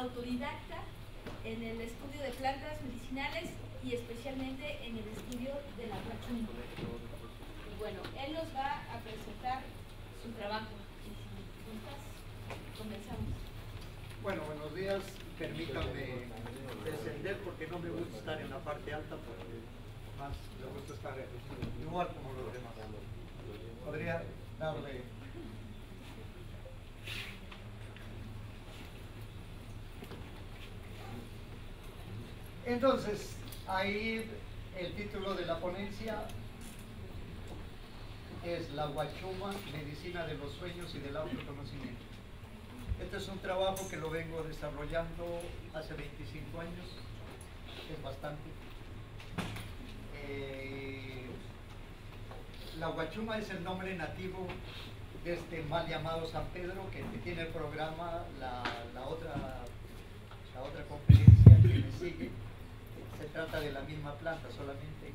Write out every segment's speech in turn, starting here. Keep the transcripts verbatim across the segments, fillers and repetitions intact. autodidacta en el estudio de plantas medicinales y especialmente en el estudio de la huachuma. Y bueno, él nos va a presentar su trabajo. Y si gustas, comenzamos. Bueno, buenos días. Permítanme descender porque no me gusta estar en la parte alta, porque más me gusta estar igual como los demás. Podría darle... Entonces, ahí el título de la ponencia es La Huachuma, Medicina de los Sueños y del Autoconocimiento. Este es un trabajo que lo vengo desarrollando hace veinticinco años, es bastante. Eh, la Huachuma es el nombre nativo de este mal llamado San Pedro, que tiene el programa, la, la, otra, la otra conferencia que me sigue. Se trata de la misma planta, solamente,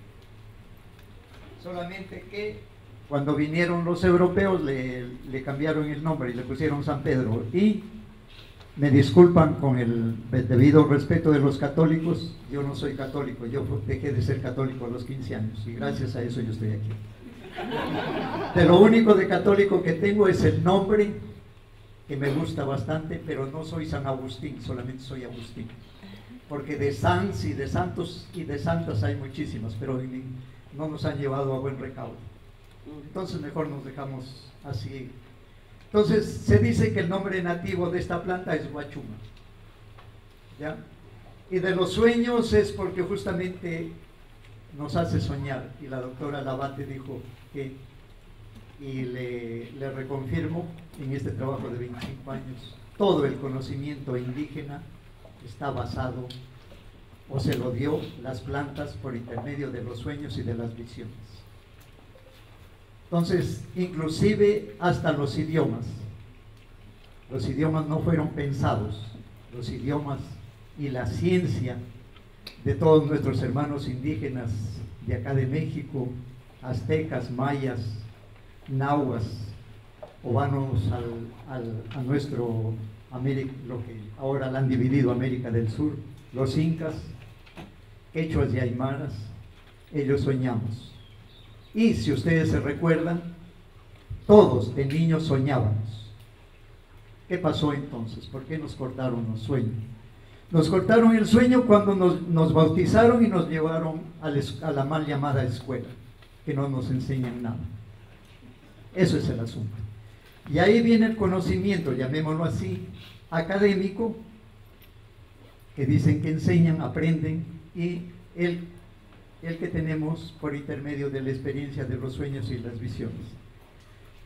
solamente que cuando vinieron los europeos le, le cambiaron el nombre y le pusieron San Pedro. Y me disculpan con el debido respeto de los católicos, yo no soy católico, yo dejé de ser católico a los quince años y gracias a eso yo estoy aquí. De lo único de católico que tengo es el nombre, que me gusta bastante, pero no soy San Agustín, solamente soy Agustín. Porque de sans y de santos y de santas hay muchísimas, pero no nos han llevado a buen recaudo. Entonces mejor nos dejamos así. Entonces se dice que el nombre nativo de esta planta es huachuma, ¿ya? Y de los sueños es porque justamente nos hace soñar. Y la doctora Labate dijo que, y le, le reconfirmo en este trabajo de veinticinco años, todo el conocimiento indígena está basado o se lo dio las plantas por intermedio de los sueños y de las visiones. Entonces, inclusive hasta los idiomas. Los idiomas no fueron pensados. Los idiomas y la ciencia de todos nuestros hermanos indígenas de acá de México, aztecas, mayas, nahuas, o vamos al, al, a nuestro América, lo que ahora la han dividido América del Sur, los incas, quechuas y aymaras, ellos soñamos. Y si ustedes se recuerdan, todos de niños soñábamos. ¿Qué pasó entonces? ¿Por qué nos cortaron los sueños? Nos cortaron el sueño cuando nos, nos bautizaron y nos llevaron a la, a la mal llamada escuela, que no nos enseñan nada. Eso es el asunto. Y ahí viene el conocimiento, llamémoslo así, académico, que dicen que enseñan, aprenden, y el, el que tenemos por intermedio de la experiencia de los sueños y las visiones.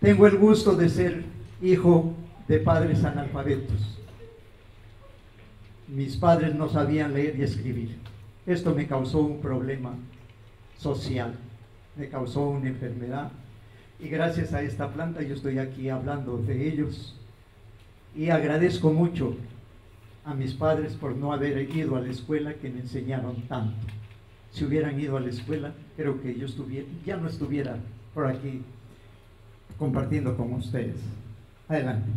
Tengo el gusto de ser hijo de padres analfabetos. Mis padres no sabían leer y escribir. Esto me causó un problema social, me causó una enfermedad. Y gracias a esta planta yo estoy aquí hablando de ellos. Y agradezco mucho a mis padres por no haber ido a la escuela, que me enseñaron tanto. Si hubieran ido a la escuela, creo que yo estuviera, ya no estuviera por aquí compartiendo con ustedes. Adelante.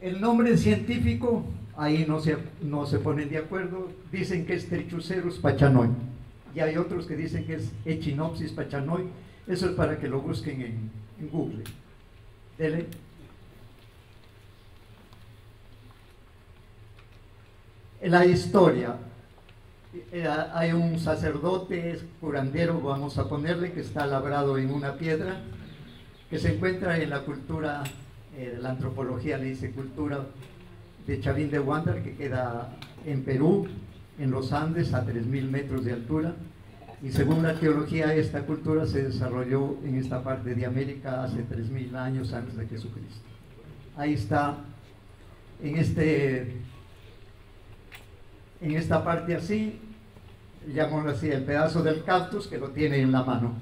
El nombre científico, ahí no se, no se ponen de acuerdo. Dicen que es Trichocereus pachanoi. Y hay otros que dicen que es echinopsis pachanoi. Eso es para que lo busquen en, en Google. Dele. La historia. Eh, hay un sacerdote, es curandero, vamos a ponerle, que está labrado en una piedra, que se encuentra en la cultura, eh, la antropología le dice cultura, de Chavín de Huántar, que queda en Perú, en los Andes, a tres mil metros de altura. Y según la teología, esta cultura se desarrolló en esta parte de América hace tres mil años antes de Jesucristo. Ahí está, en, este, en esta parte así, llamémoslo así, el pedazo del cactus que lo tiene en la mano.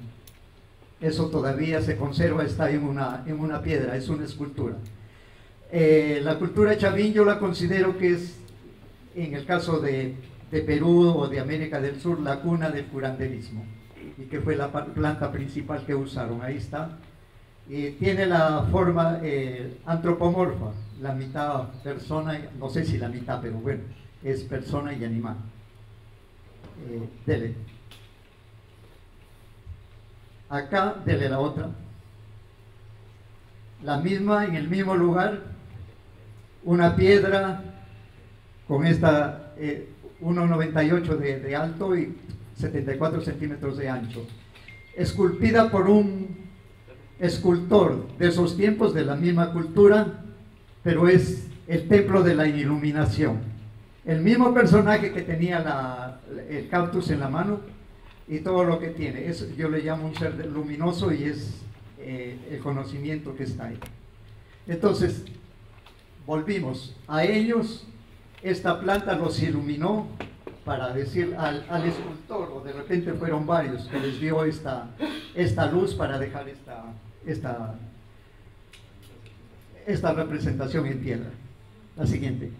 Eso todavía se conserva, está en una, en una piedra, es una escultura. Eh, la cultura Chavín yo la considero que es, en el caso de... de Perú o de América del Sur, la cuna del curanderismo, y que fue la planta principal que usaron. Ahí está y tiene la forma eh, antropomorfa, la mitad persona, no sé si la mitad, pero bueno, es persona y animal. Eh, dele. Acá, dele la otra. La misma, en el mismo lugar, una piedra con esta eh, uno noventa y ocho de, de alto y setenta y cuatro centímetros de ancho, esculpida por un escultor de esos tiempos, de la misma cultura, pero es el templo de la iluminación. El mismo personaje que tenía la, el cactus en la mano y todo lo que tiene. Eso yo le llamo un ser luminoso y es eh, el conocimiento que está ahí. Entonces, volvimos a ellos. Esta planta los iluminó, para decir al, al escultor, o de repente fueron varios que les dio esta, esta luz para dejar esta, esta, esta representación en tierra. La siguiente.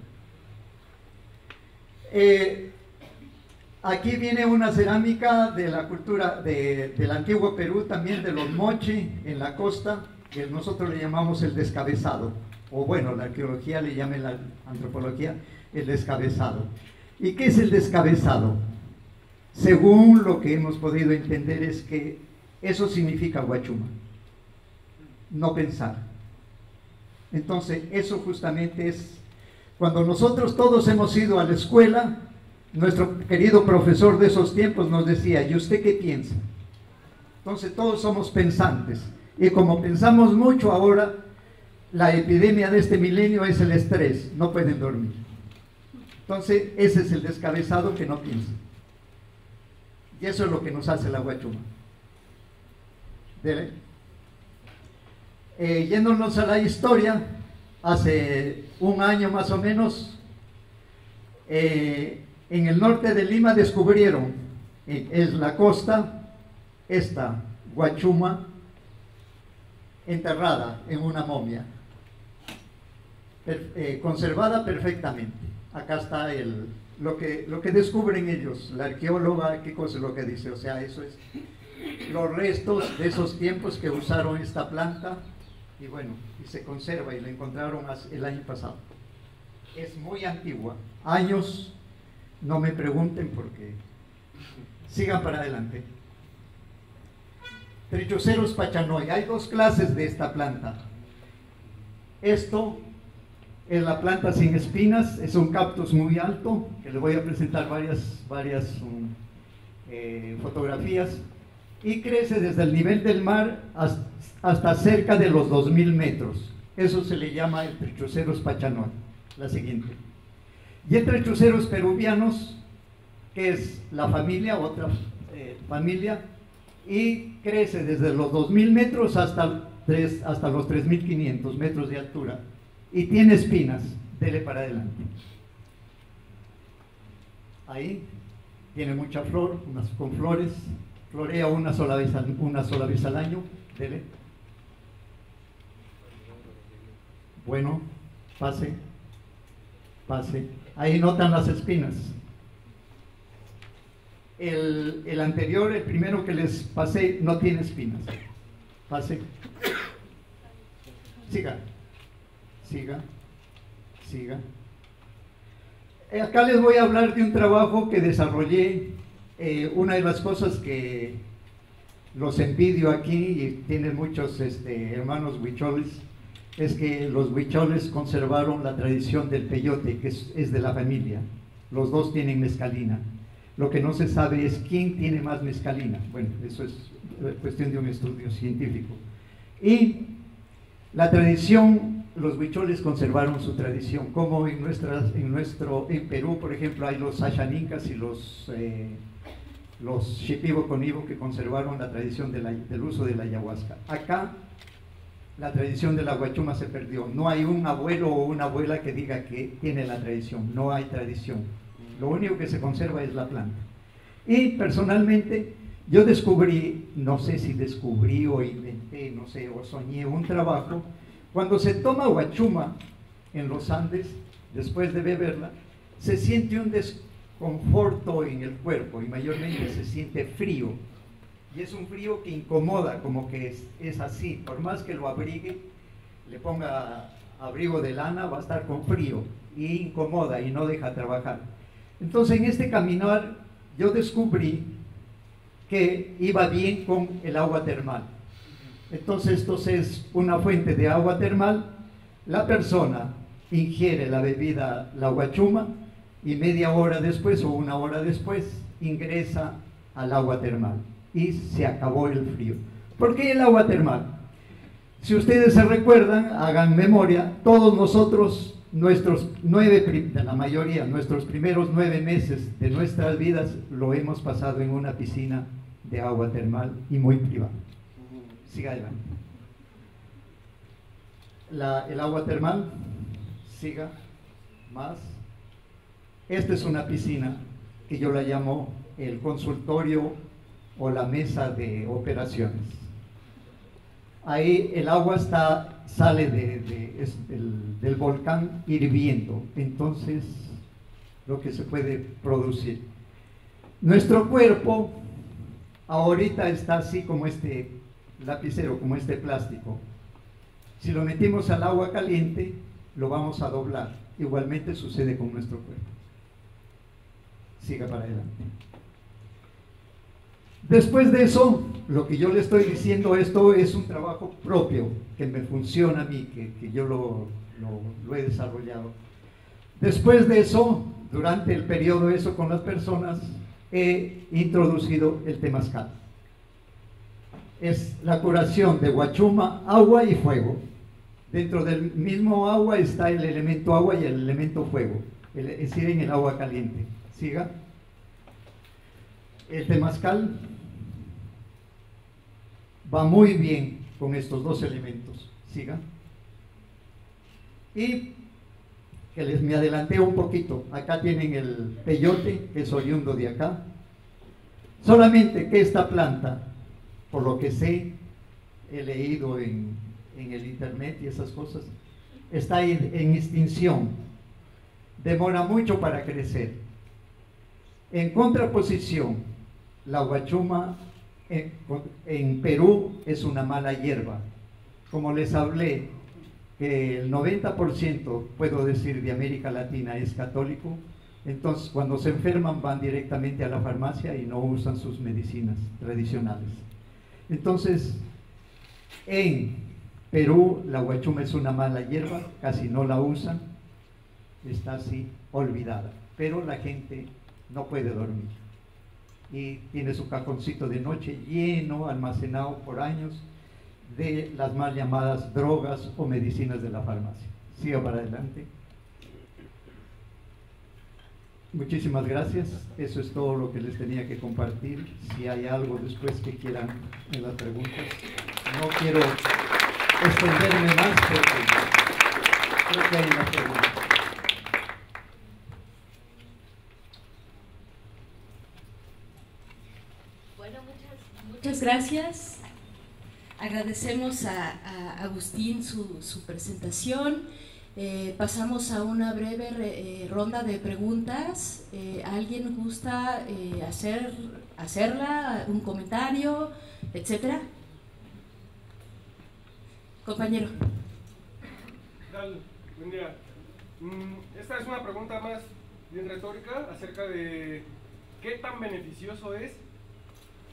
Eh, aquí viene una cerámica de la cultura de, del antiguo Perú, también de los mochi en la costa, que nosotros le llamamos el descabezado, o bueno, la arqueología le llama, la antropología, el descabezado. ¿Y qué es el descabezado? Según lo que hemos podido entender es que eso significa Huachuma, no pensar. Entonces eso justamente es, cuando nosotros todos hemos ido a la escuela, nuestro querido profesor de esos tiempos nos decía, ¿y usted qué piensa? Entonces todos somos pensantes, y como pensamos mucho ahora, la epidemia de este milenio es el estrés, no pueden dormir. Entonces, ese es el descabezado que no piensa. Y eso es lo que nos hace la Huachuma. Eh, yéndonos a la historia, hace un año más o menos, eh, en el norte de Lima descubrieron, eh, es la costa, esta Huachuma enterrada en una momia, per, eh, conservada perfectamente. Acá está el, lo, que, lo que descubren ellos, la arqueóloga, qué cosa es lo que dice, o sea, eso es los restos de esos tiempos que usaron esta planta, y bueno, y se conserva, y la encontraron el año pasado. Es muy antigua, años, no me pregunten porque sigan para adelante. Trichocereus pachanoi, hay dos clases de esta planta. Esto es la planta sin espinas, es un cactus muy alto, que les voy a presentar varias, varias um, eh, fotografías, y crece desde el nivel del mar hasta, hasta cerca de los dos mil metros. Eso se le llama el Trichocereus pachanoi. La siguiente. Y el Trichocereus peruvianos, que es la familia, otra eh, familia, y crece desde los dos mil metros hasta, tres, hasta los tres mil quinientos metros de altura. Y tiene espinas, dele para adelante. Ahí, tiene mucha flor, unas con flores, florea una sola vez al, una sola vez al año, dele. Bueno, pase, pase. Ahí notan las espinas. El, el anterior, el primero que les pasé, no tiene espinas. Pase. Siga. Siga, siga. Acá les voy a hablar de un trabajo que desarrollé. Eh, una de las cosas que los envidio aquí, y tienen muchos este, hermanos huicholes, es que los huicholes conservaron la tradición del peyote, que es, es de la familia. Los dos tienen mezcalina. Lo que no se sabe es quién tiene más mezcalina. Bueno, eso es cuestión de un estudio científico. Y la tradición... Los huicholes conservaron su tradición, como en, nuestras, en, nuestro, en Perú, por ejemplo, hay los achanincas y los, eh, los shipibo conibo que conservaron la tradición de la, del uso de la ayahuasca. Acá, la tradición de la Huachuma se perdió. No hay un abuelo o una abuela que diga que tiene la tradición. No hay tradición. Lo único que se conserva es la planta. Y personalmente, yo descubrí, no sé si descubrí o inventé, no sé, o soñé un trabajo. Cuando se toma Huachuma en los Andes, después de beberla, se siente un desconforto en el cuerpo y mayormente se siente frío. y es un frío que incomoda, como que es, es así, por más que lo abrigue, le ponga abrigo de lana, va a estar con frío, y incomoda y no deja trabajar. Entonces en este caminar yo descubrí que iba bien con el agua termal. Entonces esto es una fuente de agua termal, la persona ingiere la bebida, la huachuma, y media hora después o una hora después ingresa al agua termal y se acabó el frío. ¿Por qué el agua termal? Si ustedes se recuerdan, hagan memoria, todos nosotros, nuestros nueve, la mayoría, nuestros primeros nueve meses de nuestras vidas lo hemos pasado en una piscina de agua termal y muy privada. Siga adelante. La, el agua termal, siga, más. Esta es una piscina que yo la llamo el consultorio o la mesa de operaciones. Ahí el agua está, sale de, de, es del, del volcán hirviendo, entonces lo que se puede producir. Nuestro cuerpo ahorita está así como este lapicero, como este plástico. Si lo metimos al agua caliente, lo vamos a doblar. Igualmente sucede con nuestro cuerpo. Siga para adelante. Después de eso, lo que yo le estoy diciendo, esto es un trabajo propio, que me funciona a mí, que, que yo lo, lo, lo he desarrollado. Después de eso, durante el periodo eso con las personas, he introducido el temazcal. Es la curación de huachuma, agua y fuego. Dentro del mismo agua está el elemento agua y el elemento fuego, el, es decir, en el agua caliente. Siga. El temazcal va muy bien con estos dos elementos. Siga. Y que les me adelanté un poquito, acá tienen el peyote, que es oriundo de acá. Solamente que esta planta, por lo que sé, he leído en, en el internet y esas cosas, está en, en extinción, demora mucho para crecer. En contraposición, la huachuma en, en Perú es una mala hierba. Como les hablé, que el noventa por ciento, puedo decir, de América Latina es católico, entonces cuando se enferman van directamente a la farmacia y no usan sus medicinas tradicionales. Entonces, en Perú la huachuma es una mala hierba, casi no la usan, está así olvidada, pero la gente no puede dormir y tiene su cajoncito de noche lleno, almacenado por años, de las mal llamadas drogas o medicinas de la farmacia. Siga para adelante. Muchísimas gracias, eso es todo lo que les tenía que compartir. Si hay algo después que quieran en las preguntas, no quiero extenderme más porque creo que hay una pregunta. Muchas gracias. Agradecemos a, a Agustín su, su presentación. Eh, pasamos a una breve re, eh, ronda de preguntas. Eh, ¿Alguien gusta eh, hacer, hacerla, un comentario, etcétera? Compañero. Dale, buen día. Esta es una pregunta más bien retórica acerca de qué tan beneficioso es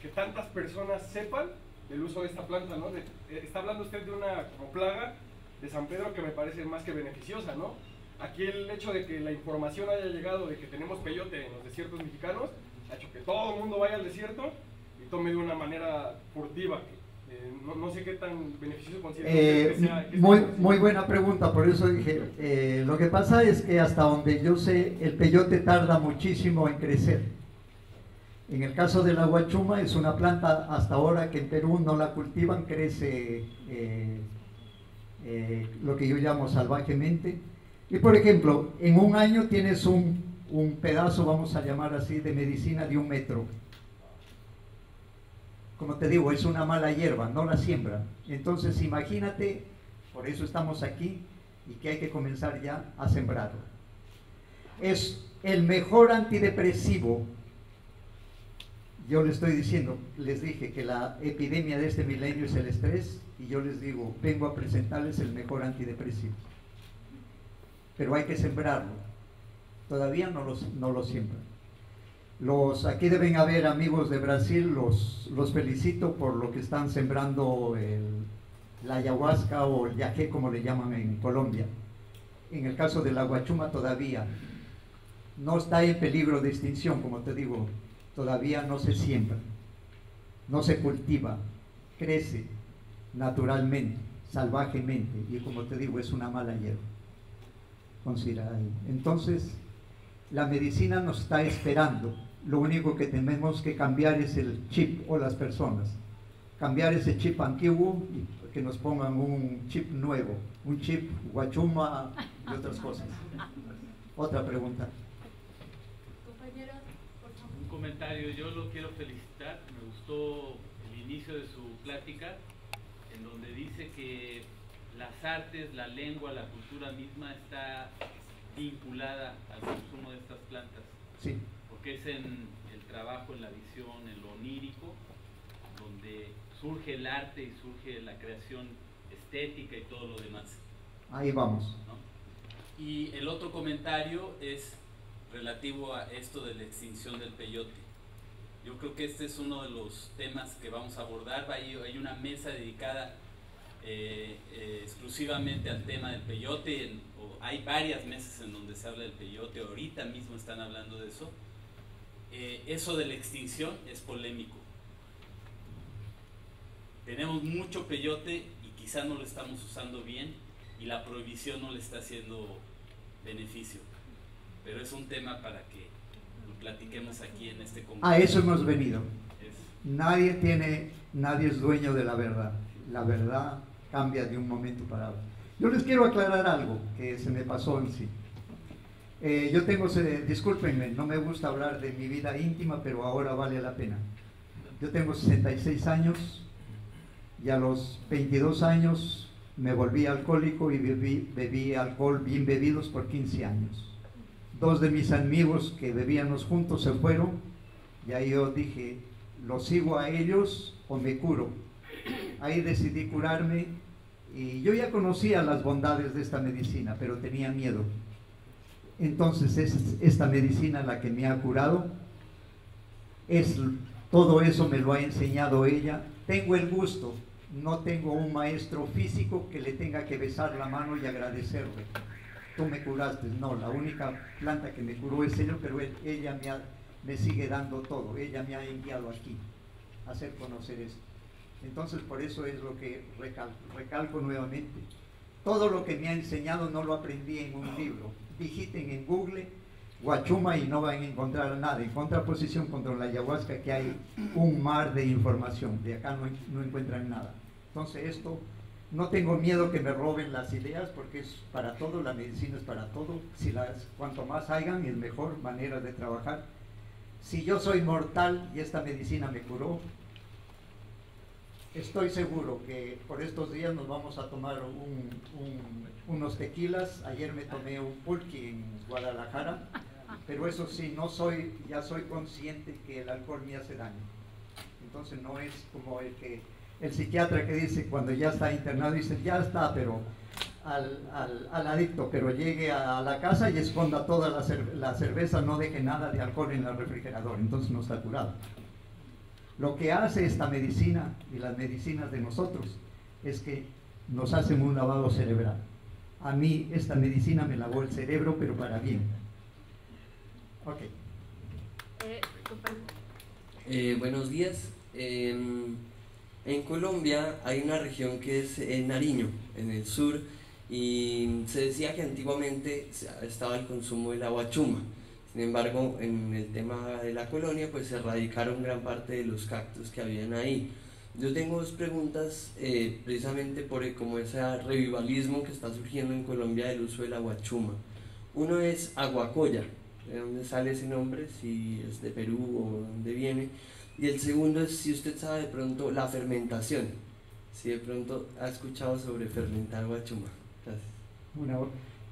que tantas personas sepan del uso de esta planta, ¿no? De, está hablando usted de una como plaga de San Pedro que me parece más que beneficiosa, ¿no? Aquí el hecho de que la información haya llegado de que tenemos peyote en los desiertos mexicanos ha hecho que todo el mundo vaya al desierto y tome de una manera furtiva. Eh, no, no sé qué tan beneficioso considera eh, que sea. Que muy, sea muy buena pregunta, por eso dije, eh, lo que pasa es que hasta donde yo sé, el peyote tarda muchísimo en crecer. En el caso de la huachuma es una planta hasta ahora que en Perú no la cultivan, crece eh, eh, lo que yo llamo salvajemente. Y por ejemplo, en un año tienes un, un pedazo, vamos a llamar así, de medicina de un metro. Como te digo, es una mala hierba, no la siembra. Entonces imagínate, por eso estamos aquí y que hay que comenzar ya a sembrarlo. Es el mejor antidepresivo Yo les estoy diciendo, les dije que la epidemia de este milenio es el estrés, y yo les digo, vengo a presentarles el mejor antidepresivo. Pero hay que sembrarlo. Todavía no lo no lo siembran. Los, aquí deben haber amigos de Brasil, los, los felicito por lo que están sembrando el, la ayahuasca o el yajé, como le llaman en Colombia. En el caso de la huachuma todavía no está en peligro de extinción, como te digo, todavía no se siembra, no se cultiva, crece naturalmente, salvajemente, y como te digo, es una mala hierba. Considera ahí. Entonces, la medicina nos está esperando. Lo único que tenemos que cambiar es el chip, o las personas. Cambiar ese chip antiguo y que nos pongan un chip nuevo, un chip huachuma y otras cosas. Otra pregunta. Compañeros, por favor. Un comentario. Yo lo quiero felicitar. Me gustó el inicio de su plática, en donde dice que las artes, la lengua, la cultura misma está vinculada al consumo de estas plantas. Sí. Porque es en el trabajo, en la visión, en lo onírico, donde surge el arte y surge la creación estética y todo lo demás. Ahí vamos, ¿no? Y el otro comentario es relativo a esto de la extinción del peyote. Yo creo que este es uno de los temas que vamos a abordar. Hay una mesa dedicada Eh, eh, exclusivamente al tema del peyote, en, o hay varias mesas en donde se habla del peyote, ahorita mismo están hablando de eso. Eh, eso de la extinción es polémico. Tenemos mucho peyote y quizá no lo estamos usando bien, y la prohibición no le está haciendo beneficio, pero es un tema para que lo platiquemos aquí en este congreso. A eso hemos venido. Es. Nadie tiene, nadie es dueño de la verdad. La verdad cambia de un momento para otro. Yo les quiero aclarar algo que se me pasó en sí. Eh, yo tengo, eh, discúlpenme, no me gusta hablar de mi vida íntima, pero ahora vale la pena. Yo tengo sesenta y seis años y a los veintidós años me volví alcohólico y bebí, bebí alcohol bien bebidos por quince años. Dos de mis amigos que bebíamos juntos se fueron, y ahí yo dije, ¿los sigo a ellos o me curo? Ahí decidí curarme, y yo ya conocía las bondades de esta medicina, pero tenía miedo. Entonces es esta medicina la que me ha curado, es, todo eso me lo ha enseñado ella. Tengo el gusto, no tengo un maestro físico que le tenga que besar la mano y agradecerle. Tú me curaste, no, la única planta que me curó es ella, pero él, ella me, ha, me sigue dando todo, ella me ha enviado aquí a hacer conocer esto. Entonces por eso es lo que recalco, recalco nuevamente. Todo lo que me ha enseñado no lo aprendí en un libro. Digiten en Google huachuma y no van a encontrar nada. En contraposición contra la ayahuasca, que hay un mar de información. De acá no, no encuentran nada. Entonces esto, no tengo miedo que me roben las ideas, porque es para todo, la medicina es para todo. Si las, cuanto más hagan, es mejor manera de trabajar. Si yo soy mortal y esta medicina me curó, estoy seguro que por estos días nos vamos a tomar un, un, unos tequilas. Ayer me tomé un pulque en Guadalajara, pero eso sí, no soy, ya soy consciente que el alcohol me hace daño. Entonces no es como el que el psiquiatra que dice cuando ya está internado, dice ya está, pero al, al, al adicto, pero llegue a, a la casa y esconda toda la, cerve la cerveza, no deje nada de alcohol en el refrigerador, entonces no está curado. Lo que hace esta medicina y las medicinas de nosotros es que nos hacen un lavado cerebral. A mí esta medicina me lavó el cerebro, pero para bien. Ok. Eh, buenos días. Eh, en Colombia hay una región que es en Nariño, en el sur, y se decía que antiguamente estaba el consumo de la huachuma. Sin embargo, en el tema de la colonia, pues se erradicaron gran parte de los cactus que habían ahí. Yo tengo dos preguntas, eh, precisamente por el, como ese revivalismo que está surgiendo en Colombia del uso de la huachuma. Uno es aguacoya, ¿de dónde sale ese nombre? Si es de Perú o dónde viene. Y el segundo es si usted sabe de pronto la fermentación, si de pronto ha escuchado sobre fermentar huachuma. Gracias. Una,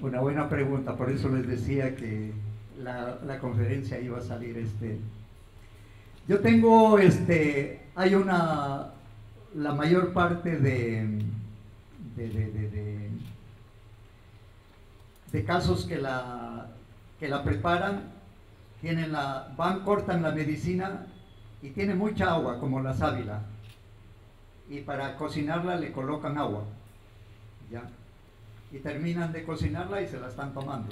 una buena pregunta, por eso les decía que La, la conferencia iba a salir este Yo tengo, este, hay una, la mayor parte de, de, de, de, de, de casos que la, que la preparan, tienen la, van, cortan la medicina y tiene mucha agua, como la sábila, y para cocinarla le colocan agua, ¿ya? Y terminan de cocinarla y se la están tomando.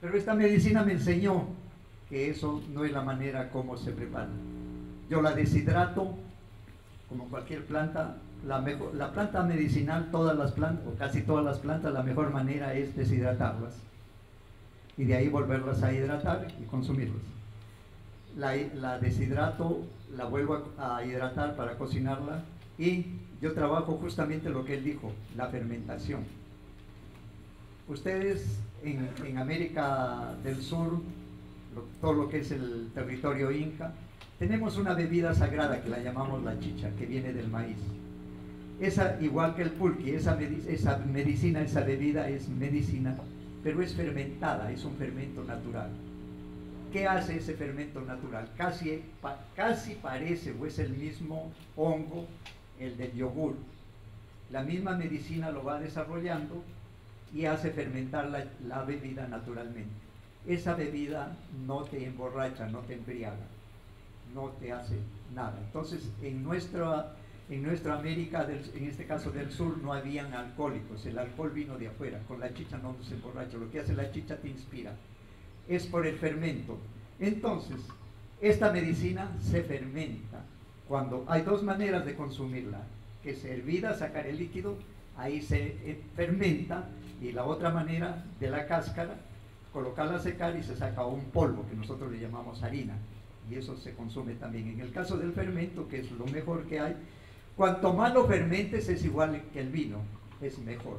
Pero esta medicina me enseñó que eso no es la manera como se prepara. Yo la deshidrato, como cualquier planta, la, mejor, la planta medicinal, todas las plantas, o casi todas las plantas, la mejor manera es deshidratarlas. Y de ahí volverlas a hidratar y consumirlas. La, la deshidrato, la vuelvo a hidratar para cocinarla, y yo trabajo justamente lo que él dijo, la fermentación. Ustedes en, en América del Sur, lo, todo lo que es el territorio inca, tenemos una bebida sagrada que la llamamos la chicha, que viene del maíz. Esa, igual que el pulque, esa, esa medicina, esa bebida es medicina, pero es fermentada, es un fermento natural. ¿Qué hace ese fermento natural? Casi, pa, casi parece, o es el mismo hongo, el del yogur. La misma medicina lo va desarrollando y hace fermentar la, la bebida naturalmente. Esa bebida no te emborracha, no te embriaga, no te hace nada. Entonces, en nuestra, en nuestra América, del, en este caso del sur, no habían alcohólicos. El alcohol vino de afuera. Con la chicha no se emborracha. Lo que hace la chicha te inspira. Es por el fermento. Entonces, esta medicina se fermenta. Cuando hay dos maneras de consumirla, que es hervida, sacar el líquido, ahí se fermenta, y la otra manera, de la cáscara, colocarla a secar y se saca un polvo que nosotros le llamamos harina, y eso se consume también. En el caso del fermento, que es lo mejor que hay, cuanto más lo fermentes es igual que el vino, es mejor.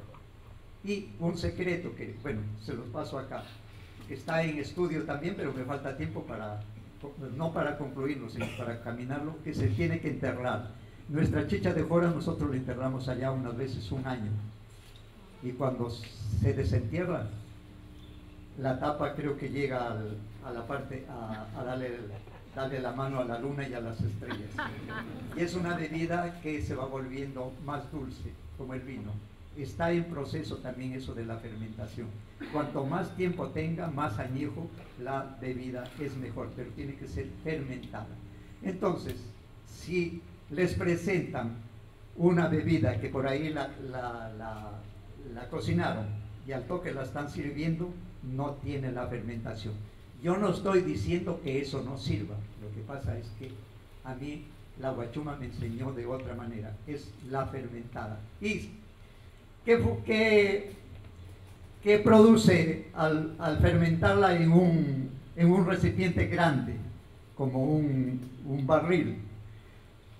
Y un secreto que, bueno, se los paso acá, que está en estudio también, pero me falta tiempo para, no para concluirlo, sino para caminarlo, que se tiene que enterrar. Nuestra chicha de jora nosotros la enterramos allá unas veces un año, y cuando se desentierra, la tapa creo que llega al, a la parte, a, a darle, darle la mano a la luna y a las estrellas. Y es una bebida que se va volviendo más dulce, como el vino. Está en proceso también eso de la fermentación. Cuanto más tiempo tenga, más añejo, la bebida es mejor, pero tiene que ser fermentada. Entonces, si les presentan una bebida que por ahí la, la, la, la cocinaron y al toque la están sirviendo, no tiene la fermentación. Yo no estoy diciendo que eso no sirva, lo que pasa es que a mí la huachuma me enseñó de otra manera, es la fermentada. ¿Y qué, qué, qué produce al, al fermentarla en un, en un recipiente grande, como un, un barril?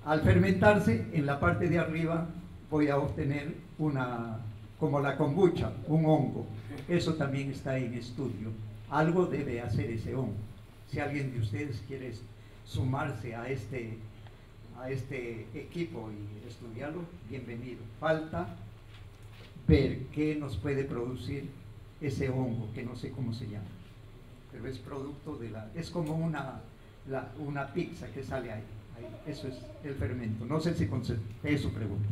Al fermentarse, en la parte de arriba voy a obtener una, como la kombucha, un hongo. Eso también está en estudio. Algo debe hacer ese hongo. Si alguien de ustedes quiere sumarse a este, a este equipo y estudiarlo, bienvenido. Falta ver qué nos puede producir ese hongo, que no sé cómo se llama, pero es producto de la... es como una, la, una pizza que sale ahí, ahí. Eso es el fermento. No sé si contesté su pregunta.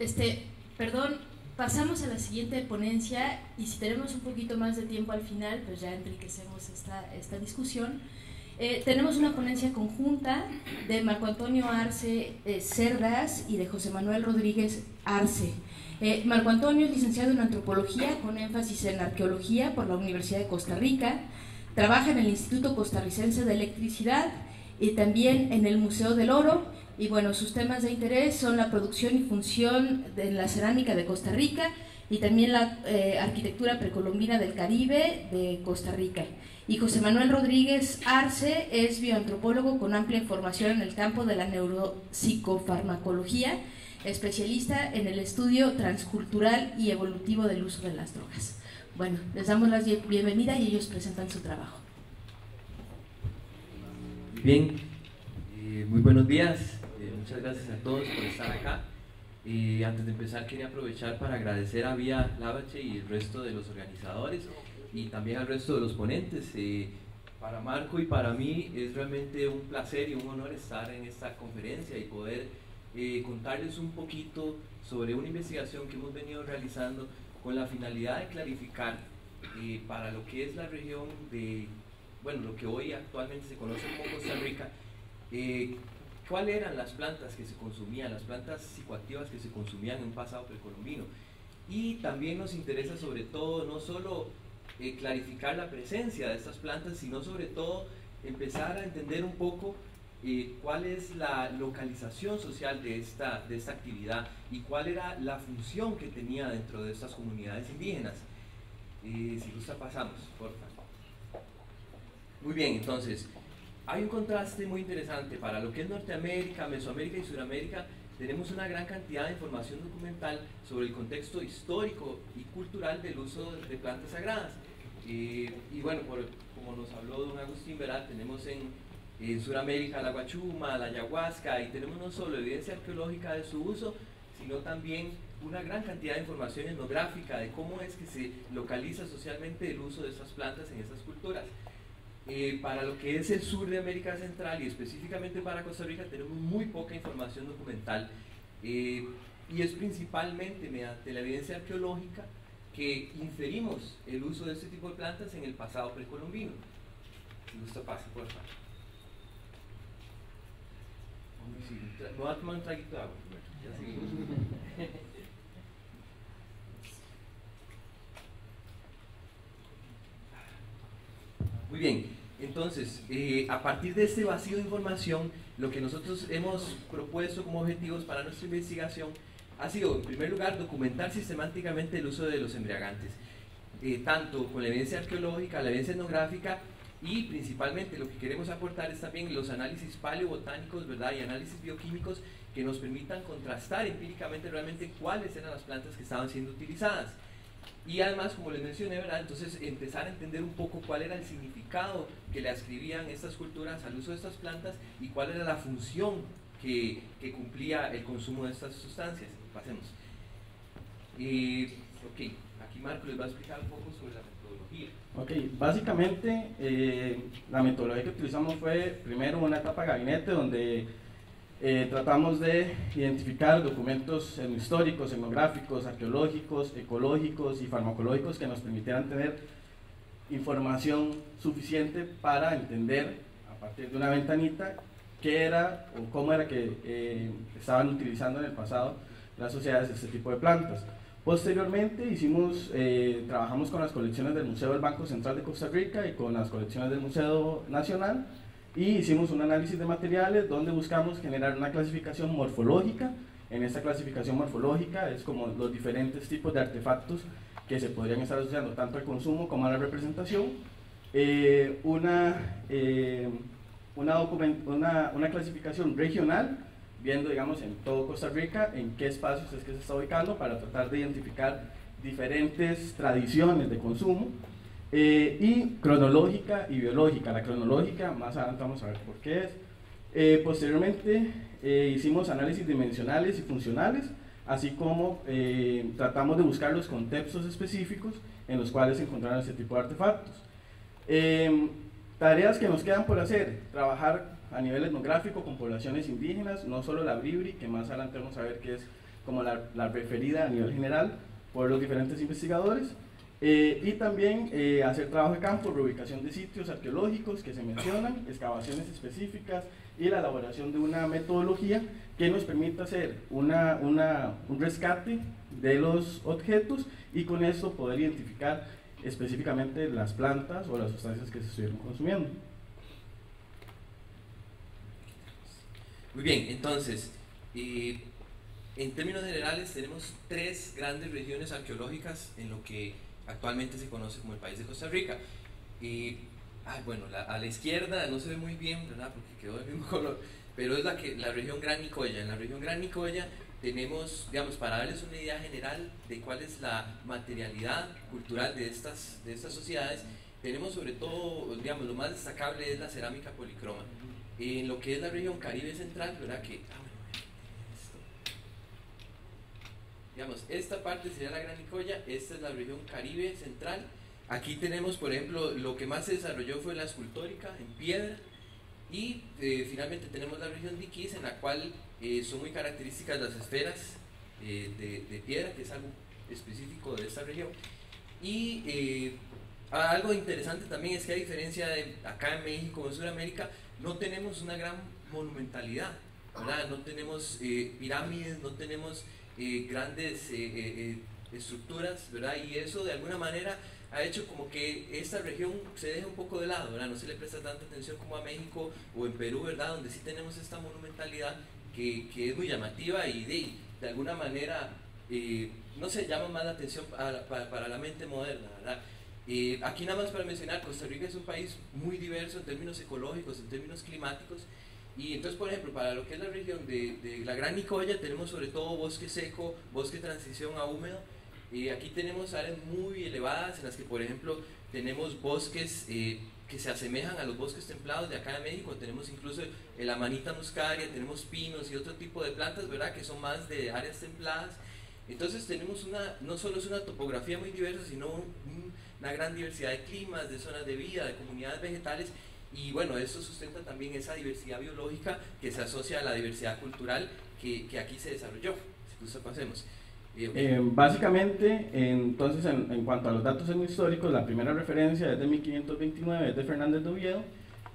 Este, perdón... Pasamos a la siguiente ponencia, y si tenemos un poquito más de tiempo al final, pues ya enriquecemos esta, esta discusión. Eh, tenemos una ponencia conjunta de Marco Antonio Arce eh, Cerdas y de José Manuel Rodríguez Arce. Eh, Marco Antonio es licenciado en Antropología con énfasis en Arqueología por la Universidad de Costa Rica. Trabaja en el Instituto Costarricense de Electricidad y también en el Museo del Oro. Y bueno, sus temas de interés son la producción y función de la cerámica de Costa Rica y también la eh, arquitectura precolombina del Caribe de Costa Rica. Y José Manuel Rodríguez Arce es bioantropólogo con amplia formación en el campo de la neuropsicofarmacología, especialista en el estudio transcultural y evolutivo del uso de las drogas. Bueno, les damos la bienvenida y ellos presentan su trabajo. Bien, eh, muy buenos días. Muchas gracias a todos por estar acá. Eh, antes de empezar, quería aprovechar para agradecer a Vía Lavache y el resto de los organizadores, y también al resto de los ponentes. Eh, Para Marco y para mí es realmente un placer y un honor estar en esta conferencia y poder eh, contarles un poquito sobre una investigación que hemos venido realizando con la finalidad de clarificar eh, para lo que es la región de, bueno, lo que hoy actualmente se conoce como Costa Rica, eh, cuáles eran las plantas que se consumían, las plantas psicoactivas que se consumían en un pasado precolombino. Y también nos interesa sobre todo, no solo eh, clarificar la presencia de estas plantas, sino sobre todo empezar a entender un poco eh, cuál es la localización social de esta, de esta actividad y cuál era la función que tenía dentro de estas comunidades indígenas. Eh, si gusta pasamos, por favor. Muy bien, entonces, hay un contraste muy interesante para lo que es Norteamérica, Mesoamérica y Sudamérica. Tenemos una gran cantidad de información documental sobre el contexto histórico y cultural del uso de plantas sagradas. Eh, y bueno, por, como nos habló don Agustín, ¿verdad? Tenemos en, en Sudamérica la huachuma, la ayahuasca, y tenemos no solo evidencia arqueológica de su uso, sino también una gran cantidad de información etnográfica de cómo es que se localiza socialmente el uso de estas plantas en estas culturas. Eh, para lo que es el sur de América Central y específicamente para Costa Rica tenemos muy poca información documental eh, y es principalmente mediante la evidencia arqueológica que inferimos el uso de este tipo de plantas en el pasado precolombino. Si gusta pase, por favor. Me voy a tomar un traguito de agua. Ya seguimos. Muy bien, entonces, eh, a partir de este vacío de información, lo que nosotros hemos propuesto como objetivos para nuestra investigación ha sido, en primer lugar, documentar sistemáticamente el uso de los embriagantes, eh, tanto con la evidencia arqueológica, la evidencia etnográfica, y principalmente lo que queremos aportar es también los análisis paleobotánicos, ¿verdad?, y análisis bioquímicos que nos permitan contrastar empíricamente realmente cuáles eran las plantas que estaban siendo utilizadas. Y además, como les mencioné, ¿verdad?, entonces empezar a entender un poco cuál era el significado que le ascribían estas culturas al uso de estas plantas y cuál era la función que, que cumplía el consumo de estas sustancias. Pasemos. Eh, ok, aquí Marco les va a explicar un poco sobre la metodología. Ok, básicamente eh, la metodología que utilizamos fue primero una etapa gabinete donde Eh, tratamos de identificar documentos históricos, etnográficos, arqueológicos, ecológicos y farmacológicos que nos permitieran tener información suficiente para entender a partir de una ventanita qué era o cómo era que eh, estaban utilizando en el pasado las sociedades este tipo de plantas. Posteriormente hicimos, eh, trabajamos con las colecciones del Museo del Banco Central de Costa Rica y con las colecciones del Museo Nacional, y hicimos un análisis de materiales donde buscamos generar una clasificación morfológica. En esta clasificación morfológica es como los diferentes tipos de artefactos que se podrían estar asociando tanto al consumo como a la representación. Eh, una, eh, una, una, una clasificación regional, viendo digamos en todo Costa Rica en qué espacios es que se está ubicando para tratar de identificar diferentes tradiciones de consumo. Eh, y cronológica y biológica. La cronológica, más adelante vamos a ver por qué es. Eh, posteriormente eh, hicimos análisis dimensionales y funcionales, así como eh, tratamos de buscar los contextos específicos en los cuales se encontraron este tipo de artefactos. Eh, tareas que nos quedan por hacer: trabajar a nivel etnográfico con poblaciones indígenas, no solo la Bribri, que más adelante vamos a ver que es como la, la referida a nivel general por los diferentes investigadores. Eh, y también eh, hacer trabajo de campo, reubicación de sitios arqueológicos que se mencionan, excavaciones específicas y la elaboración de una metodología que nos permita hacer una, una, un rescate de los objetos y con eso poder identificar específicamente las plantas o las sustancias que se estuvieron consumiendo. Muy bien, entonces, eh, en términos generales tenemos tres grandes regiones arqueológicas en lo que actualmente se conoce como el país de Costa Rica. Y, ay, bueno, la, a la izquierda no se ve muy bien, ¿verdad?, porque quedó del mismo color, pero es la, que, la región Gran Nicoya. En la región Gran Nicoya tenemos, digamos, para darles una idea general de cuál es la materialidad cultural de estas, de estas sociedades, tenemos sobre todo, digamos, lo más destacable es la cerámica policroma. En lo que es la región Caribe Central, ¿verdad?, que, ah, bueno, digamos, esta parte sería la Gran Nicoya, esta es la región Caribe Central, Aquí tenemos, por ejemplo, lo que más se desarrolló fue la escultórica en piedra, y eh, finalmente tenemos la región de Iquiz, en la cual eh, son muy características las esferas eh, de, de piedra, que es algo específico de esta región. Y eh, algo interesante también es que, a diferencia de acá en México o en Sudamérica, no tenemos una gran monumentalidad, ¿verdad? No tenemos eh, pirámides, no tenemos eh, grandes eh, eh, estructuras, ¿verdad? Y eso de alguna manera ha hecho como que esta región se deja un poco de lado, ¿verdad? No se le presta tanta atención como a México o en Perú, ¿verdad? Donde sí tenemos esta monumentalidad que, que es muy llamativa y de, de alguna manera eh, no se llama más la atención para, para, para la mente moderna, ¿verdad? Eh, aquí nada más para mencionar, Costa Rica es un país muy diverso en términos ecológicos, en términos climáticos, y entonces, por ejemplo, para lo que es la región de, de la Gran Nicoya tenemos sobre todo bosque seco, bosque transición a húmedo. Eh, aquí tenemos áreas muy elevadas en las que, por ejemplo, tenemos bosques eh, que se asemejan a los bosques templados de acá de México. Tenemos incluso la amanita muscaria, tenemos pinos y otro tipo de plantas, ¿verdad?, que son más de áreas templadas. Entonces tenemos una, no solo es una topografía muy diversa, sino una gran diversidad de climas, de zonas de vida, de comunidades vegetales, y bueno, eso sustenta también esa diversidad biológica que se asocia a la diversidad cultural que, que aquí se desarrolló. Si gusta, pasemos. Eh, básicamente, entonces, en, en cuanto a los datos históricos, la primera referencia es de mil quinientos veintinueve, es de Fernández de Oviedo,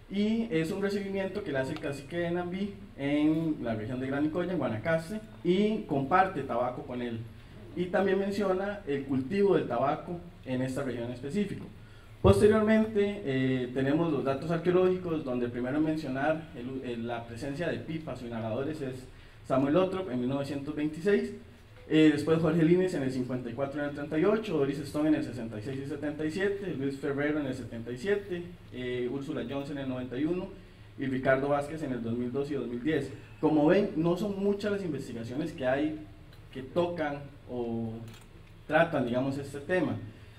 y es un recibimiento que le hace el cacique de Nambí en la región de Gran Nicoya, en Guanacaste, y comparte tabaco con él. Y también menciona el cultivo del tabaco en esta región específica. Posteriormente, eh, tenemos los datos arqueológicos, donde primero mencionar el, el, la presencia de pipas o inhaladores es Samuel Otrop en mil novecientos veintiséis, Eh, después Jorge Lines en el cincuenta y cuatro y en el treinta y ocho, Doris Stone en el sesenta y seis y setenta y siete, Luis Ferrero en el setenta y siete, eh, Úrsula Johnson en el noventa y uno y Ricardo Vázquez en el dos mil dos y dos mil diez. Como ven, no son muchas las investigaciones que hay que tocan o tratan, digamos, este tema.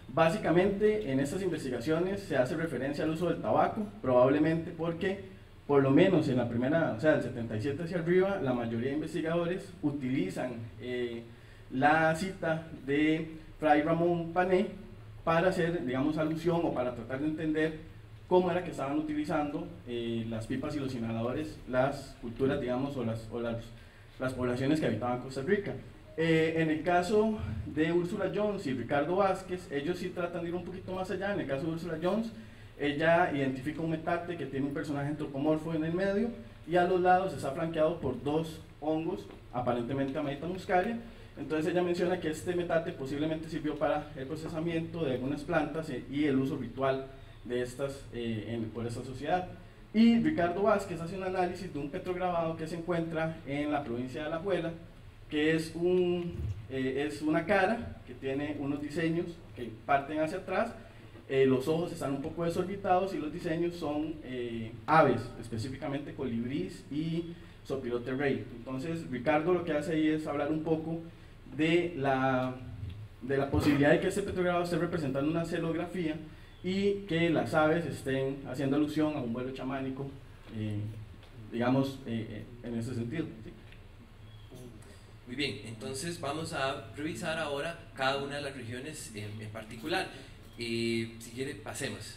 Básicamente, en estas investigaciones se hace referencia al uso del tabaco, probablemente porque, por lo menos en la primera, o sea, del setenta y siete hacia arriba, la mayoría de investigadores utilizan eh, la cita de Fray Ramón Pané para hacer, digamos, alusión o para tratar de entender cómo era que estaban utilizando eh, las pipas y los inhaladores, las culturas, digamos, o las, o las, las poblaciones que habitaban Costa Rica. Eh, en el caso de Úrsula Jones y Ricardo Vázquez, ellos sí tratan de ir un poquito más allá. En el caso de Úrsula Jones, ella identifica un metate que tiene un personaje antropomorfo en el medio, y a los lados está flanqueado por dos hongos, aparentemente amanita muscaria. Entonces ella menciona que este metate posiblemente sirvió para el procesamiento de algunas plantas y el uso ritual de estas eh, en, por esta sociedad. Y Ricardo Vázquez hace un análisis de un petrograbado que se encuentra en la provincia de Alajuela, que es, un, eh, es una cara que tiene unos diseños que parten hacia atrás. Eh, los ojos están un poco desorbitados y los diseños son eh, aves, específicamente colibrís y sopilote rey. Entonces Ricardo lo que hace ahí es hablar un poco de la, de la posibilidad de que este petrogrado esté representando una celografía y que las aves estén haciendo alusión a un vuelo chamánico, eh, digamos, eh, en ese sentido, ¿sí? Muy bien, entonces vamos a revisar ahora cada una de las regiones en, en particular. Eh, si quiere, pasemos.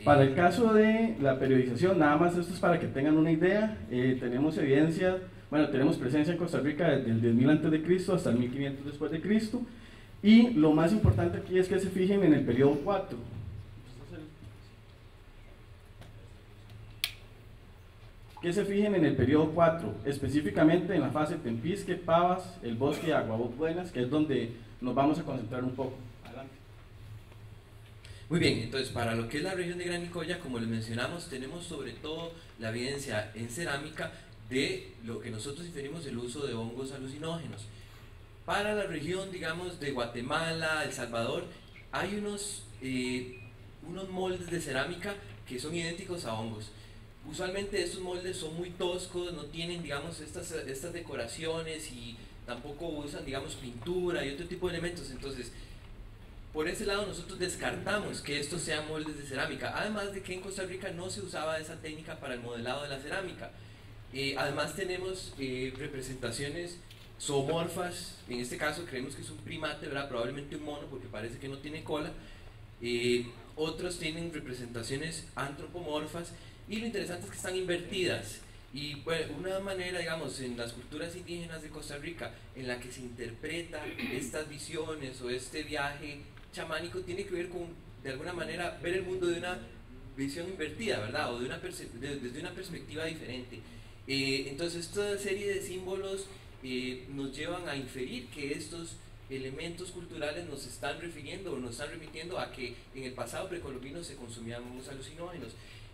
Eh, para el caso de la periodización, nada más esto es para que tengan una idea. Eh, tenemos evidencia, bueno, tenemos presencia en Costa Rica desde el diez mil antes de Cristo hasta el mil quinientos después de Cristo, y lo más importante aquí es que se fijen en el periodo cuatro. Que se fijen en el periodo cuatro, específicamente en la fase Tempisque, Pavas, el bosque de Aguabuenas, que es donde nos vamos a concentrar un poco. Muy bien, entonces para lo que es la región de Gran Nicoya, como les mencionamos, tenemos sobre todo la evidencia en cerámica de lo que nosotros inferimos el uso de hongos alucinógenos. Para la región, digamos, de Guatemala, El Salvador, hay unos, eh, unos moldes de cerámica que son idénticos a hongos. Usualmente estos moldes son muy toscos, no tienen, digamos, estas, estas decoraciones, y tampoco usan, digamos, pintura y otro tipo de elementos. Entonces, por ese lado nosotros descartamos que estos sean moldes de cerámica, además de que en Costa Rica no se usaba esa técnica para el modelado de la cerámica. Eh, además tenemos eh, representaciones zoomorfas, en este caso creemos que es un primate, ¿verdad?, probablemente un mono, porque parece que no tiene cola, eh, otros tienen representaciones antropomorfas, y lo interesante es que están invertidas. Y bueno, una manera, digamos, en las culturas indígenas de Costa Rica en la que se interpreta estas visiones o este viaje chamánico tiene que ver con, de alguna manera, ver el mundo de una visión invertida, ¿verdad? O de una de, desde una perspectiva diferente. Eh, entonces, toda serie de símbolos eh, nos llevan a inferir que estos elementos culturales nos están refiriendo o nos están remitiendo a que en el pasado precolombino se consumían unos alucinógenos.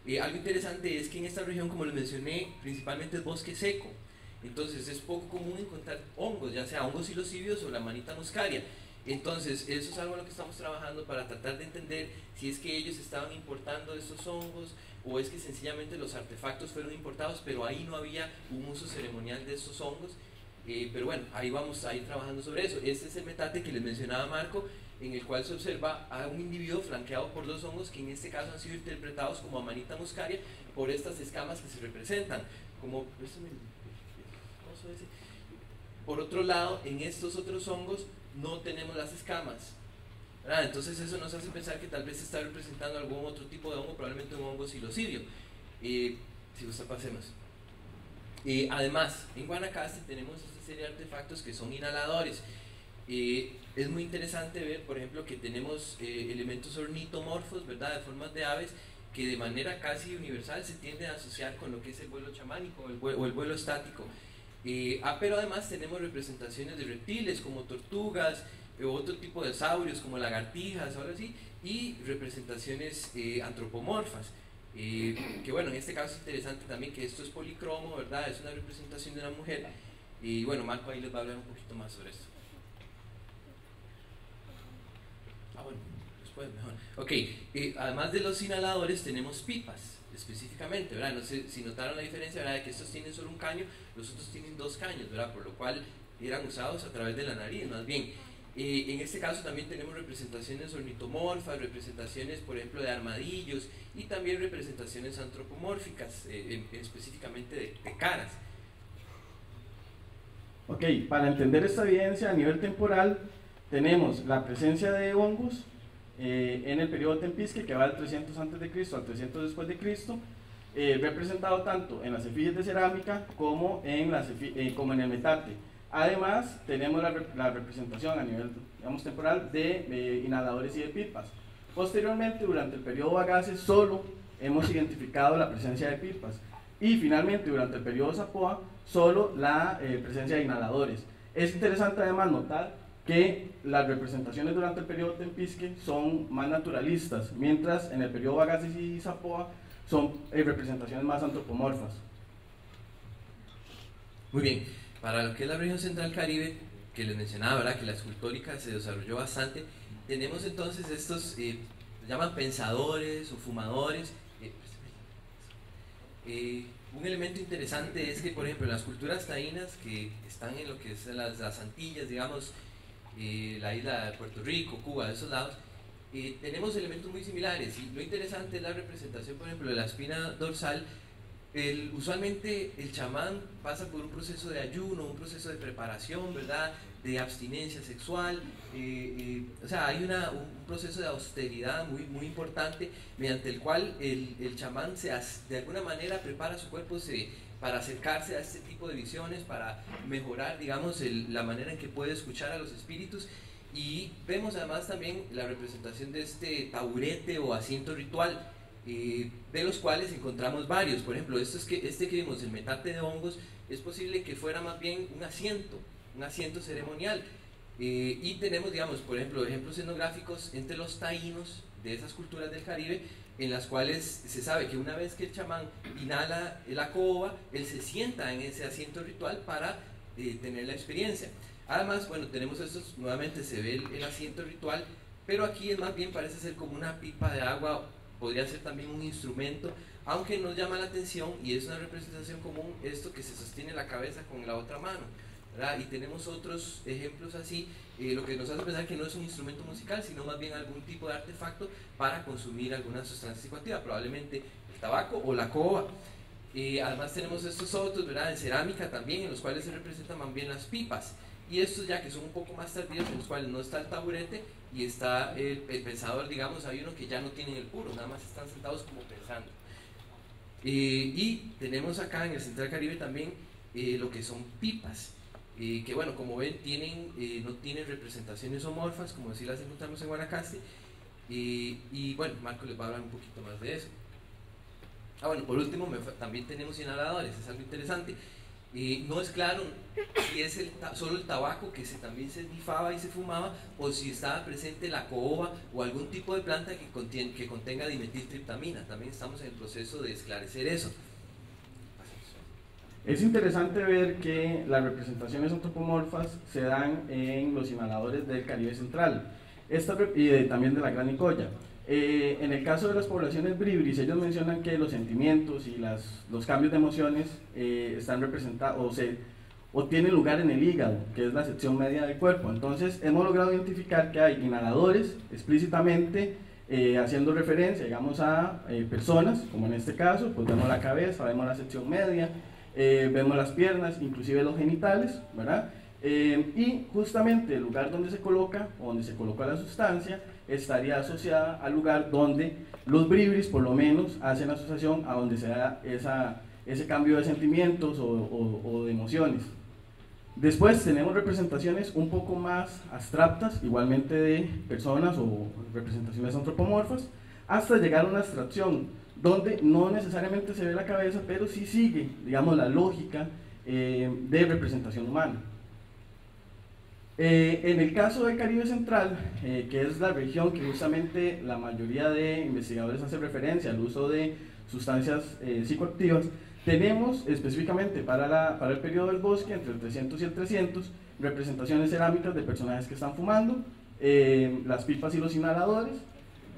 Eh, algo interesante es que en esta región, como les mencioné, principalmente es bosque seco, entonces es poco común encontrar hongos, ya sea hongos silocibios o la amanita muscaria. Entonces eso es algo en lo que estamos trabajando para tratar de entender si es que ellos estaban importando estos hongos o es que sencillamente los artefactos fueron importados, pero ahí no había un uso ceremonial de estos hongos. Eh, pero bueno, ahí vamos a ir trabajando sobre eso. Este es el metate que les mencionaba Marco, en el cual se observa a un individuo flanqueado por dos hongos que en este caso han sido interpretados como amanita muscaria por estas escamas que se representan. Como, por otro lado, en estos otros hongos no tenemos las escamas, ¿verdad? Entonces eso nos hace pensar que tal vez se está representando algún otro tipo de hongo, probablemente un hongo silocibio. Eh, si gusta, pasemos. Eh, además, en Guanacaste tenemos esta serie de artefactos que son inhaladores. Eh, es muy interesante ver, por ejemplo, que tenemos eh, elementos ornitomorfos, ¿verdad?, de formas de aves que de manera casi universal se tiende a asociar con lo que es el vuelo chamánico el vuelo, o el vuelo estático. Eh, ah, pero además tenemos representaciones de reptiles como tortugas, eh, otro tipo de saurios como lagartijas, ahora sí, y representaciones eh, antropomorfas. Eh, que bueno, en este caso es interesante también que esto es policromo, ¿verdad? Es una representación de una mujer. Y bueno, Marco ahí les va a hablar un poquito más sobre esto. Ah, bueno, después mejor. Ok, eh, además de los inhaladores tenemos pipas, específicamente, ¿verdad? No sé si notaron la diferencia, ¿verdad?, de que estos tienen solo un caño, los otros tienen dos caños, ¿verdad? Por lo cual eran usados a través de la nariz, más bien. Eh, en este caso también tenemos representaciones ornitomorfas, representaciones por ejemplo de armadillos y también representaciones antropomórficas, eh, eh, específicamente de, de caras. Ok, para entender esta evidencia a nivel temporal tenemos la presencia de hongos eh, en el periodo tempisque, que va del trescientos antes de Cristo al trescientos después de Cristo, eh, representado tanto en las efigies de cerámica como en, las eh, como en el metate. Además, tenemos la, la representación a nivel, digamos, temporal de eh, inhaladores y de pipas. Posteriormente, durante el periodo Bagace, solo hemos identificado la presencia de pipas. Y finalmente, durante el periodo Zapoa, solo la eh, presencia de inhaladores. Es interesante además notar que las representaciones durante el periodo tempisque son más naturalistas, mientras en el periodo Bagace y Zapoa son eh, representaciones más antropomorfas. Muy bien. Para lo que es la región central Caribe, que les mencionaba, ¿verdad?, que la escultórica se desarrolló bastante, tenemos entonces estos, eh, se llaman pensadores o fumadores. Eh, eh, un elemento interesante es que, por ejemplo, las culturas taínas que están en lo que es las, las Antillas, digamos, eh, la isla de Puerto Rico, Cuba, esos lados, eh, tenemos elementos muy similares. Y lo interesante es la representación, por ejemplo, de la espina dorsal. El, usualmente el chamán pasa por un proceso de ayuno, un proceso de preparación, ¿verdad?, de abstinencia sexual, eh, eh, o sea, hay una, un proceso de austeridad muy, muy importante mediante el cual el, el chamán se, de alguna manera prepara su cuerpo se, para acercarse a este tipo de visiones, para mejorar, digamos, el, la manera en que puede escuchar a los espíritus. Y vemos además también la representación de este taburete o asiento ritual, Eh, de los cuales encontramos varios. Por ejemplo, este que, este que vimos, el metate de hongos, es posible que fuera más bien un asiento, un asiento ceremonial. Eh, y tenemos, digamos, por ejemplo, ejemplos etnográficos entre los taínos de esas culturas del Caribe, en las cuales se sabe que una vez que el chamán inhala la coba, él se sienta en ese asiento ritual para eh, tener la experiencia. Además, bueno, tenemos estos, nuevamente se ve el, el asiento ritual, pero aquí es más bien parece ser como una pipa de agua. Podría ser también un instrumento, aunque nos llama la atención, y es una representación común, esto que se sostiene la cabeza con la otra mano, ¿verdad? Y tenemos otros ejemplos así, eh, lo que nos hace pensar que no es un instrumento musical, sino más bien algún tipo de artefacto para consumir alguna sustancia psicoactiva, probablemente el tabaco o la coba. Eh, además tenemos estos otros, ¿verdad?, en cerámica también, en los cuales se representan más bien las pipas. y estos ya que son un poco más tardíos, en los cuales no está el taburete y está el, el pensador, digamos, hay uno que ya no tienen el puro, nada más están sentados como pensando. Eh, y tenemos acá en el Central Caribe también eh, lo que son pipas, eh, que bueno, como ven, tienen, eh, no tienen representaciones homorfas, como así las encontramos en Guanacaste, eh, y bueno, Marco les va a hablar un poquito más de eso. Ah, bueno, por último, me, también tenemos inhaladores, es algo interesante. Eh, no es claro si es el, solo el tabaco que se, también se rifaba y se fumaba, o si estaba presente la coba o algún tipo de planta que, contiene, que contenga dimetiltriptamina. También estamos en el proceso de esclarecer eso. Es interesante ver que las representaciones antropomorfas se dan en los inhaladores del Caribe Central, esta, y de, también de la Gran Nicoya. Eh, en el caso de las poblaciones bribris, ellos mencionan que los sentimientos y las, los cambios de emociones eh, están representados o, se, o tienen lugar en el hígado, que es la sección media del cuerpo. Entonces hemos logrado identificar que hay inhaladores explícitamente eh, haciendo referencia, digamos, a eh, personas, como en este caso, pues vemos la cabeza, vemos la sección media, eh, vemos las piernas, inclusive los genitales, ¿verdad? Eh, y justamente el lugar donde se coloca, o donde se coloca la sustancia, estaría asociada al lugar donde los bribris, por lo menos, hacen asociación a donde se da esa, ese cambio de sentimientos o, o, o de emociones. Después tenemos representaciones un poco más abstractas, igualmente de personas o representaciones antropomorfas, hasta llegar a una abstracción, donde no necesariamente se ve la cabeza, pero sí sigue, digamos, la lógica eh, de representación humana. Eh, en el caso del Caribe Central, eh, que es la región que justamente la mayoría de investigadores hace referencia al uso de sustancias eh, psicoactivas, tenemos específicamente para, la, para el periodo del bosque, entre el trescientos y el trescientos, representaciones cerámicas de personajes que están fumando, eh, las pipas y los inhaladores,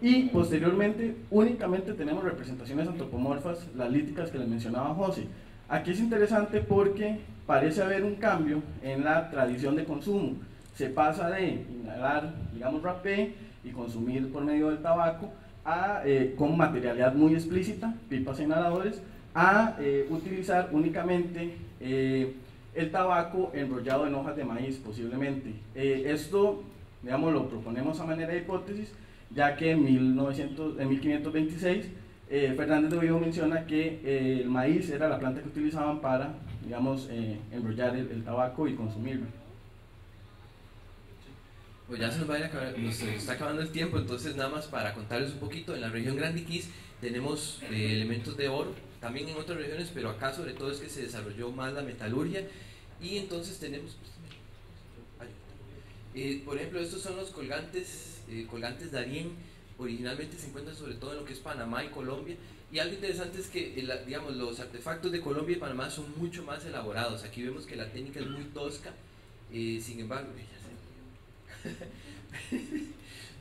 y posteriormente únicamente tenemos representaciones antropomorfas, las líticas que les mencionaba José. Aquí es interesante porque parece haber un cambio en la tradición de consumo. Se pasa de inhalar, digamos, rapé y consumir por medio del tabaco, a, eh, con materialidad muy explícita, pipas e inhaladores, a eh, utilizar únicamente eh, el tabaco enrollado en hojas de maíz, posiblemente. Eh, esto, digamos, lo proponemos a manera de hipótesis, ya que en, mil quinientos veintiséis eh, Fernández de Vivo menciona que eh, el maíz era la planta que utilizaban para, digamos, eh, enrollar el, el tabaco y consumirlo. Pues ya se nos, va a ir acabar, nos está acabando el tiempo, entonces nada más para contarles un poquito, en la región Gran Niquís tenemos eh, elementos de oro, también en otras regiones, pero acá sobre todo es que se desarrolló más la metalurgia, y entonces tenemos, eh, por ejemplo, estos son los colgantes, eh, colgantes de Darién, originalmente se encuentran sobre todo en lo que es Panamá y Colombia. Y algo interesante es que, digamos, los artefactos de Colombia y Panamá son mucho más elaborados. Aquí vemos que la técnica es muy tosca, eh, sin embargo,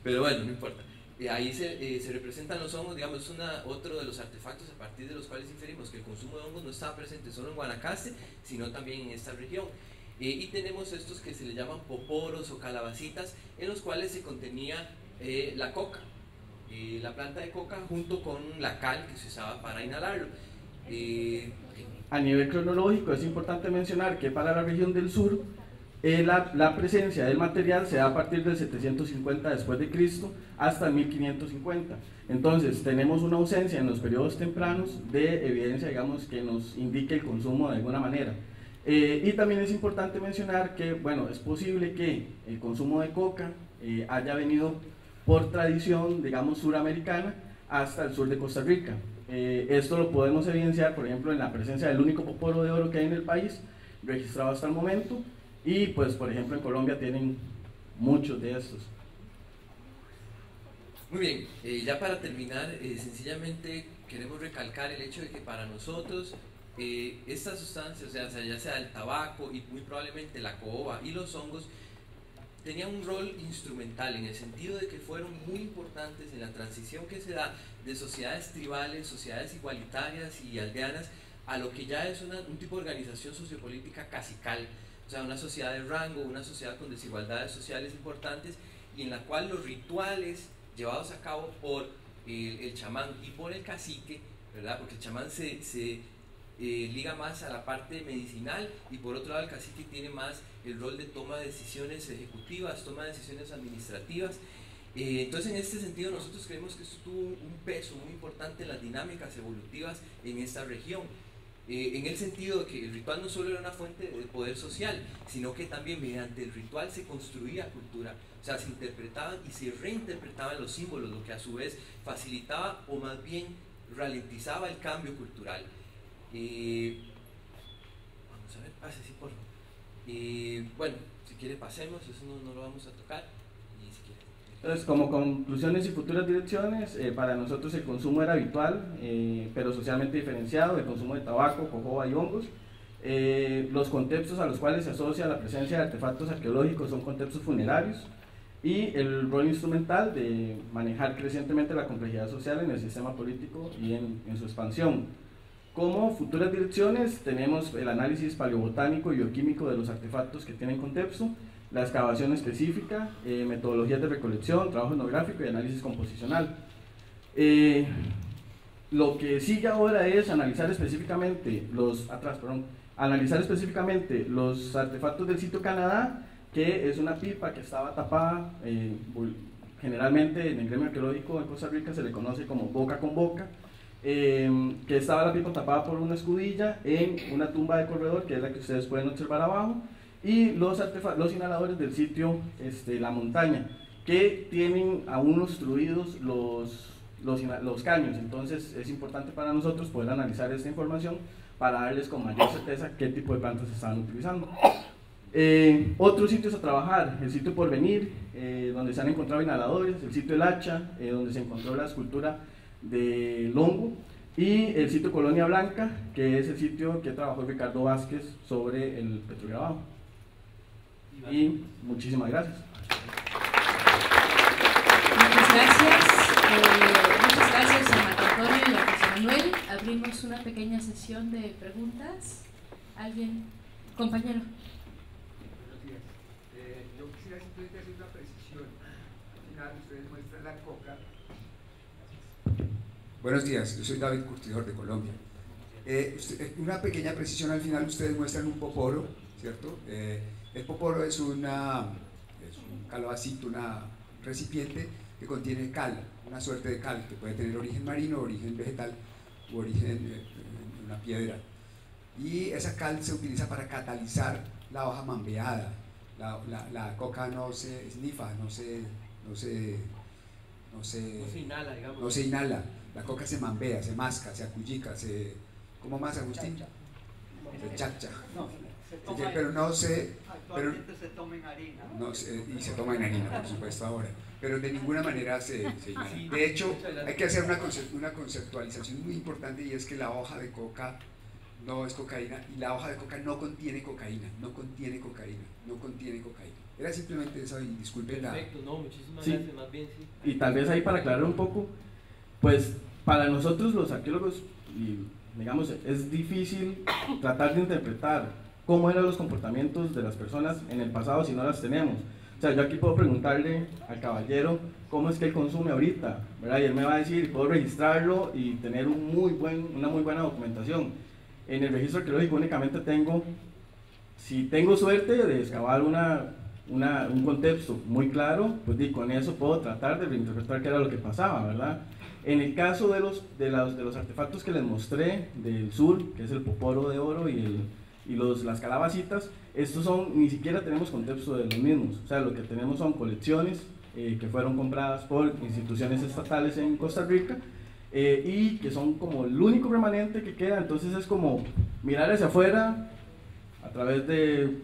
pero bueno, no importa. Eh, ahí se, eh, se representan los hongos, digamos, es una, otro de los artefactos a partir de los cuales inferimos que el consumo de hongos no estaba presente solo en Guanacaste, sino también en esta región. Eh, y tenemos estos que se le llaman poporos o calabacitas, en los cuales se contenía eh, la coca. Eh, la planta de coca junto con la cal que se usaba para inhalarlo. Eh, okay. A nivel cronológico es importante mencionar que para la región del sur eh, la, la presencia del material se da a partir del setecientos cincuenta después de Cristo hasta mil quinientos cincuenta. Entonces tenemos una ausencia en los periodos tempranos de evidencia, digamos, que nos indique el consumo de alguna manera. Eh, y también es importante mencionar que, bueno, es posible que el consumo de coca eh, haya venido por tradición, digamos, suramericana hasta el sur de Costa Rica. Eh, esto lo podemos evidenciar, por ejemplo, en la presencia del único poporo de oro que hay en el país, registrado hasta el momento, y pues, por ejemplo, en Colombia tienen muchos de estos. Muy bien, eh, ya para terminar, eh, sencillamente queremos recalcar el hecho de que para nosotros eh, estas sustancias, o sea, ya sea el tabaco y muy probablemente la coba y los hongos, tenían un rol instrumental en el sentido de que fueron muy importantes en la transición que se da de sociedades tribales, sociedades igualitarias y aldeanas a lo que ya es una, un tipo de organización sociopolítica cacical, o sea, una sociedad de rango, una sociedad con desigualdades sociales importantes y en la cual los rituales llevados a cabo por el, el chamán y por el cacique, ¿verdad? Porque el chamán se, se eh, liga más a la parte medicinal, y por otro lado el cacique tiene más el rol de toma de decisiones ejecutivas, toma de decisiones administrativas. Eh, entonces en este sentido nosotros creemos que esto tuvo un peso muy importante en las dinámicas evolutivas en esta región. Eh, en el sentido de que el ritual no solo era una fuente de poder social, sino que también mediante el ritual se construía cultura, o sea, se interpretaban y se reinterpretaban los símbolos, lo que a su vez facilitaba o más bien ralentizaba el cambio cultural. Eh, vamos a ver, pase, sí, por favor. Eh, bueno, si quiere pasemos, eso no, no lo vamos a tocar. Y si quiere. Entonces, como conclusiones y futuras direcciones, eh, para nosotros el consumo era habitual, eh, pero socialmente diferenciado, el consumo de tabaco, jojoba y hongos. Eh, los contextos a los cuales se asocia la presencia de artefactos arqueológicos son contextos funerarios, y el rol instrumental de manejar crecientemente la complejidad social en el sistema político y en, en su expansión. Como futuras direcciones tenemos el análisis paleobotánico y bioquímico de los artefactos que tienen contexto, la excavación específica, eh, metodologías de recolección, trabajo etnográfico y análisis composicional. Eh, lo que sigue ahora es analizar específicamente los, atrás, perdón, analizar específicamente los artefactos del sitio Canadá, que es una pipa que estaba tapada, eh, generalmente en el gremio arqueológico de Costa Rica se le conoce como boca con boca, eh, que estaba la pipa tapada por una escudilla en una tumba de corredor, que es la que ustedes pueden observar abajo, y los, los inhaladores del sitio este, La Montaña, que tienen aún obstruidos los, los, los caños. Entonces es importante para nosotros poder analizar esta información para darles con mayor certeza qué tipo de plantas estaban utilizando. Eh, otros sitios a trabajar, el sitio Porvenir, eh, donde se han encontrado inhaladores, el sitio El Hacha, eh, donde se encontró la escultura del hongo, y el sitio Colonia Blanca, que es el sitio que trabajó Ricardo Vázquez sobre el petrograbado. Y muchísimas gracias. Muchas gracias, eh, muchas gracias a Marco Antonio y a José Manuel. Abrimos una pequeña sesión de preguntas. ¿Alguien? Compañero. Buenos días. Eh, yo quisiera simplemente hacer una precisión. Al final ustedes muestran la coca. Buenos días, yo soy David Curtidor de Colombia. Eh, usted, una pequeña precisión, al final ustedes muestran un poporo, ¿cierto? Eh, El poporo es, una, es un calabacito, un recipiente que contiene cal, una suerte de cal que puede tener origen marino, origen vegetal u origen de eh, una piedra. Y esa cal se utiliza para catalizar la hoja mambeada. La, la, la coca no se esnifa, no se, no, se, no, se, no se inhala, digamos. No se inhala. La coca se mambea, se masca, se acullica, se... ¿Cómo más, Agustín? Se chacha. No. Sí, pero no sé, pero, se toma en harina. No sé, y se toma en harina, por supuesto, ahora, pero de ninguna manera se, se inhala. De hecho, hay que hacer una, una conceptualización muy importante, y es que la hoja de coca no es cocaína, y la hoja de coca no contiene cocaína, no contiene cocaína, no contiene cocaína. Era simplemente eso, y disculpen la... Perfecto, no, muchísimas sí. Gracias, más bien, sí. Y tal vez ahí para aclarar un poco, pues para nosotros los arqueólogos, digamos, es difícil tratar de interpretar cómo eran los comportamientos de las personas en el pasado si no las tenemos. O sea, yo aquí puedo preguntarle al caballero cómo es que él consume ahorita, ¿verdad? Y él me va a decir, puedo registrarlo y tener un muy buen, una muy buena documentación. En el registro arqueológico únicamente tengo, si tengo suerte de excavar una, una, un contexto muy claro, pues y con eso puedo tratar de reinterpretar qué era lo que pasaba, ¿verdad? En el caso de los, de los, de los artefactos que les mostré del sur, que es el poporo de oro y el... y los, las calabacitas, estos son, ni siquiera tenemos contexto de los mismos, o sea, lo que tenemos son colecciones eh, que fueron compradas por instituciones estatales en Costa Rica eh, y que son como el único remanente que queda. Entonces es como mirar hacia afuera a través de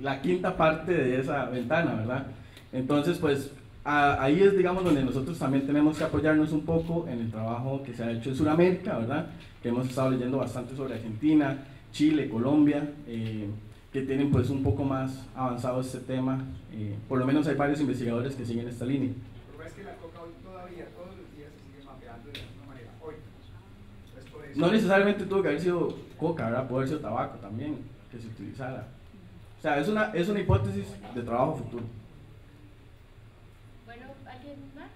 la quinta parte de esa ventana, ¿verdad? Entonces pues a, ahí es, digamos, donde nosotros también tenemos que apoyarnos un poco en el trabajo que se ha hecho en Sudamérica, ¿verdad? Que hemos estado leyendo bastante sobre Argentina, Chile, Colombia, eh, que tienen pues un poco más avanzado este tema. Eh, por lo menos hay varios investigadores que siguen esta línea. Pero es que la coca hoy todavía, todos los días se sigue mapeando de la misma manera, hoy. Pues no necesariamente tuvo que haber sido coca, ¿verdad? Puede haber sido tabaco también, que se utilizara. O sea, es una, es una hipótesis de trabajo futuro. Bueno, ¿alguien más?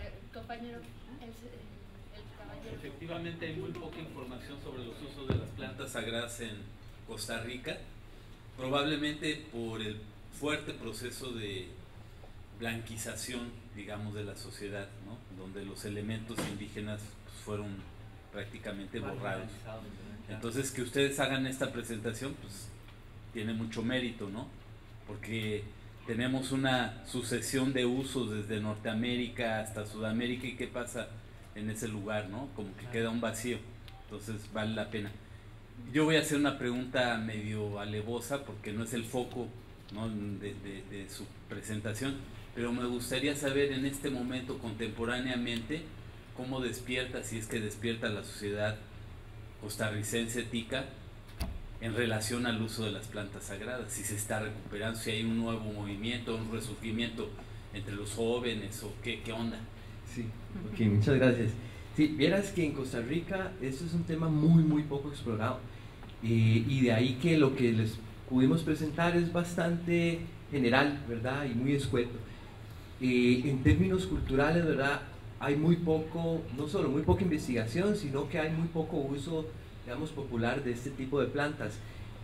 Eh, compañero, el, Efectivamente hay muy poca información sobre los usos de las plantas sagradas en Costa Rica, probablemente por el fuerte proceso de blanquización, digamos, de la sociedad, ¿no? Donde los elementos indígenas pues, fueron prácticamente borrados. Entonces que ustedes hagan esta presentación pues tiene mucho mérito, ¿no? Porque tenemos una sucesión de usos desde Norteamérica hasta Sudamérica, y qué pasa en ese lugar, ¿no? Como que queda un vacío, entonces vale la pena. Yo voy a hacer una pregunta medio alevosa porque no es el foco, ¿no? de, de, de su presentación, pero me gustaría saber en este momento, contemporáneamente, cómo despierta, si es que despierta la sociedad costarricense tica en relación al uso de las plantas sagradas, si se está recuperando, si hay un nuevo movimiento, un resurgimiento entre los jóvenes o qué, qué onda. Sí, ok, muchas gracias. Sí, vieras que en Costa Rica esto es un tema muy, muy poco explorado, eh, y de ahí que lo que les pudimos presentar es bastante general, ¿verdad? Y muy escueto. Eh, en términos culturales, ¿verdad? Hay muy poco, no solo muy poca investigación, sino que hay muy poco uso, digamos, popular de este tipo de plantas.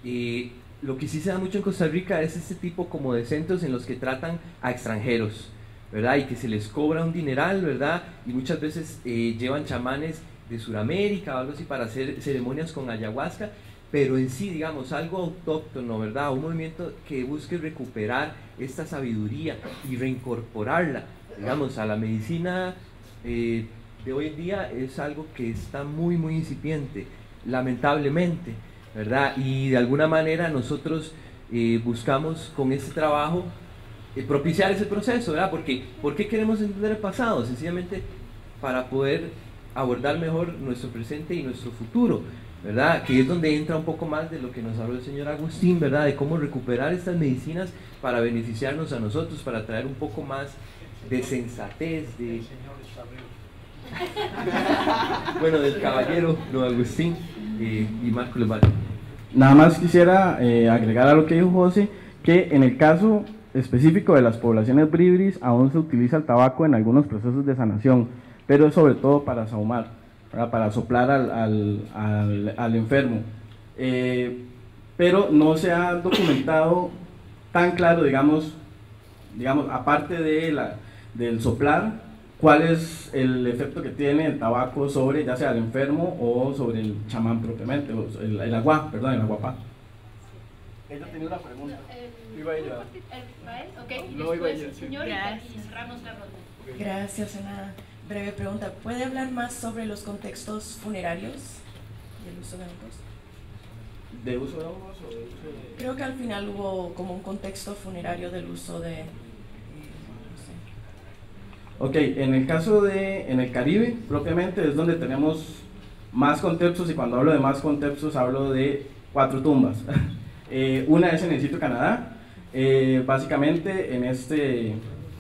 Eh, lo que sí se da mucho en Costa Rica es este tipo como de centros en los que tratan a extranjeros, ¿verdad? Y que se les cobra un dineral, ¿verdad? Y muchas veces eh, llevan chamanes de Sudamérica o algo así para hacer ceremonias con ayahuasca, pero en sí, digamos, algo autóctono, ¿verdad? Un movimiento que busque recuperar esta sabiduría y reincorporarla, digamos, a la medicina eh, de hoy en día es algo que está muy, muy incipiente, lamentablemente, ¿verdad? Y de alguna manera nosotros eh, buscamos con este trabajo Eh, propiciar ese proceso, ¿verdad? Porque, ¿por qué queremos entender el pasado? Sencillamente para poder abordar mejor nuestro presente y nuestro futuro, ¿verdad? Que es donde entra un poco más de lo que nos habló el señor Agustín, ¿verdad? De cómo recuperar estas medicinas para beneficiarnos a nosotros, para traer un poco más de sensatez, de... Bueno, del caballero, don Agustín eh, y Marco Levallo. Nada más quisiera eh, agregar a lo que dijo José, que en el caso específico de las poblaciones bribris aún se utiliza el tabaco en algunos procesos de sanación, pero es sobre todo para sahumar, ¿verdad? Para soplar al, al, al, al enfermo, eh, pero no se ha documentado tan claro, digamos, digamos aparte de la, del soplar, cuál es el efecto que tiene el tabaco sobre ya sea el enfermo o sobre el chamán propiamente, o el, el agua, perdón, el aguapá. Ella tenía una pregunta. El, iba a ir a... El, okay. No, después, iba a ir a... Señor, y cerramos la ronda. Okay. Gracias, Ana. Breve pregunta. ¿Puede hablar más sobre los contextos funerarios y el uso de hongos? ¿De uso de hongos o de uso de...? Creo que al final hubo como un contexto funerario del uso de... Eh, no sé. Ok, en el caso de... En el Caribe, propiamente, es donde tenemos más contextos, y cuando hablo de más contextos hablo de cuatro tumbas. Eh, una es en el sitio Canadá, eh, básicamente en, este,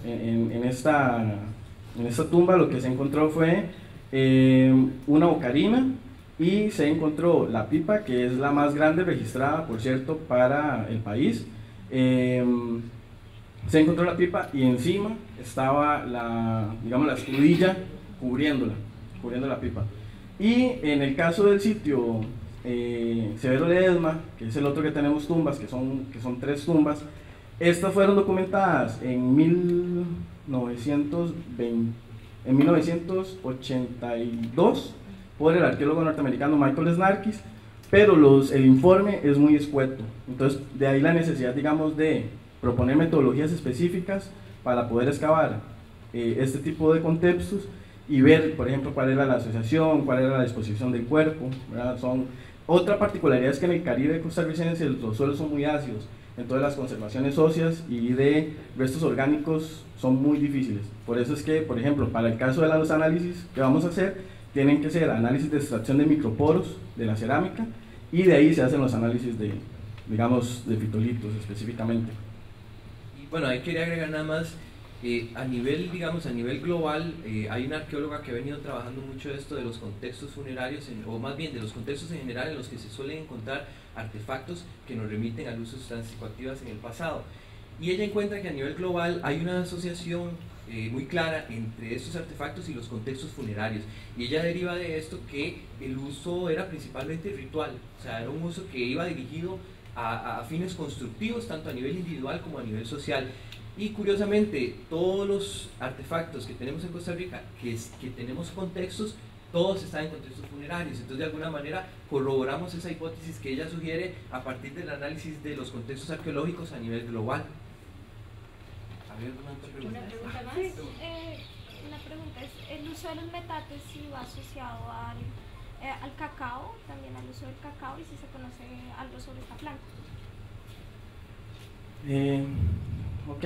en, en, esta, en esta tumba lo que se encontró fue eh, una ocarina, y se encontró la pipa, que es la más grande registrada, por cierto, para el país. Eh, se encontró la pipa y encima estaba la, digamos, la escudilla cubriéndola, cubriendo la pipa. Y en el caso del sitio Eh, Severo Ledesma, que es el otro que tenemos tumbas, que son, que son tres tumbas, estas fueron documentadas en, mil novecientos veinte, en mil novecientos ochenta y dos por el arqueólogo norteamericano Michael Snarkis, pero los, el informe es muy escueto, entonces de ahí la necesidad, digamos, de proponer metodologías específicas para poder excavar eh, este tipo de contextos y ver, por ejemplo, cuál era la asociación, cuál era la disposición del cuerpo, ¿verdad? Son, otra particularidad es que en el Caribe costarricense los suelos son muy ácidos, entonces las conservaciones óseas y de restos orgánicos son muy difíciles. Por eso es que, por ejemplo, para el caso de los análisis que vamos a hacer, tienen que ser análisis de extracción de microporos de la cerámica, y de ahí se hacen los análisis de, digamos, de fitolitos específicamente. Y bueno, ahí quería agregar nada más. Eh, a nivel, digamos, a nivel global, eh, hay una arqueóloga que ha venido trabajando mucho esto de los contextos funerarios, en, o más bien de los contextos en general en los que se suelen encontrar artefactos que nos remiten al uso de sustancias psicoactivas en el pasado. Y ella encuentra que a nivel global hay una asociación eh, muy clara entre estos artefactos y los contextos funerarios. Y ella deriva de esto que el uso era principalmente ritual, o sea, era un uso que iba dirigido a, a fines constructivos, tanto a nivel individual como a nivel social. Y curiosamente, todos los artefactos que tenemos en Costa Rica, que, es, que tenemos contextos, todos están en contextos funerarios. Entonces, de alguna manera, corroboramos esa hipótesis que ella sugiere a partir del análisis de los contextos arqueológicos a nivel global. ¿Había alguna otra pregunta? Una pregunta más. Sí. Eh, la pregunta es, ¿el uso de los metates si va asociado al, eh, al cacao, también al uso del cacao, y si se conoce algo sobre esta planta? Eh, ok.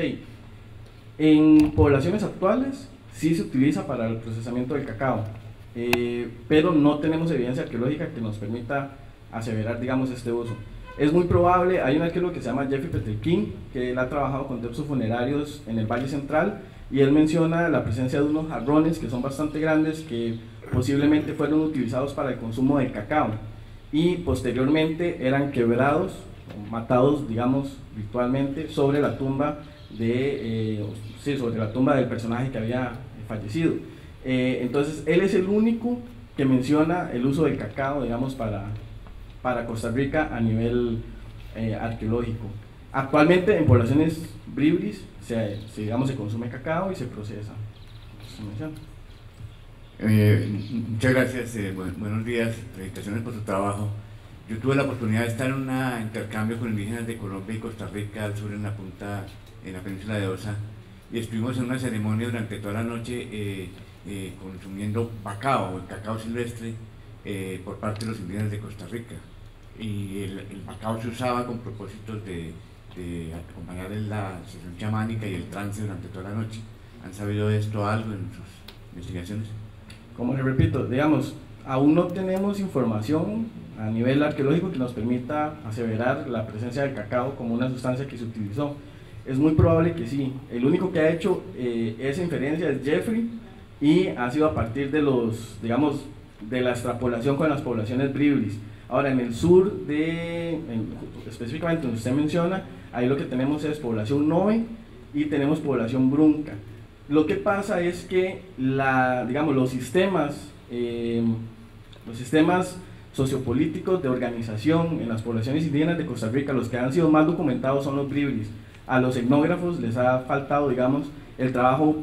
En poblaciones actuales, sí se utiliza para el procesamiento del cacao. Eh, pero no tenemos evidencia arqueológica que nos permita aseverar, digamos, este uso. Es muy probable, hay un arqueólogo que se llama Jeffrey Peterkin, que él ha trabajado con contextos funerarios en el Valle Central, y él menciona la presencia de unos jarrones que son bastante grandes, que posiblemente fueron utilizados para el consumo de cacao, y posteriormente eran quebrados, matados, digamos, virtualmente, sobre la tumba, de, eh, sí, sobre la tumba del personaje que había fallecido. Eh, entonces, él es el único que menciona el uso del cacao, digamos, para, para Costa Rica a nivel eh, arqueológico. Actualmente, en poblaciones bribris, se, se, digamos, se consume cacao y se procesa. Eh, muchas gracias, eh, bueno, buenos días, felicitaciones por su trabajo. Yo tuve la oportunidad de estar en un intercambio con indígenas de Colombia y Costa Rica, al sur en la punta, en la península de Osa, y estuvimos en una ceremonia durante toda la noche, eh, Eh, consumiendo bacao, el cacao silvestre, eh, por parte de los indígenas de Costa Rica, y el, el bacao se usaba con propósitos de, de acompañar en la sesión chamánica y el trance durante toda la noche. ¿Han sabido de esto algo en sus investigaciones? Como les repito, digamos, aún no tenemos información a nivel arqueológico que nos permita aseverar la presencia del cacao como una sustancia que se utilizó. Es muy probable que sí. El único que ha hecho eh, esa inferencia es Jeffrey, y ha sido a partir de los, digamos, de la extrapolación con las poblaciones bribris. Ahora, en el sur de, en, específicamente donde usted menciona, ahí lo que tenemos es población Noe y tenemos población Brunca. Lo que pasa es que, la, digamos, los sistemas, eh, los sistemas sociopolíticos de organización en las poblaciones indígenas de Costa Rica, los que han sido más documentados son los bribris. A los etnógrafos les ha faltado, digamos, el trabajo,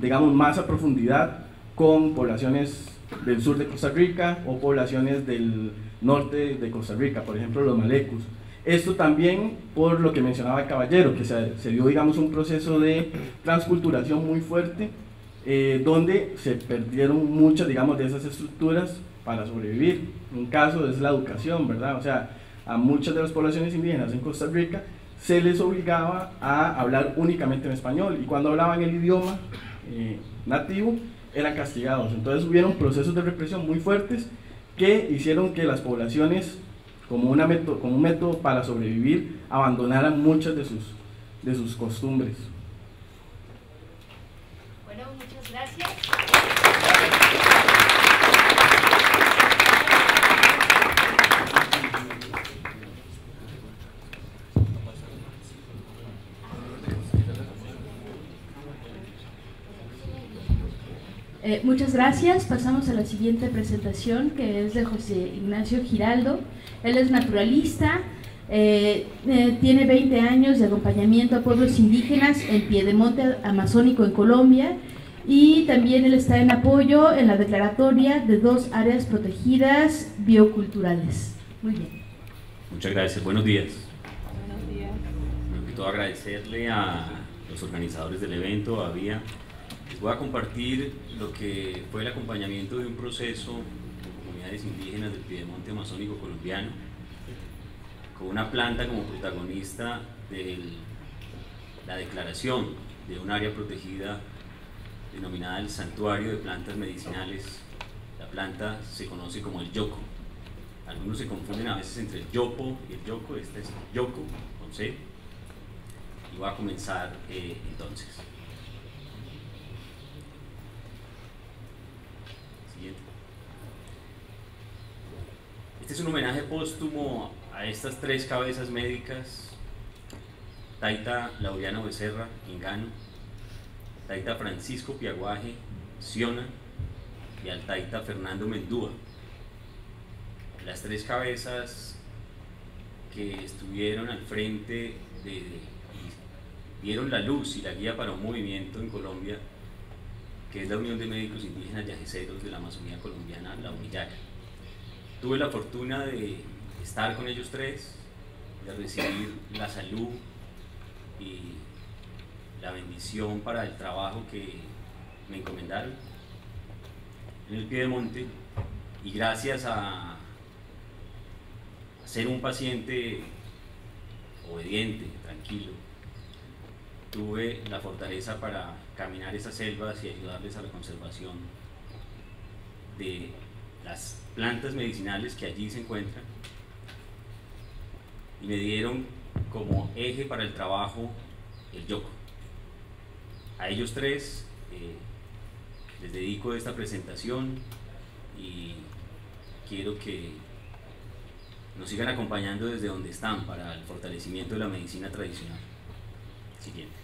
digamos, más a profundidad con poblaciones del sur de Costa Rica o poblaciones del norte de Costa Rica, por ejemplo los malecos. Esto también por lo que mencionaba el caballero, que se, se dio, digamos, un proceso de transculturación muy fuerte, eh, donde se perdieron muchas, digamos, de esas estructuras para sobrevivir. Un caso es la educación, ¿verdad? O sea, a muchas de las poblaciones indígenas en Costa Rica se les obligaba a hablar únicamente en español, y cuando hablaban el idioma Eh, nativo eran castigados. Entonces hubieron procesos de represión muy fuertes que hicieron que las poblaciones, como, una meto, como un método para sobrevivir, abandonaran muchas de sus, de sus costumbres. Bueno, muchas gracias. Eh, muchas gracias. Pasamos a la siguiente presentación, que es de José Ignacio Giraldo. Él es naturalista, eh, eh, tiene veinte años de acompañamiento a pueblos indígenas en Piedemonte Amazónico en Colombia, y también él está en apoyo en la declaratoria de dos áreas protegidas bioculturales. Muy bien. Muchas gracias. Buenos días. Buenos días. Primero que todo, agradecerle a los organizadores del evento, a Vía. Les voy a compartir lo que fue el acompañamiento de un proceso con comunidades indígenas del Piedemonte Amazónico colombiano, con una planta como protagonista de la declaración de un área protegida denominada el Santuario de Plantas Medicinales. La planta se conoce como el yoco. Algunos se confunden a veces entre el yopo y el yoco. Este es el yoco, con C. Y voy a comenzar eh, entonces. Este es un homenaje póstumo a estas tres cabezas médicas: Taita Laureano Becerra, Ingano, Taita Francisco Coreguaje, Siona, y al Taita Fernando Mendúa. Las tres cabezas que estuvieron al frente de, de, y dieron la luz y la guía para un movimiento en Colombia que es la Unión de Médicos Indígenas y Ajeceros de la Amazonía Colombiana, la Umillaca. Tuve la fortuna de estar con ellos tres, de recibir la salud y la bendición para el trabajo que me encomendaron en el Piedemonte, y gracias a ser un paciente obediente, tranquilo, tuve la fortaleza para caminar esas selvas y ayudarles a la conservación de las plantas medicinales que allí se encuentran, y me dieron como eje para el trabajo el yopo. A ellos tres eh, les dedico esta presentación y quiero que nos sigan acompañando desde donde están para el fortalecimiento de la medicina tradicional. Siguiente.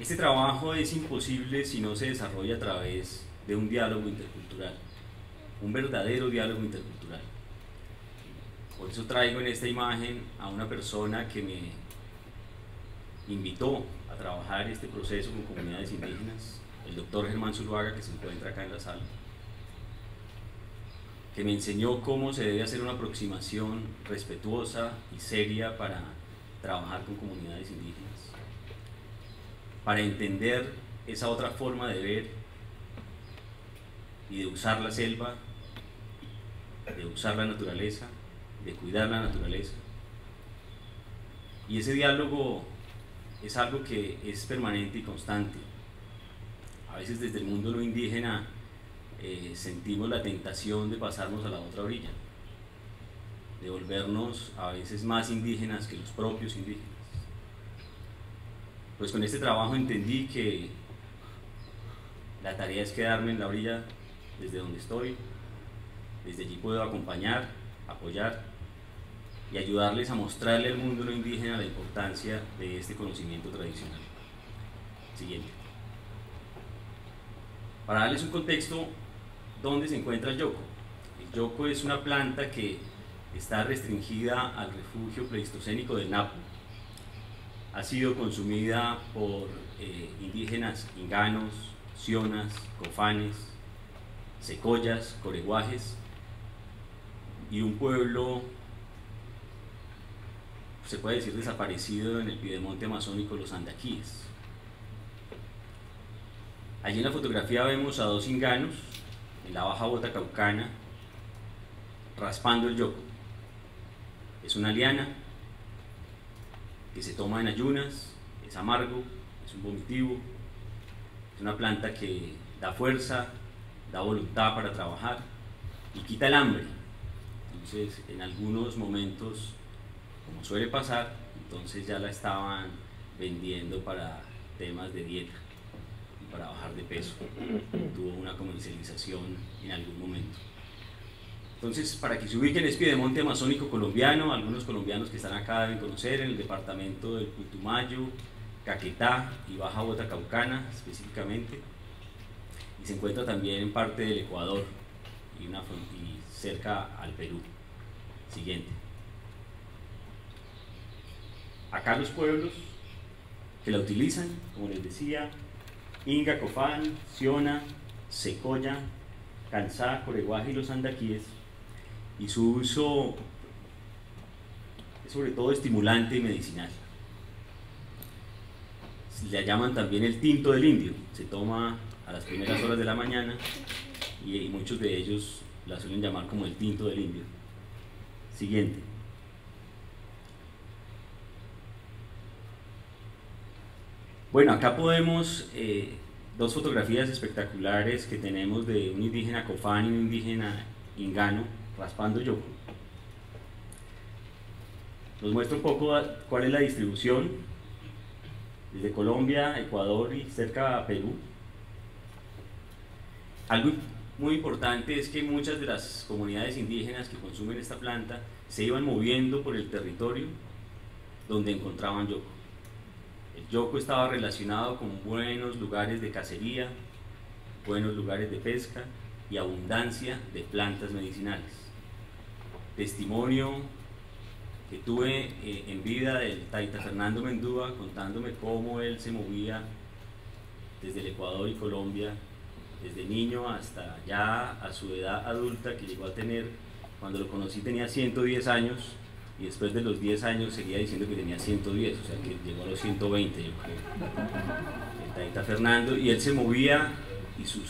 Este trabajo es imposible si no se desarrolla a través de un diálogo intercultural, un verdadero diálogo intercultural. Por eso traigo en esta imagen a una persona que me invitó a trabajar este proceso con comunidades indígenas, el doctor Germán Zuluaga, que se encuentra acá en la sala, que me enseñó cómo se debe hacer una aproximación respetuosa y seria para trabajar con comunidades indígenas, para entender esa otra forma de ver y de usar la selva, de usar la naturaleza, de cuidar la naturaleza. Y ese diálogo es algo que es permanente y constante. A veces desde el mundo no indígena eh, sentimos la tentación de pasarnos a la otra orilla, de volvernos a veces más indígenas que los propios indígenas. Pues con este trabajo entendí que la tarea es quedarme en la orilla desde donde estoy, desde allí puedo acompañar, apoyar y ayudarles a mostrarle al mundo no indígena la importancia de este conocimiento tradicional. Siguiente. Para darles un contexto, ¿dónde se encuentra el yoco? El yoco es una planta que está restringida al refugio pleistocénico del Napo. Ha sido consumida por eh, indígenas inganos, sionas, cofanes, secoyas, coreguajes y un pueblo se puede decir desaparecido en el Piedemonte Amazónico, los andaquíes. Allí en la fotografía vemos a dos inganos en la baja bota caucana raspando el yoco. Es una liana que se toma en ayunas, es amargo, es un vomitivo, es una planta que da fuerza, da voluntad para trabajar y quita el hambre. Entonces en algunos momentos, como suele pasar, entonces ya la estaban vendiendo para temas de dieta y para bajar de peso. Tuvo una comercialización en algún momento. Entonces, para que se ubiquen, es Piedemonte Amazónico colombiano. Algunos colombianos que están acá deben conocer, en el departamento del Putumayo, Caquetá y Baja Bota Caucana específicamente. Y se encuentra también en parte del Ecuador y, una, y cerca al Perú. Siguiente. Acá los pueblos que la utilizan, como les decía, Inga, Cofán, Siona, Secoya, Cansá, Coreguaje y los andaquíes, y su uso es sobre todo estimulante y medicinal. Le llaman también el tinto del indio, se toma a las primeras horas de la mañana y muchos de ellos la suelen llamar como el tinto del indio. Siguiente. Bueno, acá podemos eh, dos fotografías espectaculares que tenemos de un indígena cofán y un indígena ingano raspando yopo. Nos muestra un poco cuál es la distribución desde Colombia, Ecuador y cerca a Perú. Algo muy importante es que muchas de las comunidades indígenas que consumen esta planta se iban moviendo por el territorio donde encontraban yopo. El yoco estaba relacionado con buenos lugares de cacería, buenos lugares de pesca y abundancia de plantas medicinales. Testimonio que tuve eh, en vida del Taita Fernando Mendúa, contándome cómo él se movía desde el Ecuador y Colombia, desde niño hasta ya a su edad adulta que llegó a tener. Cuando lo conocí tenía ciento diez años y después de los diez años seguía diciendo que tenía ciento diez, o sea que llegó a los ciento veinte, yo creo, el Taita Fernando. Y él se movía y sus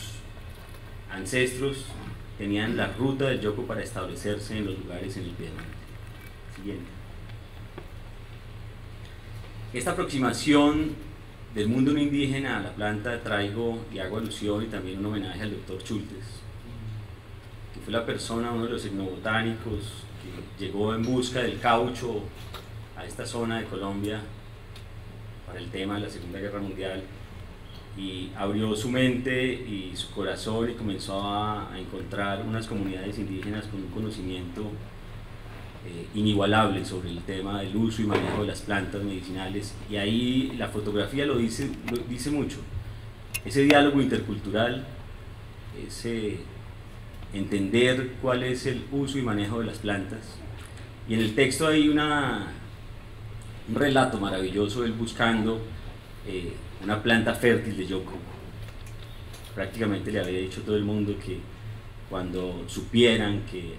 ancestros tenían la ruta del yoco para establecerse en los lugares en el Piedemonte. Siguiente. Esta aproximación del mundo no indígena a la planta traigo y hago alusión y también un homenaje al doctor Chultes, que fue la persona, uno de los etnobotánicos, que llegó en busca del caucho a esta zona de Colombia para el tema de la Segunda Guerra Mundial, y abrió su mente y su corazón y comenzó a, a encontrar unas comunidades indígenas con un conocimiento eh, inigualable sobre el tema del uso y manejo de las plantas medicinales. Y ahí la fotografía lo dice, lo dice mucho, ese diálogo intercultural, ese entender cuál es el uso y manejo de las plantas. Y en el texto hay una, un relato maravilloso, él buscando eh, una planta fértil de yoco. Prácticamente le había dicho a todo el mundo que cuando supieran que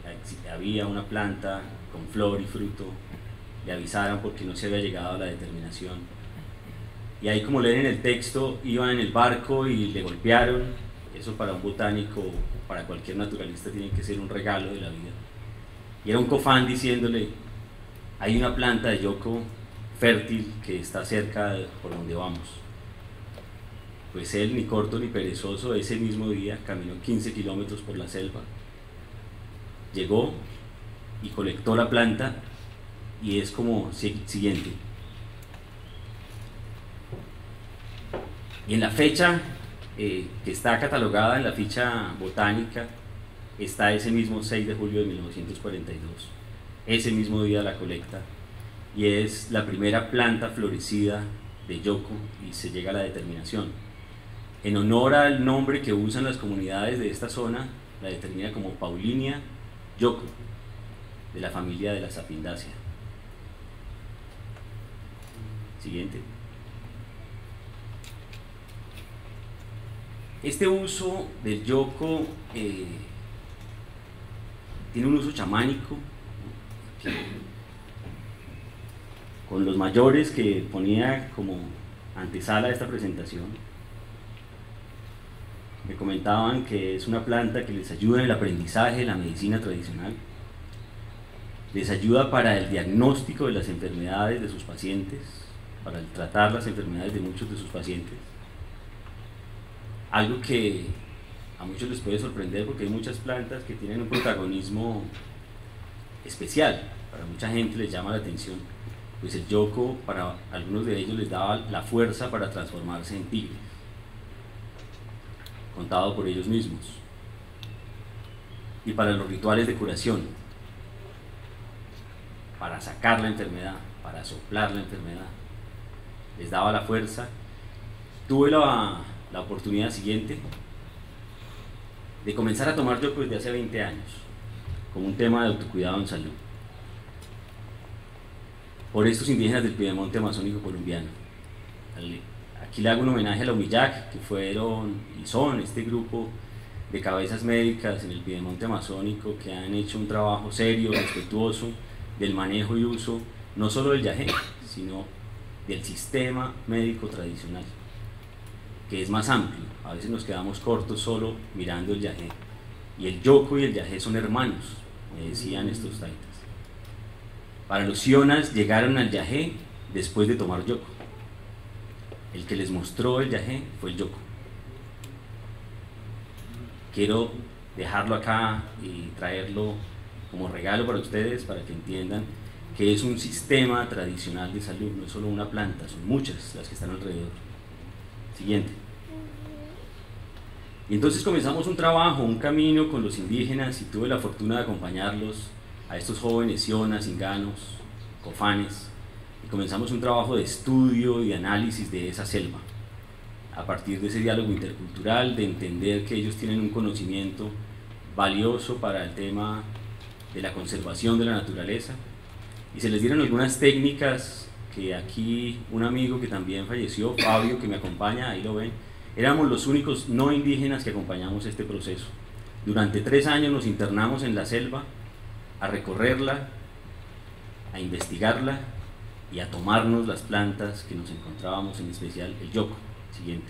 había una planta con flor y fruto, le avisaran porque no se había llegado a la determinación. Y ahí, como leen en el texto, iban en el barco y le golpearon. Eso para un botánico, para cualquier naturalista, tiene que ser un regalo de la vida. Y era un Cofán diciéndole: hay una planta de yoco fértil que está cerca de por donde vamos. Pues él, ni corto ni perezoso, ese mismo día caminó quince kilómetros por la selva, llegó y colectó la planta, y es como siguiente. Y en la fecha eh, que está catalogada en la ficha botánica, está ese mismo seis de julio de mil novecientos cuarenta y dos, ese mismo día la colecta, y es la primera planta florecida de yoco y se llega a la determinación. En honor al nombre que usan las comunidades de esta zona, la determina como Paulinia yoco, de la familia de las apindáceas. Siguiente. Este uso del yoco eh, tiene un uso chamánico, ¿no? Con los mayores que ponía como antesala de esta presentación, me comentaban que es una planta que les ayuda en el aprendizaje de la medicina tradicional, les ayuda para el diagnóstico de las enfermedades de sus pacientes, para el tratar las enfermedades de muchos de sus pacientes. Algo que a muchos les puede sorprender, porque hay muchas plantas que tienen un protagonismo especial, para mucha gente les llama la atención. Pues el yoco para algunos de ellos les daba la fuerza para transformarse en tigres, contado por ellos mismos, y para los rituales de curación, para sacar la enfermedad, para soplar la enfermedad, les daba la fuerza. Tuve la, la oportunidad siguiente de comenzar a tomar yoco desde hace veinte años, como un tema de autocuidado en salud, por estos indígenas del Piedemonte Amazónico colombiano. Dale. Aquí le hago un homenaje a la Umillaca, que fueron y son este grupo de cabezas médicas en el Piedemonte Amazónico que han hecho un trabajo serio, respetuoso del manejo y uso, no solo del yajé, sino del sistema médico tradicional, que es más amplio. A veces nos quedamos cortos solo mirando el yajé, y el yoco y el yajé son hermanos, me decían estos taitas. Para los sionas llegaron al yajé después de tomar yoco. El que les mostró el yajé fue el yoco. Quiero dejarlo acá y traerlo como regalo para ustedes, para que entiendan que es un sistema tradicional de salud, no es solo una planta, son muchas las que están alrededor. Siguiente. Y entonces comenzamos un trabajo, un camino con los indígenas, y tuve la fortuna de acompañarlos a estos jóvenes sionas, inganos, cofanes, y comenzamos un trabajo de estudio y análisis de esa selva, a partir de ese diálogo intercultural, de entender que ellos tienen un conocimiento valioso para el tema de la conservación de la naturaleza, y se les dieron algunas técnicas que aquí un amigo que también falleció, Fabio, que me acompaña, ahí lo ven, éramos los únicos no indígenas que acompañamos este proceso. Durante tres años nos internamos en la selva a recorrerla, a investigarla y a tomarnos las plantas que nos encontrábamos, en especial el yopo. Siguiente.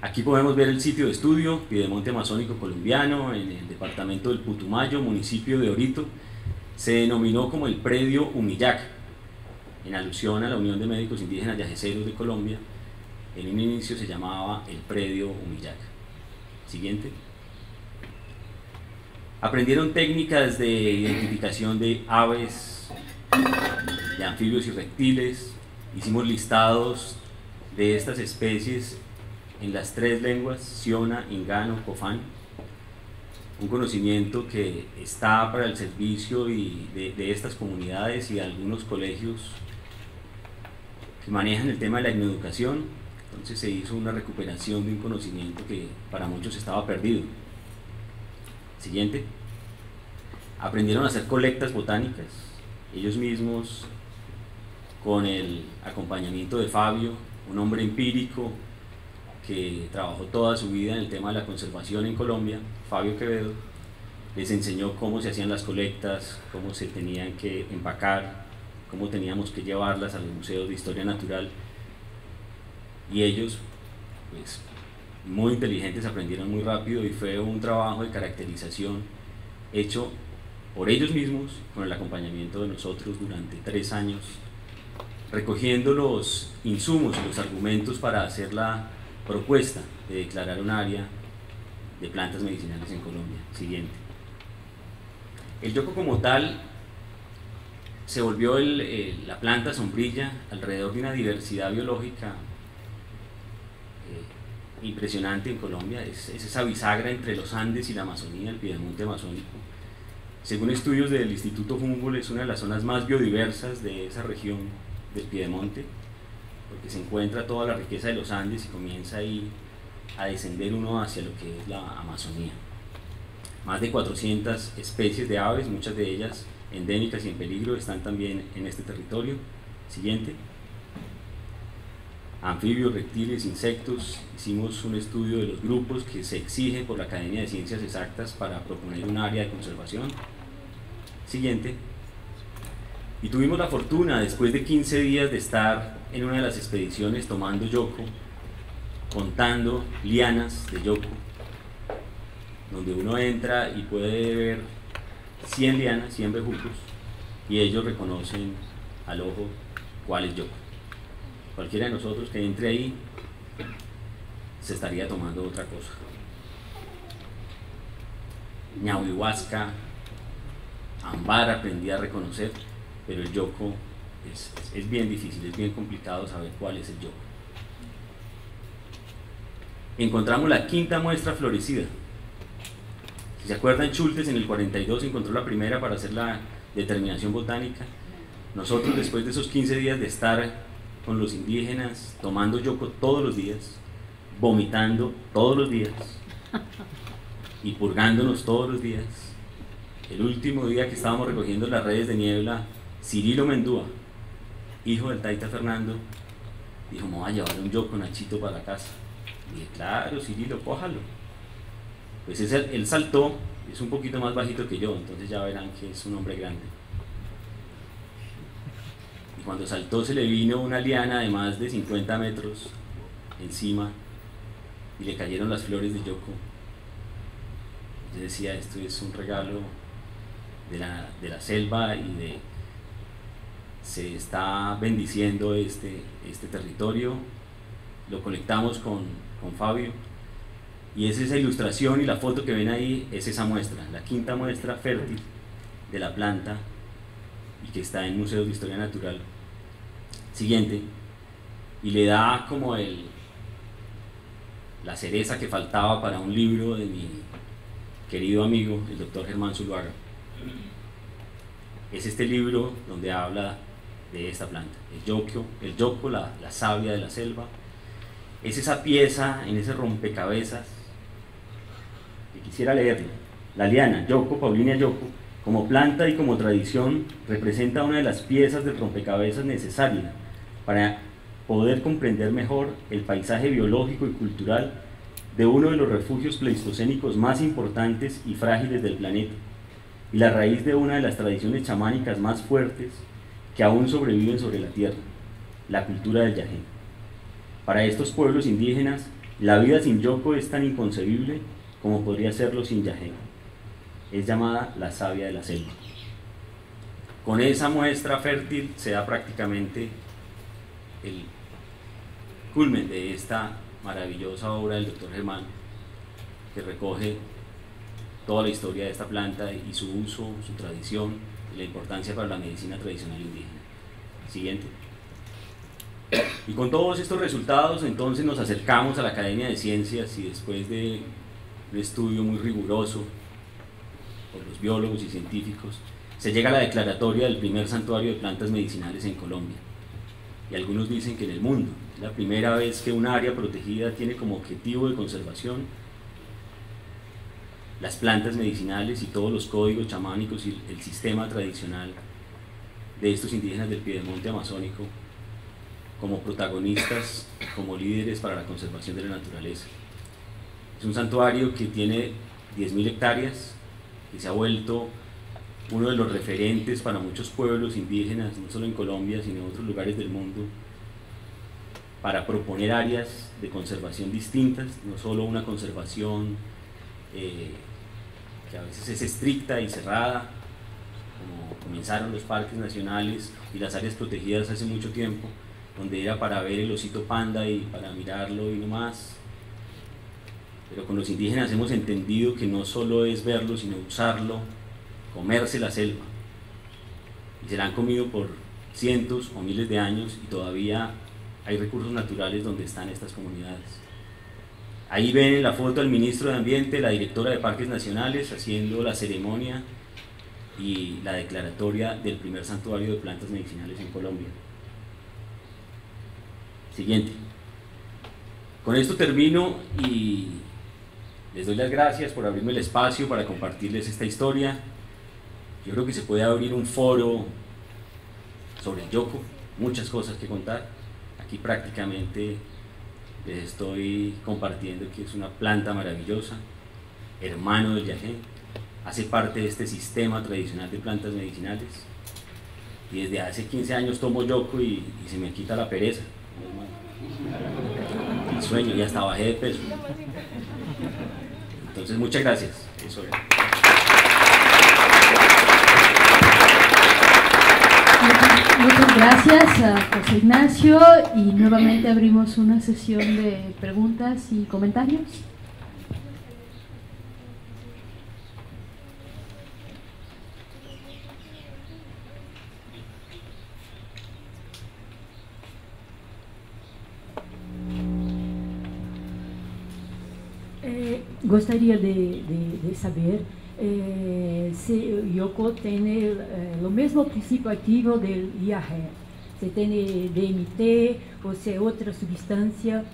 Aquí podemos ver el sitio de estudio, Piedemonte Amazónico Colombiano, en el departamento del Putumayo, municipio de Orito. Se denominó como el Predio Umillaca, en alusión a la Unión de Médicos Indígenas y Ajeceros de Colombia. En un inicio se llamaba el Predio Umillaca. Siguiente. Aprendieron técnicas de identificación de aves, de anfibios y reptiles. Hicimos listados de estas especies en las tres lenguas, Siona, Inga, Cofán. Un conocimiento que está para el servicio y de, de estas comunidades y de algunos colegios que manejan el tema de la educación. Entonces se hizo una recuperación de un conocimiento que para muchos estaba perdido. Siguiente. Aprendieron a hacer colectas botánicas ellos mismos, con el acompañamiento de Fabio, un hombre empírico que trabajó toda su vida en el tema de la conservación en Colombia, Fabio Quevedo. Les enseñó cómo se hacían las colectas, cómo se tenían que empacar, cómo teníamos que llevarlas a los museos de historia natural, y ellos, pues, muy inteligentes, aprendieron muy rápido, y fue un trabajo de caracterización hecho por ellos mismos con el acompañamiento de nosotros durante tres años, recogiendo los insumos y los argumentos para hacer la propuesta de declarar un área de plantas medicinales en Colombia. Siguiente. El yoco como tal se volvió el, el, la planta sombrilla alrededor de una diversidad biológica eh, impresionante en Colombia. Es, es esa bisagra entre los Andes y la Amazonía, el Piedemonte Amazónico. Según estudios del Instituto Humboldt, es una de las zonas más biodiversas de esa región del Piedemonte, porque se encuentra toda la riqueza de los Andes y comienza ahí a descender uno hacia lo que es la Amazonía. Más de cuatrocientas especies de aves, muchas de ellas endémicas y en peligro, están también en este territorio. Siguiente. Anfibios, reptiles, insectos. Hicimos un estudio de los grupos que se exigen por la Academia de Ciencias Exactas para proponer un área de conservación. Siguiente. Y tuvimos la fortuna, después de quince días de estar en una de las expediciones tomando yoco, contando lianas de yoco, donde uno entra y puede ver cien lianas, cien bejucos, y ellos reconocen al ojo cuál es yoco. Cualquiera de nosotros que entre ahí se estaría tomando otra cosa. Ñahuihuasca, ámbar aprendí a reconocer, pero el yoco es, es, es bien difícil, es bien complicado saber cuál es el yoco. Encontramos la quinta muestra florecida. Si se acuerdan, Schultes en el cuarenta y dos encontró la primera para hacer la determinación botánica. Nosotros, después de esos quince días de estar con los indígenas, tomando yoco todos los días, vomitando todos los días y purgándonos todos los días, el último día que estábamos recogiendo las redes de niebla, Cirilo Mendúa, hijo del Taita Fernando, dijo: me voy a llevar un yoco, Nachito, para la casa. Y dije: claro, Cirilo, cójalo. Pues ese, él saltó, es un poquito más bajito que yo, entonces ya verán que es un hombre grande. Y cuando saltó se le vino una liana de más de cincuenta metros encima y le cayeron las flores de yoco. Yo decía: esto es un regalo de la, de la selva, y de... se está bendiciendo este, este territorio. Lo conectamos con, con Fabio, y es esa ilustración y la foto que ven ahí, es esa muestra, la quinta muestra fértil de la planta, y que está en Museo de Historia Natural. Siguiente. Y le da como el, la cereza que faltaba para un libro de mi querido amigo, el doctor Germán Zuluaga. es este libro donde habla de esta planta, el yoco, el yoco la, la savia de la selva. Es esa pieza en ese rompecabezas que quisiera leerlo. La liana, yoco, Paulinia yoco, como planta y como tradición, representa una de las piezas del rompecabezas necesaria para poder comprender mejor el paisaje biológico y cultural de uno de los refugios pleistocénicos más importantes y frágiles del planeta, y la raíz de una de las tradiciones chamánicas más fuertes que aún sobreviven sobre la tierra, la cultura del yajé. Para estos pueblos indígenas, la vida sin yoco es tan inconcebible como podría serlo sin yajé. Es llamada la savia de la selva. Con esa muestra fértil se da prácticamente el culmen de esta maravillosa obra del doctor Germán, que recoge toda la historia de esta planta y su uso, su tradición y la importancia para la medicina tradicional indígena. Siguiente. Y con todos estos resultados entonces nos acercamos a la Academia de Ciencias, y después de un estudio muy riguroso por los biólogos y científicos, se llega a la declaratoria del primer santuario de plantas medicinales en Colombia, y algunos dicen que en el mundo. Es la primera vez que un área protegida tiene como objetivo de conservación las plantas medicinales y todos los códigos chamánicos y el sistema tradicional de estos indígenas del Piedemonte Amazónico como protagonistas, como líderes para la conservación de la naturaleza. Es un santuario que tiene diez mil hectáreas, que se ha vuelto uno de los referentes para muchos pueblos indígenas, no solo en Colombia, sino en otros lugares del mundo, para proponer áreas de conservación distintas, no solo una conservación eh, que a veces es estricta y cerrada, como comenzaron los parques nacionales y las áreas protegidas hace mucho tiempo, donde era para ver el osito panda y para mirarlo y no más. Pero con los indígenas hemos entendido que no solo es verlo, sino usarlo, comerse la selva. Y se la han comido por cientos o miles de años, y todavía hay recursos naturales donde están estas comunidades. Ahí ven en la foto al ministro de Ambiente, la directora de Parques Nacionales, haciendo la ceremonia y la declaratoria del primer santuario de plantas medicinales en Colombia. Siguiente. Con esto termino y les doy las gracias por abrirme el espacio para compartirles esta historia. Yo creo que se puede abrir un foro sobre el yoco, muchas cosas que contar. Aquí prácticamente les estoy compartiendo que es una planta maravillosa, hermano del yajé, hace parte de este sistema tradicional de plantas medicinales, y desde hace quince años tomo yoco y, y se me quita la pereza, el sueño, y hasta bajé de peso. Entonces, muchas gracias. Eso era. Muchas gracias a José Ignacio, y nuevamente abrimos una sesión de preguntas y comentarios. Eh, gostaria de, de, de saber eh, se o yoco tem eh, o mesmo princípio ativo do yajé, se tem D M T ou se é outra substância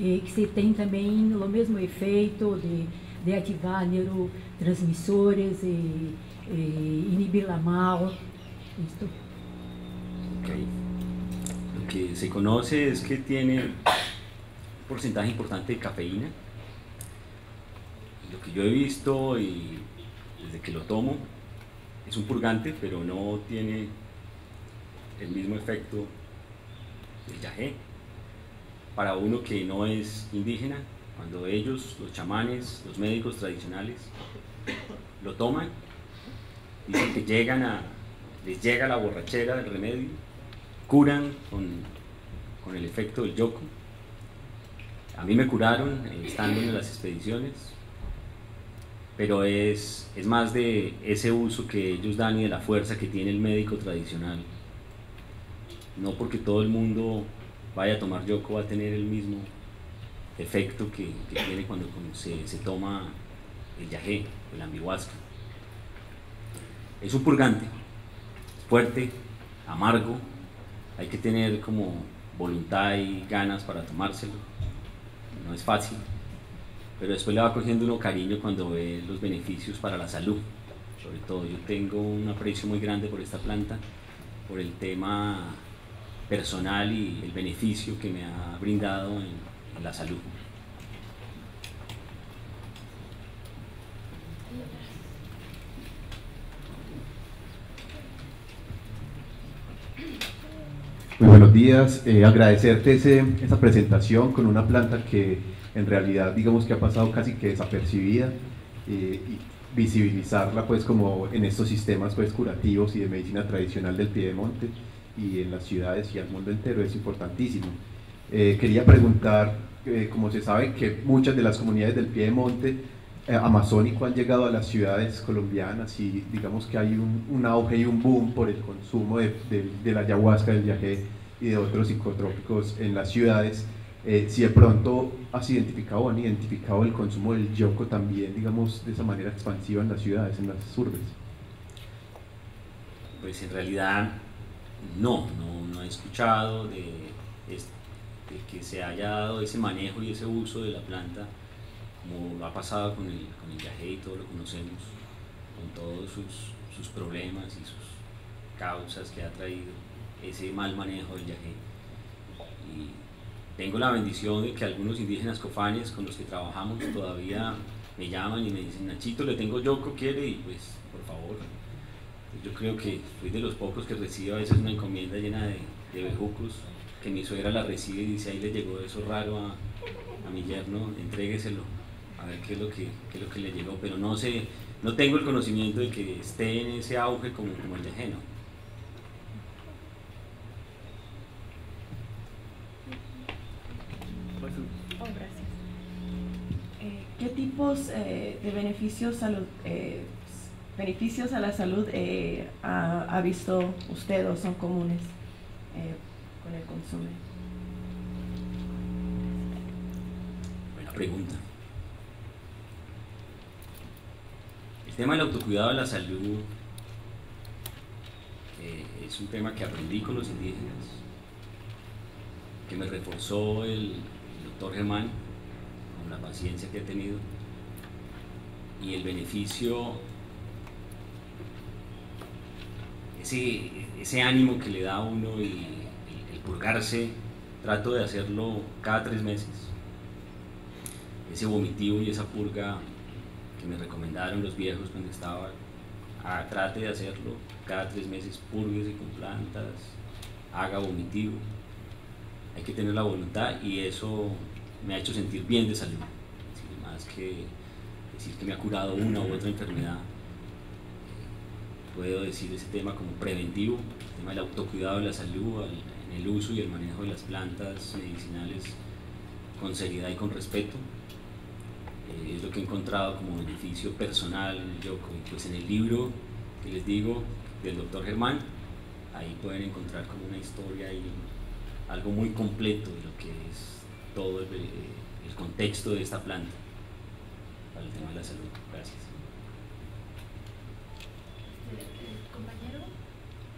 eh, que se tem também o mesmo efeito de, de ativar neurotransmissores e, e inibir a mal. Isto. Okay. O que se conoce es que tiene um porcentaje importante de cafeína. Lo que yo he visto y desde que lo tomo, es un purgante, pero no tiene el mismo efecto del yajé. Para uno que no es indígena, cuando ellos, los chamanes, los médicos tradicionales, lo toman, dicen que llegan a, les llega la borrachera del remedio, curan con, con el efecto del yoco. A mí me curaron eh, estando en las expediciones, pero es, es más de ese uso que ellos dan y de la fuerza que tiene el médico tradicional. No porque todo el mundo vaya a tomar yoco va a tener el mismo efecto que, que tiene cuando se, se toma el yajé, el ambihuasca. Es un purgante, fuerte, amargo, hay que tener como voluntad y ganas para tomárselo, no es fácil, pero después le va cogiendo uno cariño cuando ve los beneficios para la salud. Sobre todo yo tengo un aprecio muy grande por esta planta, por el tema personal y el beneficio que me ha brindado en, en la salud. Muy buenos días, eh, agradecerte ese, esa presentación con una planta que en realidad digamos que ha pasado casi que desapercibida, eh, y visibilizarla pues como en estos sistemas pues curativos y de medicina tradicional del Piedemonte y en las ciudades y al mundo entero es importantísimo. Eh, quería preguntar, eh, como se sabe que muchas de las comunidades del Piedemonte eh, amazónico han llegado a las ciudades colombianas y digamos que hay un, un auge y un boom por el consumo de, de, de la ayahuasca, del yajé y de otros psicotrópicos en las ciudades. Eh, si de pronto has identificado o han identificado el consumo del yopo también, digamos, de esa manera expansiva en las ciudades, en las urbes. Pues en realidad no, no, no he escuchado de, de que se haya dado ese manejo y ese uso de la planta, como lo ha pasado con el, con el yajé y todo lo conocemos, con todos sus, sus problemas y sus causas que ha traído ese mal manejo del yajé. Y tengo la bendición de que algunos indígenas cofanes con los que trabajamos todavía me llaman y me dicen: Nachito, le tengo yoco, ¿quiere? Y pues, por favor, yo creo que soy de los pocos que recibe a veces una encomienda llena de, de bejucos, que mi suegra la recibe y dice: ahí le llegó eso raro a, a mi yerno, entrégueselo, a ver qué es lo que, qué es lo que le llegó. Pero no sé, no tengo el conocimiento de que esté en ese auge como, como el de Geno. ¿Qué tipos eh, de beneficios, salud, eh, beneficios a la salud eh, ha, ha visto usted o son comunes eh, con el consumo? Buena pregunta. El tema del autocuidado de la salud eh, es un tema que aprendí con los indígenas, que me reforzó el, el doctor Germán, la paciencia que he tenido y el beneficio, ese, ese ánimo que le da a uno y el, el purgarse. Trato de hacerlo cada tres meses, ese vomitivo y esa purga que me recomendaron los viejos cuando estaba. Ah, trate de hacerlo cada tres meses, purguese con plantas, haga vomitivo, hay que tener la voluntad y eso me ha hecho sentir bien de salud, más que decir que me ha curado una u otra enfermedad. Puedo decir ese tema como preventivo, el tema del autocuidado de la salud, en el uso y el manejo de las plantas medicinales con seriedad y con respeto. Eh, es lo que he encontrado como beneficio personal en el yoco. Y pues en el libro que les digo del doctor Germán, ahí pueden encontrar como una historia y algo muy completo de lo que es todo el, el contexto de esta planta para el tema de la salud. Gracias. Compañero,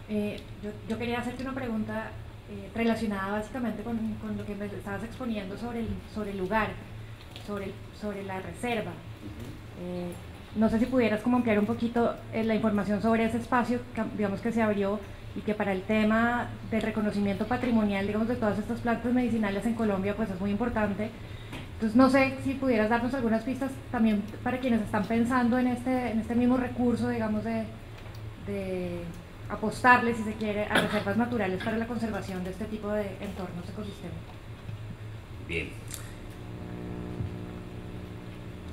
eh, yo, yo quería hacerte una pregunta eh, relacionada básicamente con, con lo que me estabas exponiendo sobre el, sobre el lugar, sobre, el, sobre la reserva. Eh, no sé si pudieras como ampliar un poquito eh, la información sobre ese espacio que, digamos, que se abrió y que para el tema del reconocimiento patrimonial, digamos, de todas estas plantas medicinales en Colombia, pues es muy importante. Entonces, no sé si pudieras darnos algunas pistas también para quienes están pensando en este, en este mismo recurso, digamos, de, de apostarle, si se quiere, a reservas naturales para la conservación de este tipo de entornos ecosistémicos. Bien.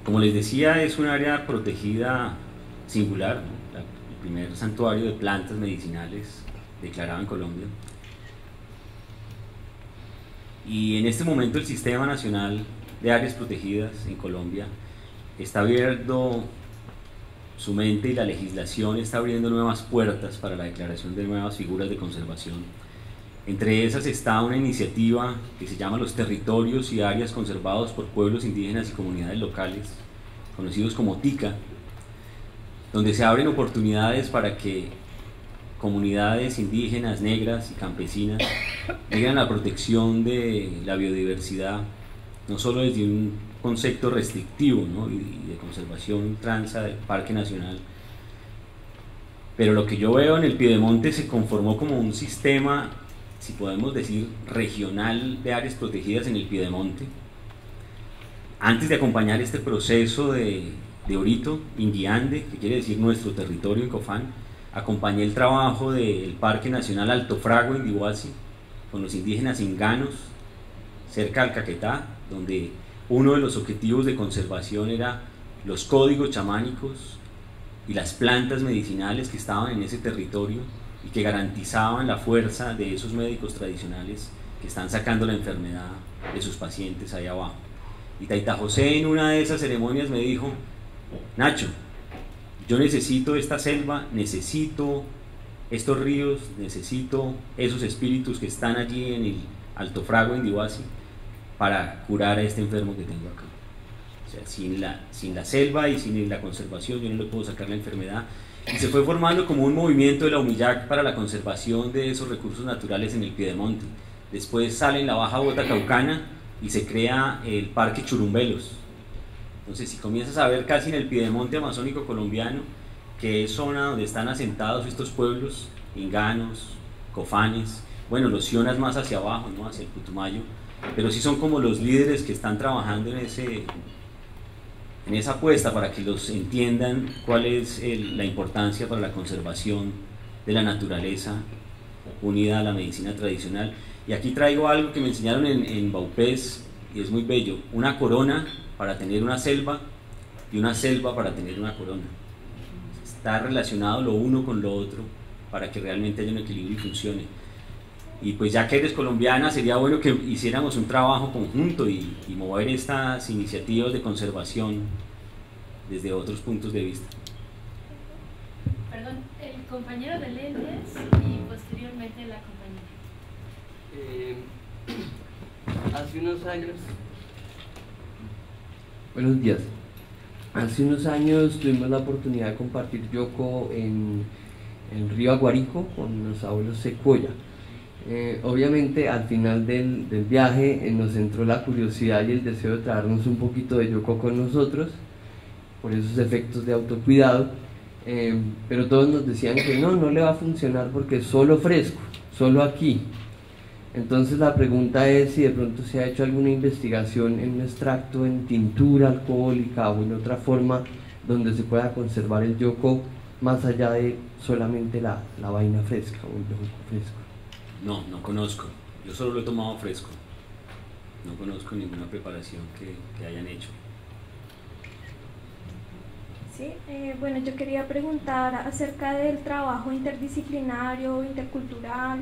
Como les decía, es un área protegida singular, ¿no? El primer santuario de plantas medicinales declarado en Colombia, y en este momento el Sistema Nacional de Áreas Protegidas en Colombia está abriendo su mente y la legislación está abriendo nuevas puertas para la declaración de nuevas figuras de conservación. Entre esas está una iniciativa que se llama los territorios y áreas conservados por pueblos indígenas y comunidades locales, conocidos como TICA, donde se abren oportunidades para que comunidades indígenas, negras y campesinas llegan a la protección de la biodiversidad, no solo desde un concepto restrictivo, ¿no?, y de conservación tranza del Parque Nacional, pero lo que yo veo en el Piedemonte se conformó como un sistema, si podemos decir, regional de áreas protegidas en el Piedemonte. Antes de acompañar este proceso de, de Orito, Inguiande, que quiere decir nuestro territorio en Cofán, acompañé el trabajo del Parque Nacional Altofragua en Dihuasi con los indígenas inganos cerca al Caquetá, donde uno de los objetivos de conservación era los códigos chamánicos y las plantas medicinales que estaban en ese territorio y que garantizaban la fuerza de esos médicos tradicionales que están sacando la enfermedad de sus pacientes ahí abajo. Y Taita José en una de esas ceremonias me dijo: Nacho, yo necesito esta selva, necesito estos ríos, necesito esos espíritus que están allí en el Altofragua, en Dihuasi, para curar a este enfermo que tengo acá. O sea, sin la, sin la selva y sin la conservación yo no le puedo sacar la enfermedad. Y se fue formando como un movimiento de la Umillac para la conservación de esos recursos naturales en el Piedemonte. Después sale en la Baja Bota Caucana y se crea el Parque Churumbelos. Entonces, si comienzas a ver casi en el Piedemonte Amazónico Colombiano, que es zona donde están asentados estos pueblos, inganos, cofanes, bueno, los sionas más hacia abajo, ¿no?, hacia el Putumayo, pero sí son como los líderes que están trabajando en, ese, en esa apuesta para que los entiendan cuál es el, la importancia para la conservación de la naturaleza unida a la medicina tradicional. Y aquí traigo algo que me enseñaron en, en Baupés, y es muy bello: una corona para tener una selva y una selva para tener una corona. Está relacionado lo uno con lo otro para que realmente haya un equilibrio y funcione. Y pues ya que eres colombiana, sería bueno que hiciéramos un trabajo conjunto y, y mover estas iniciativas de conservación desde otros puntos de vista. Perdón, el compañero de lentes y posteriormente la compañera. Eh, hace unos años... Buenos días. Hace unos años tuvimos la oportunidad de compartir yoco en el río Aguarico con los abuelos Secoya. Eh, obviamente al final del, del viaje eh, nos entró la curiosidad y el deseo de traernos un poquito de yoco con nosotros, por esos efectos de autocuidado, eh, pero todos nos decían que no, no le va a funcionar porque es solo fresco, solo aquí. Entonces la pregunta es si de pronto se ha hecho alguna investigación en un extracto, en tintura alcohólica o en otra forma donde se pueda conservar el yoco más allá de solamente la, la vaina fresca o el yoco fresco. No, no conozco. Yo solo lo he tomado fresco. No conozco ninguna preparación que, que hayan hecho. Sí, eh, bueno, yo quería preguntar acerca del trabajo interdisciplinario, intercultural,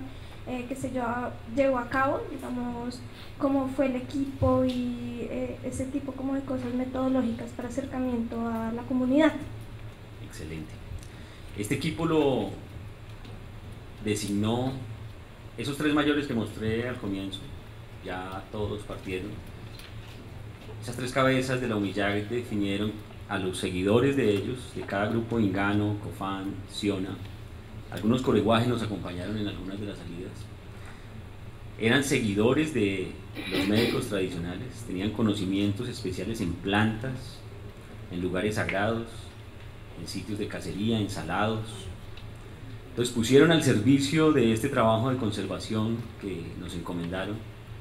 Eh, que se llevó a cabo, digamos, cómo fue el equipo y eh, ese tipo como de cosas metodológicas para acercamiento a la comunidad. Excelente. Este equipo lo designó esos tres mayores que mostré al comienzo, ya todos partieron. Esas tres cabezas de la Umillac definieron a los seguidores de ellos, de cada grupo: ingano, cofán, siona. Algunos coreguajes nos acompañaron en algunas de las salidas. Eran seguidores de los médicos tradicionales, tenían conocimientos especiales en plantas, en lugares sagrados, en sitios de cacería, en salados. Entonces pusieron al servicio de este trabajo de conservación que nos encomendaron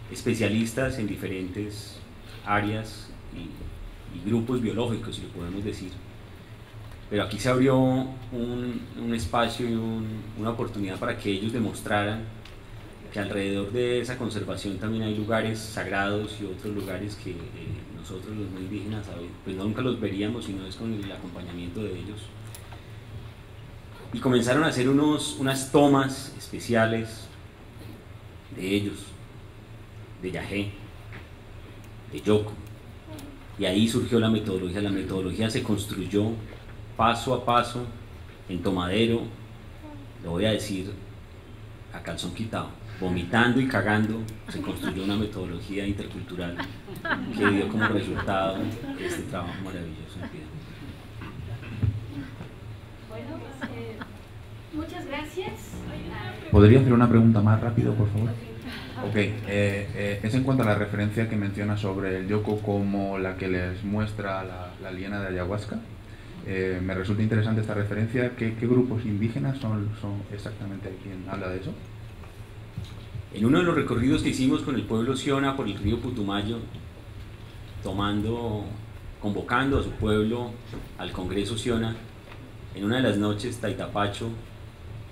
especialistas en diferentes áreas y, y grupos biológicos, si lo podemos decir. Pero aquí se abrió un, un espacio y un, una oportunidad para que ellos demostraran que alrededor de esa conservación también hay lugares sagrados y otros lugares que eh, nosotros los no indígenas pues nunca los veríamos si no es con el acompañamiento de ellos. Y comenzaron a hacer unos, unas tomas especiales de ellos, de yajé, de yoco, y ahí surgió la metodología. La metodología se construyó paso a paso, en tomadero, lo voy a decir a calzón quitado, vomitando y cagando, se construyó una metodología intercultural que dio como resultado este trabajo maravilloso en Piedemonte. Bueno, pues, eh, Muchas gracias. ¿Podría hacer una pregunta más rápido, por favor? Ok, eh, eh, es en cuanto a la referencia que menciona sobre el yoco como la que les muestra la, la liana de ayahuasca. Eh, me resulta interesante esta referencia. ¿Qué, qué grupos indígenas son, son exactamente quien habla de eso? En uno de los recorridos que hicimos con el pueblo Siona por el río Putumayo, tomando, convocando a su pueblo al Congreso Siona, en una de las noches Taitapacho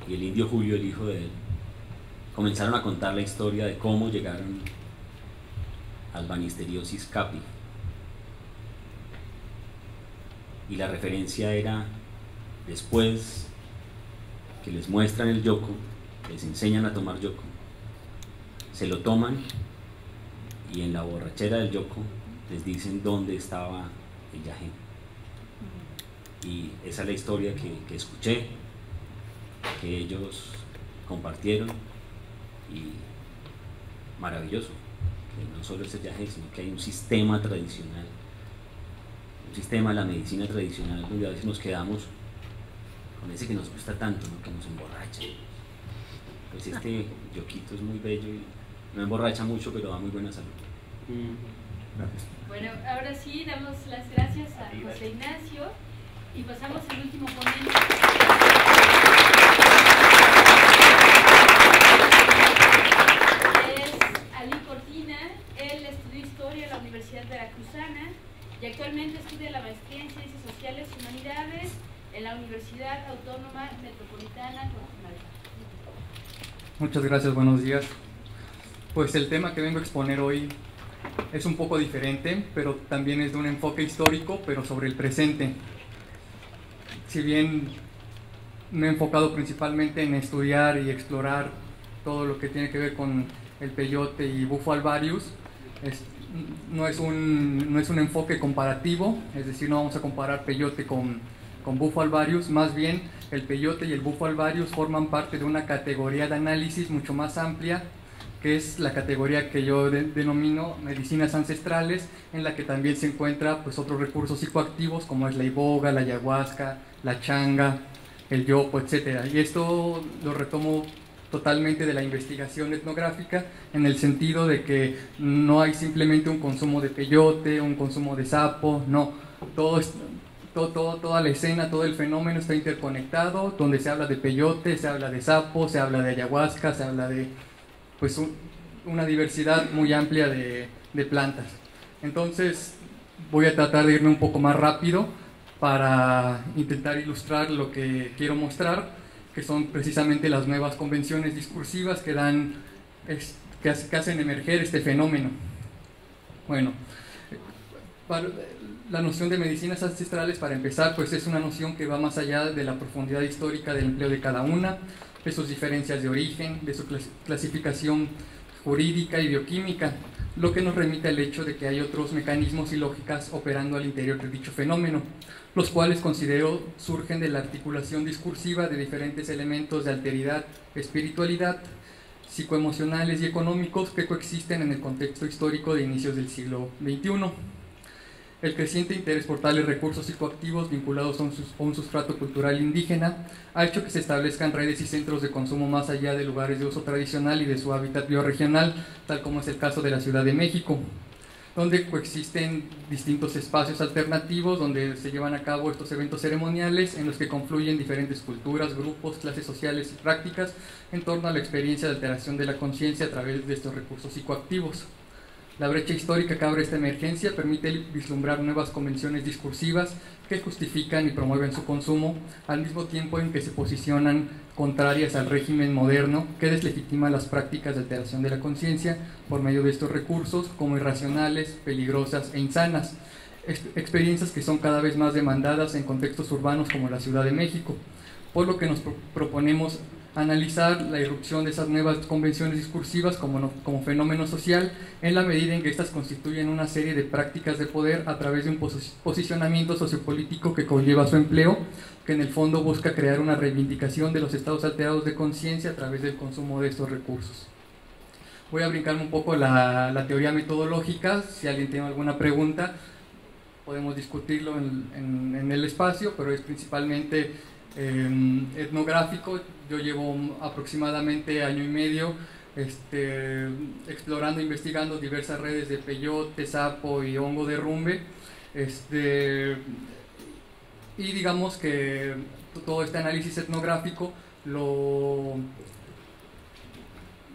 y el indio Julio, el hijo de él, comenzaron a contar la historia de cómo llegaron al banisteriosis capi. Y la referencia era, después que les muestran el yoco, les enseñan a tomar yoco, se lo toman y en la borrachera del yoco les dicen dónde estaba el yajé. Y esa es la historia que, que escuché, que ellos compartieron. Y maravilloso, que no solo es el yajé, sino que hay un sistema tradicional, un sistema de la medicina tradicional, donde a veces nos quedamos con ese que nos gusta tanto, ¿no? Que nos emborracha. Pues este yoquito es muy bello y no emborracha mucho, pero da muy buena salud. Gracias. Bueno, ahora sí damos las gracias a José Ignacio y pasamos al último comentario. Universidad Veracruzana, y actualmente estudia la maestría en Ciencias Sociales y Humanidades en la Universidad Autónoma Metropolitana Nacional. Muchas gracias, buenos días. Pues el tema que vengo a exponer hoy es un poco diferente, pero también es de un enfoque histórico, pero sobre el presente. Si bien me he enfocado principalmente en estudiar y explorar todo lo que tiene que ver con el peyote y bufo alvarius, es, No es, un, no es un enfoque comparativo, es decir, no vamos a comparar peyote con, con bufo alvarius. Más bien, el peyote y el bufo alvarius forman parte de una categoría de análisis mucho más amplia, que es la categoría que yo de, denomino medicinas ancestrales, en la que también se encuentra pues, otros recursos psicoactivos como es la iboga, la ayahuasca, la changa, el yopo, etcétera. Y esto lo retomo totalmente de la investigación etnográfica, en el sentido de que no hay simplemente un consumo de peyote, un consumo de sapo, no, todo, todo, todo, toda la escena, todo el fenómeno está interconectado, donde se habla de peyote, se habla de sapo, se habla de ayahuasca, se habla de pues, un, una diversidad muy amplia de, de plantas. Entonces voy a tratar de irme un poco más rápido para intentar ilustrar lo que quiero mostrar, que son precisamente las nuevas convenciones discursivas que, dan, que hacen emerger este fenómeno. Bueno, para, la noción de medicinas ancestrales, para empezar, pues es una noción que va más allá de la profundidad histórica del empleo de cada una, de sus diferencias de origen, de su clasificación jurídica y bioquímica, lo que nos remite al hecho de que hay otros mecanismos y lógicas operando al interior de dicho fenómeno, los cuales considero surgen de la articulación discursiva de diferentes elementos de alteridad, espiritualidad, psicoemocionales y económicos que coexisten en el contexto histórico de inicios del siglo veintiuno. El creciente interés por tales recursos psicoactivos vinculados a un sustrato cultural indígena ha hecho que se establezcan redes y centros de consumo más allá de lugares de uso tradicional y de su hábitat biorregional, tal como es el caso de la Ciudad de México, donde coexisten distintos espacios alternativos, donde se llevan a cabo estos eventos ceremoniales en los que confluyen diferentes culturas, grupos, clases sociales y prácticas en torno a la experiencia de alteración de la conciencia a través de estos recursos psicoactivos. La brecha histórica que abre esta emergencia permite vislumbrar nuevas convenciones discursivas que justifican y promueven su consumo, al mismo tiempo en que se posicionan contrarias al régimen moderno que deslegitima las prácticas de alteración de la conciencia por medio de estos recursos como irracionales, peligrosas e insanas, experiencias que son cada vez más demandadas en contextos urbanos como la Ciudad de México, por lo que nos pro- proponemos analizar la irrupción de esas nuevas convenciones discursivas como, no, como fenómeno social, en la medida en que éstas constituyen una serie de prácticas de poder a través de un pos posicionamiento sociopolítico que conlleva su empleo, que en el fondo busca crear una reivindicación de los estados alterados de conciencia a través del consumo de estos recursos. Voy a brincarme un poco la, la teoría metodológica. Si alguien tiene alguna pregunta podemos discutirlo en, en, en el espacio, pero es principalmente eh, etnográfico. Yo llevo aproximadamente año y medio este, explorando, investigando diversas redes de peyote, sapo y hongo de rumbe. Este, y digamos que todo este análisis etnográfico lo,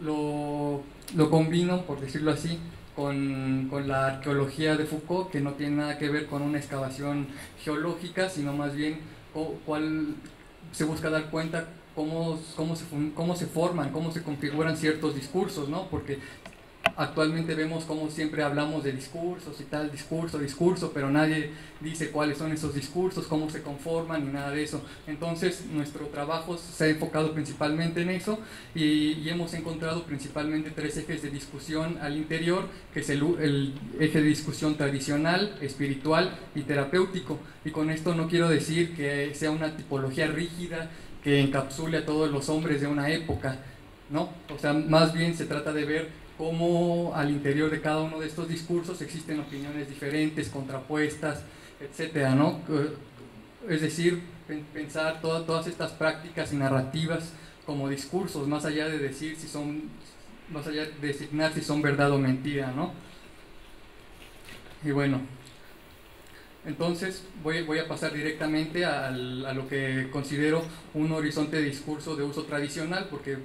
lo, lo combino, por decirlo así, con, con la arqueología de Foucault, que no tiene nada que ver con una excavación geológica, sino más bien o, cuál se busca dar cuenta cómo, cómo, se, cómo se forman, cómo se configuran ciertos discursos, ¿no? Porque actualmente vemos cómo siempre hablamos de discursos y tal, discurso, discurso, pero nadie dice cuáles son esos discursos, cómo se conforman y nada de eso. Entonces nuestro trabajo se ha enfocado principalmente en eso y, y hemos encontrado principalmente tres ejes de discusión al interior, que es el, el eje de discusión tradicional, espiritual y terapéutico. Y con esto no quiero decir que sea una tipología rígida que encapsule a todos los hombres de una época, ¿no? O sea, más bien se trata de ver cómo al interior de cada uno de estos discursos existen opiniones diferentes, contrapuestas, etcétera, ¿no? Es decir, pensar toda, todas estas prácticas y narrativas como discursos, más allá de decir si son, más allá de designar si son verdad o mentira, ¿no? Y bueno, entonces voy, voy a pasar directamente al, a lo que considero un horizonte de discurso de uso tradicional, porque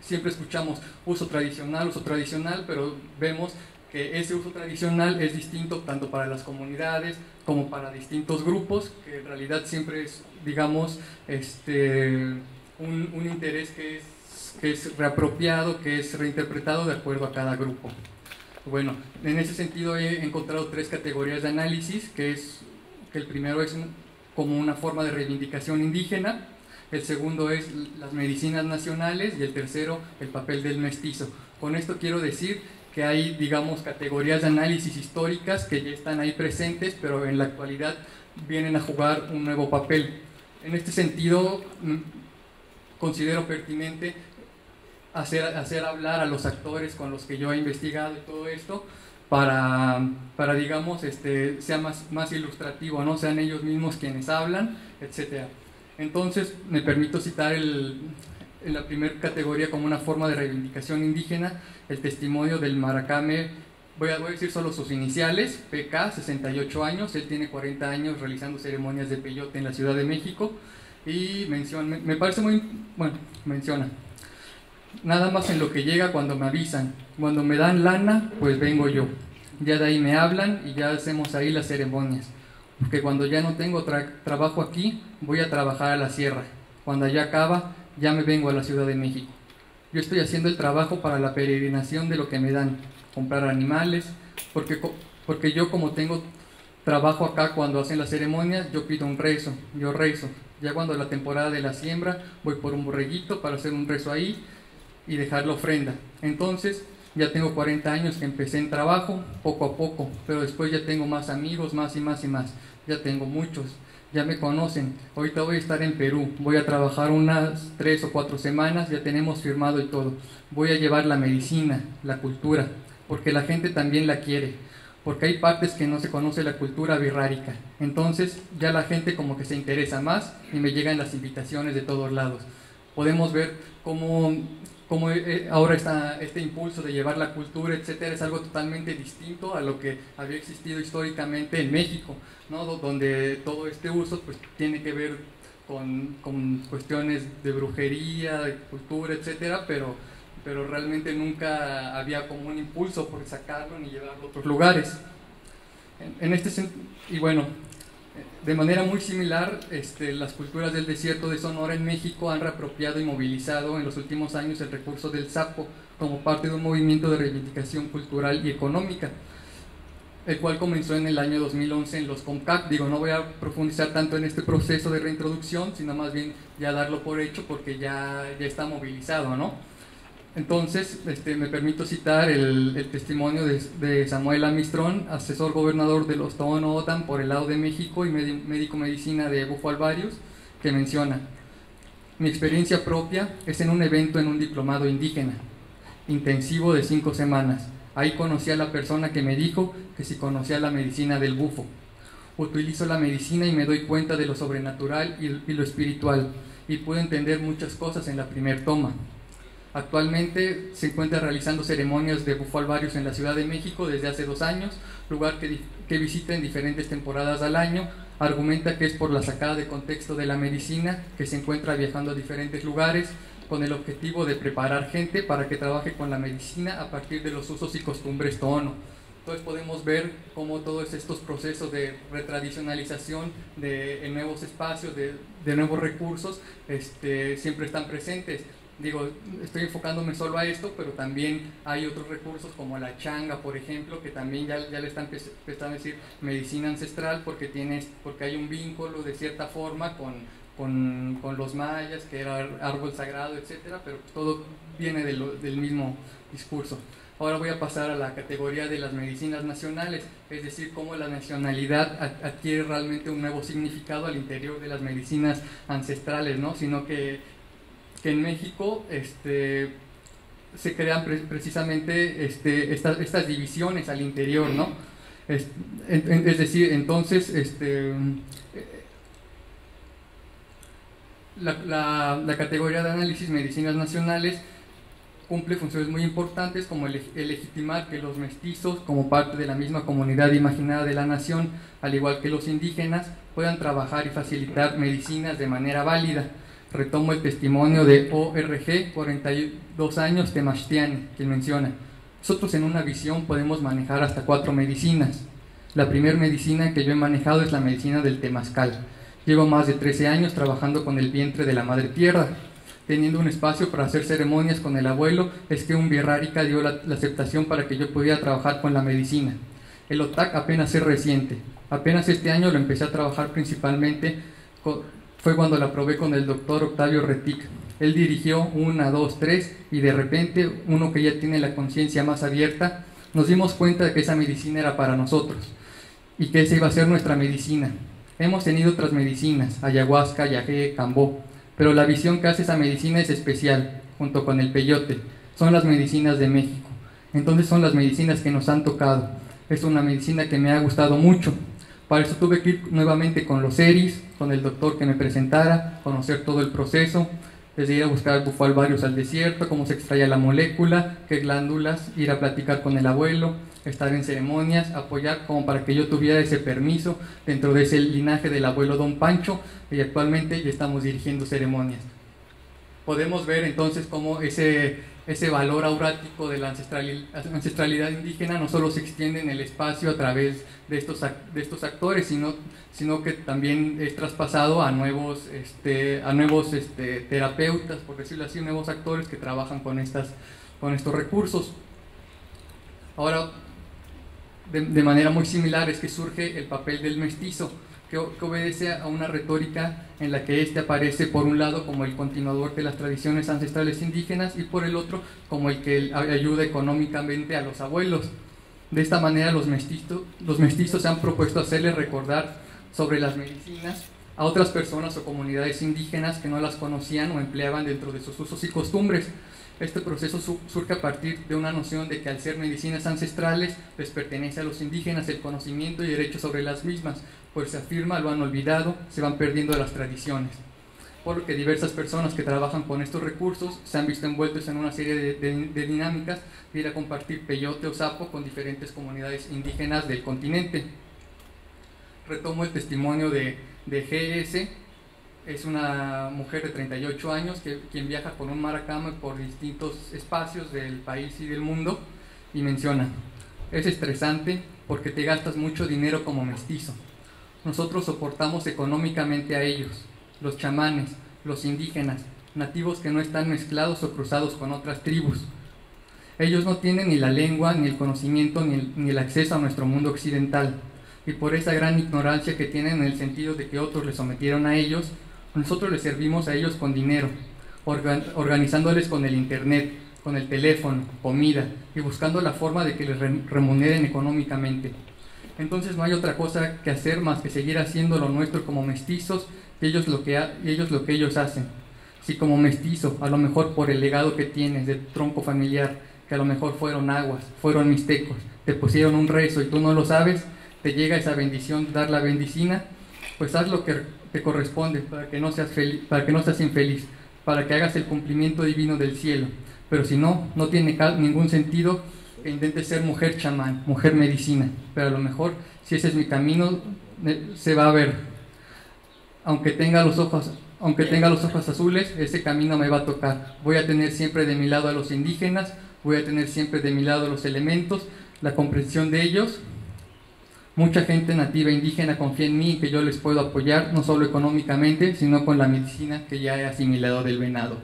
siempre escuchamos uso tradicional, uso tradicional, pero vemos que ese uso tradicional es distinto tanto para las comunidades como para distintos grupos, que en realidad siempre es, digamos, este, un, un interés que es, que es reapropiado, que es reinterpretado de acuerdo a cada grupo. Bueno, en ese sentido he encontrado tres categorías de análisis, que, es, que el primero es un, como una forma de reivindicación indígena, el segundo es las medicinas nacionales y el tercero el papel del mestizo. Con esto quiero decir que hay, digamos, categorías de análisis históricas que ya están ahí presentes, pero en la actualidad vienen a jugar un nuevo papel. En este sentido, considero pertinente hacer, hacer hablar a los actores con los que yo he investigado y todo esto, para, para digamos, este, sea más, más ilustrativo, ¿no? Sean ellos mismos quienes hablan, etcétera. Entonces, me permito citar el, en la primera categoría como una forma de reivindicación indígena, el testimonio del Maracame, voy a, voy a decir solo sus iniciales, P K, sesenta y ocho años, él tiene cuarenta años realizando ceremonias de peyote en la Ciudad de México, y menciona, me, me parece muy, bueno, menciona, nada más en lo que llega cuando me avisan, cuando me dan lana, pues vengo yo, ya de ahí me hablan y ya hacemos ahí las ceremonias. Porque cuando ya no tengo tra trabajo aquí, voy a trabajar a la sierra. Cuando allá acaba, ya me vengo a la Ciudad de México. Yo estoy haciendo el trabajo para la peregrinación de lo que me dan, comprar animales, porque, porque yo como tengo trabajo acá cuando hacen las ceremonias, yo pido un rezo, yo rezo. Ya cuando la temporada de la siembra, voy por un borreguito para hacer un rezo ahí y dejar la ofrenda. Entonces, ya tengo cuarenta años que empecé en trabajo, poco a poco, pero después ya tengo más amigos, más y más y más. Ya tengo muchos, ya me conocen. Ahorita voy a estar en Perú, voy a trabajar unas tres o cuatro semanas, ya tenemos firmado y todo. Voy a llevar la medicina, la cultura, porque la gente también la quiere, porque hay partes que no se conoce la cultura birrárica. Entonces ya la gente como que se interesa más y me llegan las invitaciones de todos lados. Podemos ver cómo... como ahora está este impulso de llevar la cultura, etcétera, es algo totalmente distinto a lo que había existido históricamente en México, ¿no? Donde todo este uso pues tiene que ver con, con cuestiones de brujería, de cultura, etcétera, pero, pero realmente nunca había como un impulso por sacarlo ni llevarlo a otros lugares. En, en este sentido, y bueno, de manera muy similar, este, las culturas del desierto de Sonora en México han reapropiado y movilizado en los últimos años el recurso del sapo como parte de un movimiento de reivindicación cultural y económica, el cual comenzó en el año dos mil once en los CONCAC. Digo, no voy a profundizar tanto en este proceso de reintroducción, sino más bien ya darlo por hecho porque ya, ya está movilizado, ¿no? Entonces, este, me permito citar el, el testimonio de, de Samuel Amistrón, asesor gobernador de los Tohono O'odham por el lado de México y med, médico medicina de Bufo Alvarius, que menciona: mi experiencia propia es en un evento en un diplomado indígena, intensivo de cinco semanas. Ahí conocí a la persona que me dijo que si conocía la medicina del bufo. utilizo la medicina y me doy cuenta de lo sobrenatural y, y lo espiritual, y pude entender muchas cosas en la primer toma. Actualmente se encuentra realizando ceremonias de bufalvarios en la Ciudad de México desde hace dos años, lugar que, que visita en diferentes temporadas al año. Argumenta que es por la sacada de contexto de la medicina que se encuentra viajando a diferentes lugares con el objetivo de preparar gente para que trabaje con la medicina a partir de los usos y costumbres tohono. Entonces podemos ver cómo todos estos procesos de retradicionalización de, de nuevos espacios, de, de nuevos recursos, este, siempre están presentes. Digo, estoy enfocándome solo a esto, pero también hay otros recursos como la changa, por ejemplo, que también ya, ya le están empezando a decir medicina ancestral porque, tienes, porque hay un vínculo de cierta forma con, con, con los mayas, que era árbol sagrado, etcétera, pero todo viene de lo, del mismo discurso. Ahora voy a pasar a la categoría de las medicinas nacionales, es decir, cómo la nacionalidad adquiere realmente un nuevo significado al interior de las medicinas ancestrales, ¿no? Sino que... que en México este, se crean pre precisamente este, esta, estas divisiones al interior, ¿no? Es, en, es decir, entonces, este, la, la, la categoría de análisis medicinas nacionales cumple funciones muy importantes como el, el legitimar que los mestizos, como parte de la misma comunidad imaginada de la nación, al igual que los indígenas, puedan trabajar y facilitar medicinas de manera válida. Retomo el testimonio de O R G, cuarenta y dos años, Temachtiani, quien menciona: nosotros en una visión podemos manejar hasta cuatro medicinas. La primera medicina que yo he manejado es la medicina del temazcal. Llevo más de trece años trabajando con el vientre de la madre tierra, teniendo un espacio para hacer ceremonias con el abuelo. Es que un birrárica dio la, la aceptación para que yo pudiera trabajar con la medicina. El O T A C apenas es reciente, apenas este año lo empecé a trabajar principalmente con... Fue cuando la probé con el doctor Octavio Retic. Él dirigió una, dos, tres, y de repente, uno que ya tiene la conciencia más abierta, nos dimos cuenta de que esa medicina era para nosotros y que esa iba a ser nuestra medicina. Hemos tenido otras medicinas, ayahuasca, yajé, cambó, pero la visión que hace esa medicina es especial, junto con el peyote. Son las medicinas de México. Entonces son las medicinas que nos han tocado. Es una medicina que me ha gustado mucho. Para eso tuve que ir nuevamente con los ERIs, con el doctor que me presentara, conocer todo el proceso, desde ir a buscar bufalvarios al desierto, cómo se extraía la molécula, qué glándulas, ir a platicar con el abuelo, estar en ceremonias, apoyar como para que yo tuviera ese permiso dentro de ese linaje del abuelo Don Pancho, y actualmente ya estamos dirigiendo ceremonias. Podemos ver entonces cómo ese, ese valor aurático de la ancestralidad indígena no solo se extiende en el espacio a través de estos, de estos actores, sino, sino que también es traspasado a nuevos, este, a nuevos este, terapeutas, por decirlo así, nuevos actores que trabajan con, estas, con estos recursos. Ahora, de, de manera muy similar es que surge el papel del mestizo, que obedece a una retórica en la que éste aparece por un lado como el continuador de las tradiciones ancestrales indígenas y por el otro como el que ayuda económicamente a los abuelos. De esta manera los mestizos, los mestizos se han propuesto hacerles recordar sobre las medicinas a otras personas o comunidades indígenas que no las conocían o empleaban dentro de sus usos y costumbres. Este proceso surge a partir de una noción de que al ser medicinas ancestrales les pertenece a los indígenas el conocimiento y derecho sobre las mismas, pues se afirma lo han olvidado, se van perdiendo las tradiciones. Por lo que diversas personas que trabajan con estos recursos se han visto envueltos en una serie de, de, de dinámicas de ir a compartir peyote o sapo con diferentes comunidades indígenas del continente. Retomo el testimonio de, de G S. Es una mujer de treinta y ocho años que, quien viaja con un maracame por distintos espacios del país y del mundo, y menciona: es estresante porque te gastas mucho dinero como mestizo. Nosotros soportamos económicamente a ellos, los chamanes, los indígenas, nativos que no están mezclados o cruzados con otras tribus. Ellos no tienen ni la lengua, ni el conocimiento, ni el, ni el acceso a nuestro mundo occidental, y por esa gran ignorancia que tienen en el sentido de que otros les sometieron a ellos, nosotros les servimos a ellos con dinero, organizándoles con el internet, con el teléfono, comida, y buscando la forma de que les remuneren económicamente. Entonces no hay otra cosa que hacer más que seguir haciendo lo nuestro como mestizos y ellos lo que, ha, y ellos, lo que ellos hacen. Si como mestizo, a lo mejor por el legado que tienes de tronco familiar, que a lo mejor fueron aguas, fueron mixtecos, te pusieron un rezo y tú no lo sabes, te llega esa bendición, dar la bendicina, pues haz lo que te corresponde para que no seas feliz, para que no seas infeliz, para que hagas el cumplimiento divino del cielo. Pero si no, no tiene ningún sentido que intentes ser mujer chamán, mujer medicina, pero a lo mejor, si ese es mi camino, se va a ver. Aunque tenga los ojos, aunque tenga los ojos azules, ese camino me va a tocar. Voy a tener siempre de mi lado a los indígenas, voy a tener siempre de mi lado a los elementos, la comprensión de ellos. Mucha gente nativa indígena confía en mí, que yo les puedo apoyar, no solo económicamente, sino con la medicina que ya he asimilado del venado.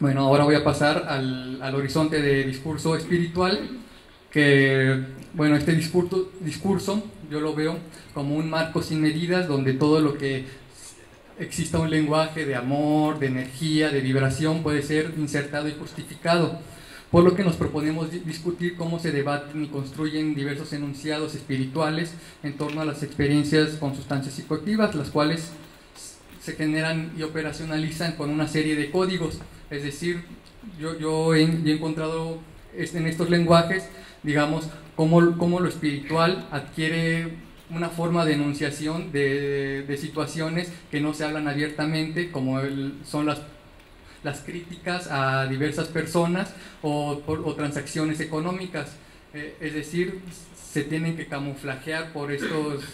Bueno, ahora voy a pasar al, al horizonte de discurso espiritual, que, bueno, este discurso, discurso yo lo veo como un marco sin medidas, donde todo lo que exista un lenguaje de amor, de energía, de vibración, puede ser insertado y justificado, por lo que nos proponemos discutir cómo se debaten y construyen diversos enunciados espirituales en torno a las experiencias con sustancias psicoactivas, las cuales se generan y operacionalizan con una serie de códigos. Es decir, yo, yo, he, yo he encontrado en estos lenguajes, digamos, cómo, cómo lo espiritual adquiere una forma de enunciación de, de situaciones que no se hablan abiertamente, como el, son las, las críticas a diversas personas o, por, o transacciones económicas. Eh, es decir, se tienen que camuflajear por estos,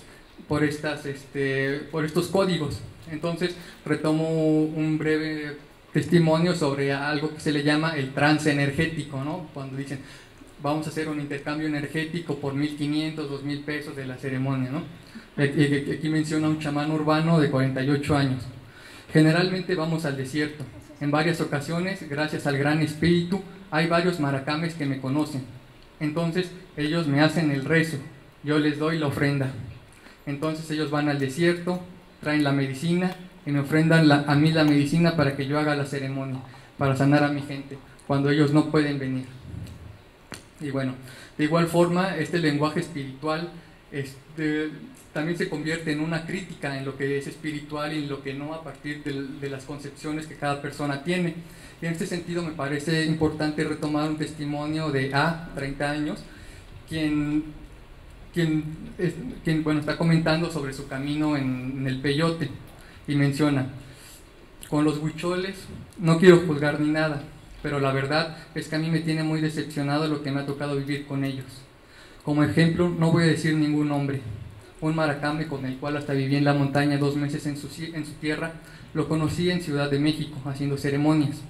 por estas, este, por estos códigos. Entonces, retomo un breve testimonio sobre algo que se le llama el trance energético, ¿no? Cuando dicen, vamos a hacer un intercambio energético por mil quinientos, dos mil pesos de la ceremonia, ¿no? Aquí menciona un chamán urbano de cuarenta y ocho años. Generalmente vamos al desierto. En varias ocasiones, gracias al gran espíritu, hay varios maracames que me conocen. Entonces, ellos me hacen el rezo, yo les doy la ofrenda. Entonces, ellos van al desierto, traen la medicina, y me ofrendan la, a mí la medicina para que yo haga la ceremonia, para sanar a mi gente, cuando ellos no pueden venir. Y bueno, de igual forma, este lenguaje espiritual este, también se convierte en una crítica en lo que es espiritual y en lo que no, a partir de, de las concepciones que cada persona tiene. Y en este sentido me parece importante retomar un testimonio de A, treinta años, quien, quien, es, quien bueno, está comentando sobre su camino en, en el peyote. Y menciona, con los huicholes no quiero juzgar ni nada, pero la verdad es que a mí me tiene muy decepcionado lo que me ha tocado vivir con ellos. Como ejemplo, no voy a decir ningún nombre. Un maracame con el cual hasta viví en la montaña dos meses en su, en su tierra, lo conocí en Ciudad de México, haciendo ceremonias.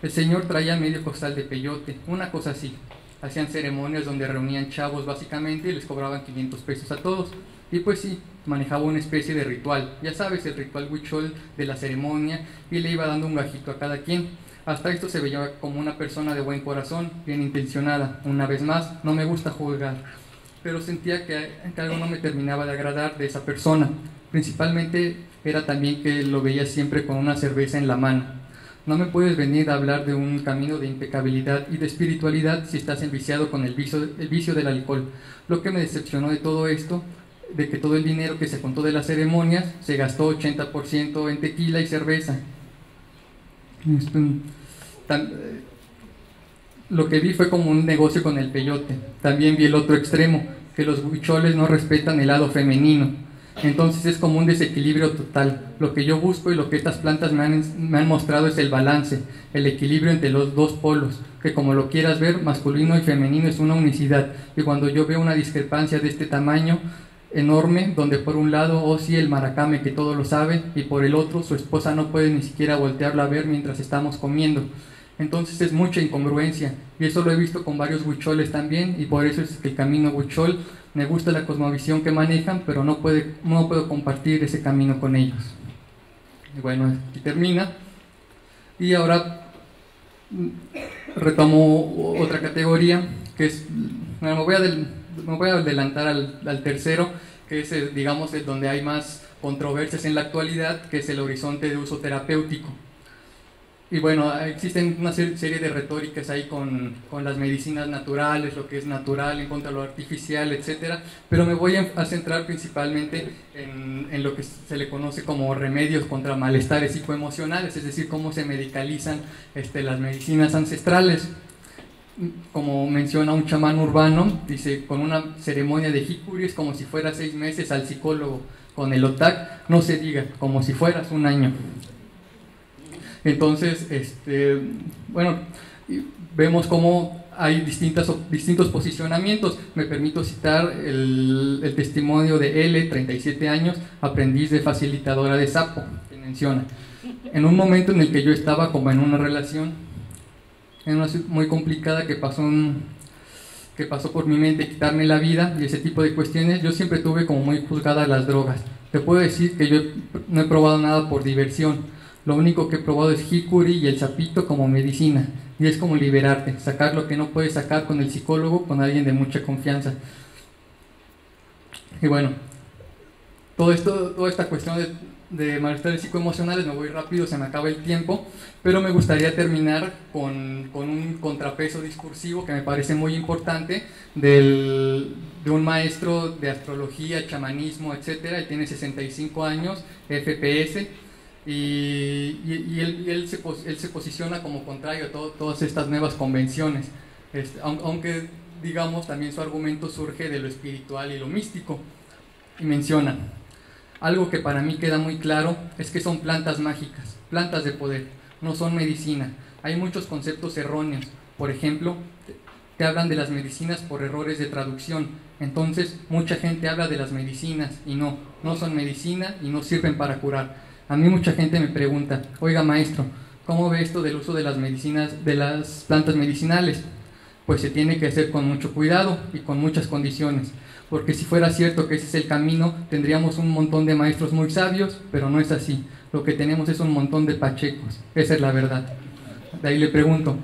El señor traía medio costal de peyote, una cosa así. Hacían ceremonias donde reunían chavos básicamente y les cobraban quinientos pesos a todos. Y pues sí, manejaba una especie de ritual, ya sabes, el ritual huichol de la ceremonia, y le iba dando un gajito a cada quien. Hasta esto se veía como una persona de buen corazón, bien intencionada. Una vez más, no me gusta juzgar, pero sentía que, que algo no me terminaba de agradar de esa persona. Principalmente era también que lo veía siempre con una cerveza en la mano. No me puedes venir a hablar de un camino de impecabilidad y de espiritualidad si estás enviciado con el vicio, el vicio del alcohol. Lo que me decepcionó de todo esto, de que todo el dinero que se contó de las ceremonias se gastó ochenta por ciento en tequila y cerveza. Lo que vi fue como un negocio con el peyote. También vi el otro extremo, que los huicholes no respetan el lado femenino. Entonces es como un desequilibrio total. Lo que yo busco y lo que estas plantas me han, me han mostrado es el balance, el equilibrio entre los dos polos, que como lo quieras ver, masculino y femenino es una unicidad. Y cuando yo veo una discrepancia de este tamaño enorme, donde por un lado, oh sí, el maracame que todo lo sabe, y por el otro, su esposa no puede ni siquiera voltearlo a ver mientras estamos comiendo. Entonces es mucha incongruencia, y eso lo he visto con varios huicholes también, y por eso es que el camino huichol, me gusta la cosmovisión que manejan, pero no, puede, no puedo compartir ese camino con ellos. Y bueno, aquí termina, y ahora retomo otra categoría, que es, bueno, me voy a del me voy a adelantar al, al tercero, que es, digamos, es donde hay más controversias en la actualidad, que es el horizonte de uso terapéutico. Y bueno, existen una serie de retóricas ahí con, con las medicinas naturales, lo que es natural en contra de lo artificial, etcétera, pero me voy a centrar principalmente en, en lo que se le conoce como remedios contra malestares psicoemocionales, es decir, cómo se medicalizan este, las medicinas ancestrales. como menciona un chamán urbano, dice, con una ceremonia de jicuris como si fuera seis meses al psicólogo, con el otac, no se diga, como si fueras un año. Entonces, este, bueno, vemos cómo hay distintas, distintos posicionamientos. Me permito citar el, el testimonio de L, treinta y siete años, aprendiz de facilitadora de sapo, que menciona. En un momento en el que yo estaba como en una relación, en una muy complicada que pasó, un, que pasó por mi mente, quitarme la vida y ese tipo de cuestiones, yo siempre tuve como muy juzgadas las drogas. Te puedo decir que yo no he probado nada por diversión. Lo único que he probado es jicuri y el sapito como medicina, y es como liberarte, sacar lo que no puedes sacar con el psicólogo, con alguien de mucha confianza. Y bueno, todo esto, toda esta cuestión de, de malestares psicoemocionales, me voy rápido, se me acaba el tiempo, pero me gustaría terminar con, con un contrapeso discursivo que me parece muy importante, del, de un maestro de astrología, chamanismo, etcétera, y tiene sesenta y cinco años, F P S, y, y, y, él, y él, se, él se posiciona como contrario a todo, todas estas nuevas convenciones, este, aunque digamos también su argumento surge de lo espiritual y lo místico, y menciona algo que para mí queda muy claro, es que son plantas mágicas, plantas de poder, no son medicina. Hay muchos conceptos erróneos, por ejemplo, te hablan de las medicinas por errores de traducción, entonces mucha gente habla de las medicinas y no, no son medicina y no sirven para curar. A mí mucha gente me pregunta, oiga maestro, ¿cómo ve esto del uso de las medicinas, de las plantas medicinales? Pues se tiene que hacer con mucho cuidado y con muchas condiciones, porque si fuera cierto que ese es el camino, tendríamos un montón de maestros muy sabios, pero no es así. Lo que tenemos es un montón de pachecos, esa es la verdad. De ahí le pregunto,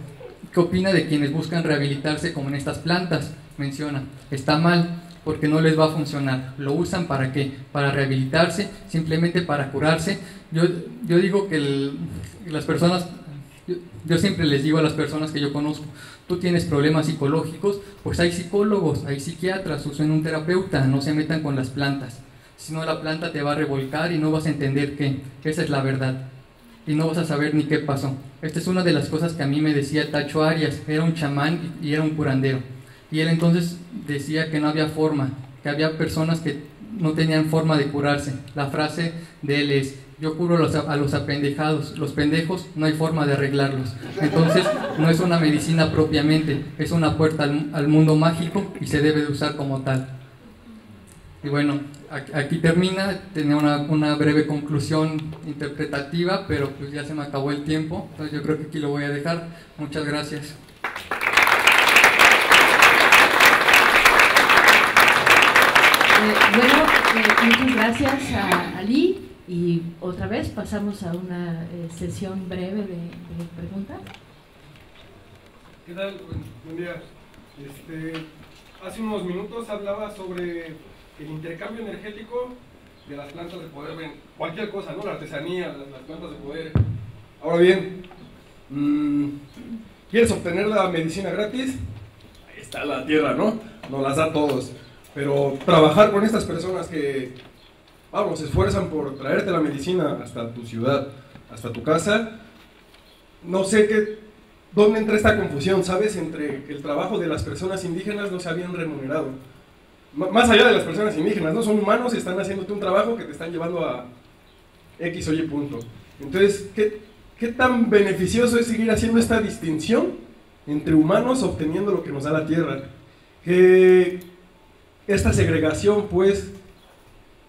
¿qué opina de quienes buscan rehabilitarse como en estas plantas? Menciona, está mal, porque no les va a funcionar. ¿Lo usan para qué? Para rehabilitarse, simplemente para curarse. Yo, yo digo que el, las personas, yo, yo siempre les digo a las personas que yo conozco, tú tienes problemas psicológicos, pues hay psicólogos, hay psiquiatras, usen un terapeuta, no se metan con las plantas. Si no, la planta te va a revolcar y no vas a entender qué, esa es la verdad. Y no vas a saber ni qué pasó. Esta es una de las cosas que a mí me decía Tacho Arias, era un chamán y era un curandero. Y él entonces decía que no había forma, que había personas que no tenían forma de curarse. La frase de él es, yo curo a los apendejados, los pendejos no hay forma de arreglarlos. Entonces no es una medicina propiamente, es una puerta al, al mundo mágico y se debe de usar como tal. Y bueno, aquí termina, tenía una, una breve conclusión interpretativa, pero pues ya se me acabó el tiempo, entonces yo creo que aquí lo voy a dejar. Muchas gracias. Eh, bueno, eh, muchas gracias a Ali y otra vez pasamos a una eh, sesión breve de, de preguntas. ¿Qué tal? Buen, buen día. Este, hace unos minutos hablaba sobre el intercambio energético de las plantas de poder, bien, cualquier cosa, ¿no? La artesanía, las, las plantas de poder. Ahora bien, mmm, ¿quieres obtener la medicina gratis? Ahí está la tierra, ¿no? Nos las da a todos. Pero trabajar con estas personas que, vamos, se esfuerzan por traerte la medicina hasta tu ciudad, hasta tu casa, no sé qué, dónde entra esta confusión, ¿sabes? Entre el trabajo de las personas indígenas no se habían remunerado. M- más allá de las personas indígenas, no son humanos y están haciéndote un trabajo que te están llevando a X o Y punto. Entonces, ¿qué, qué tan beneficioso es seguir haciendo esta distinción entre humanos obteniendo lo que nos da la tierra? Que... esta segregación, pues,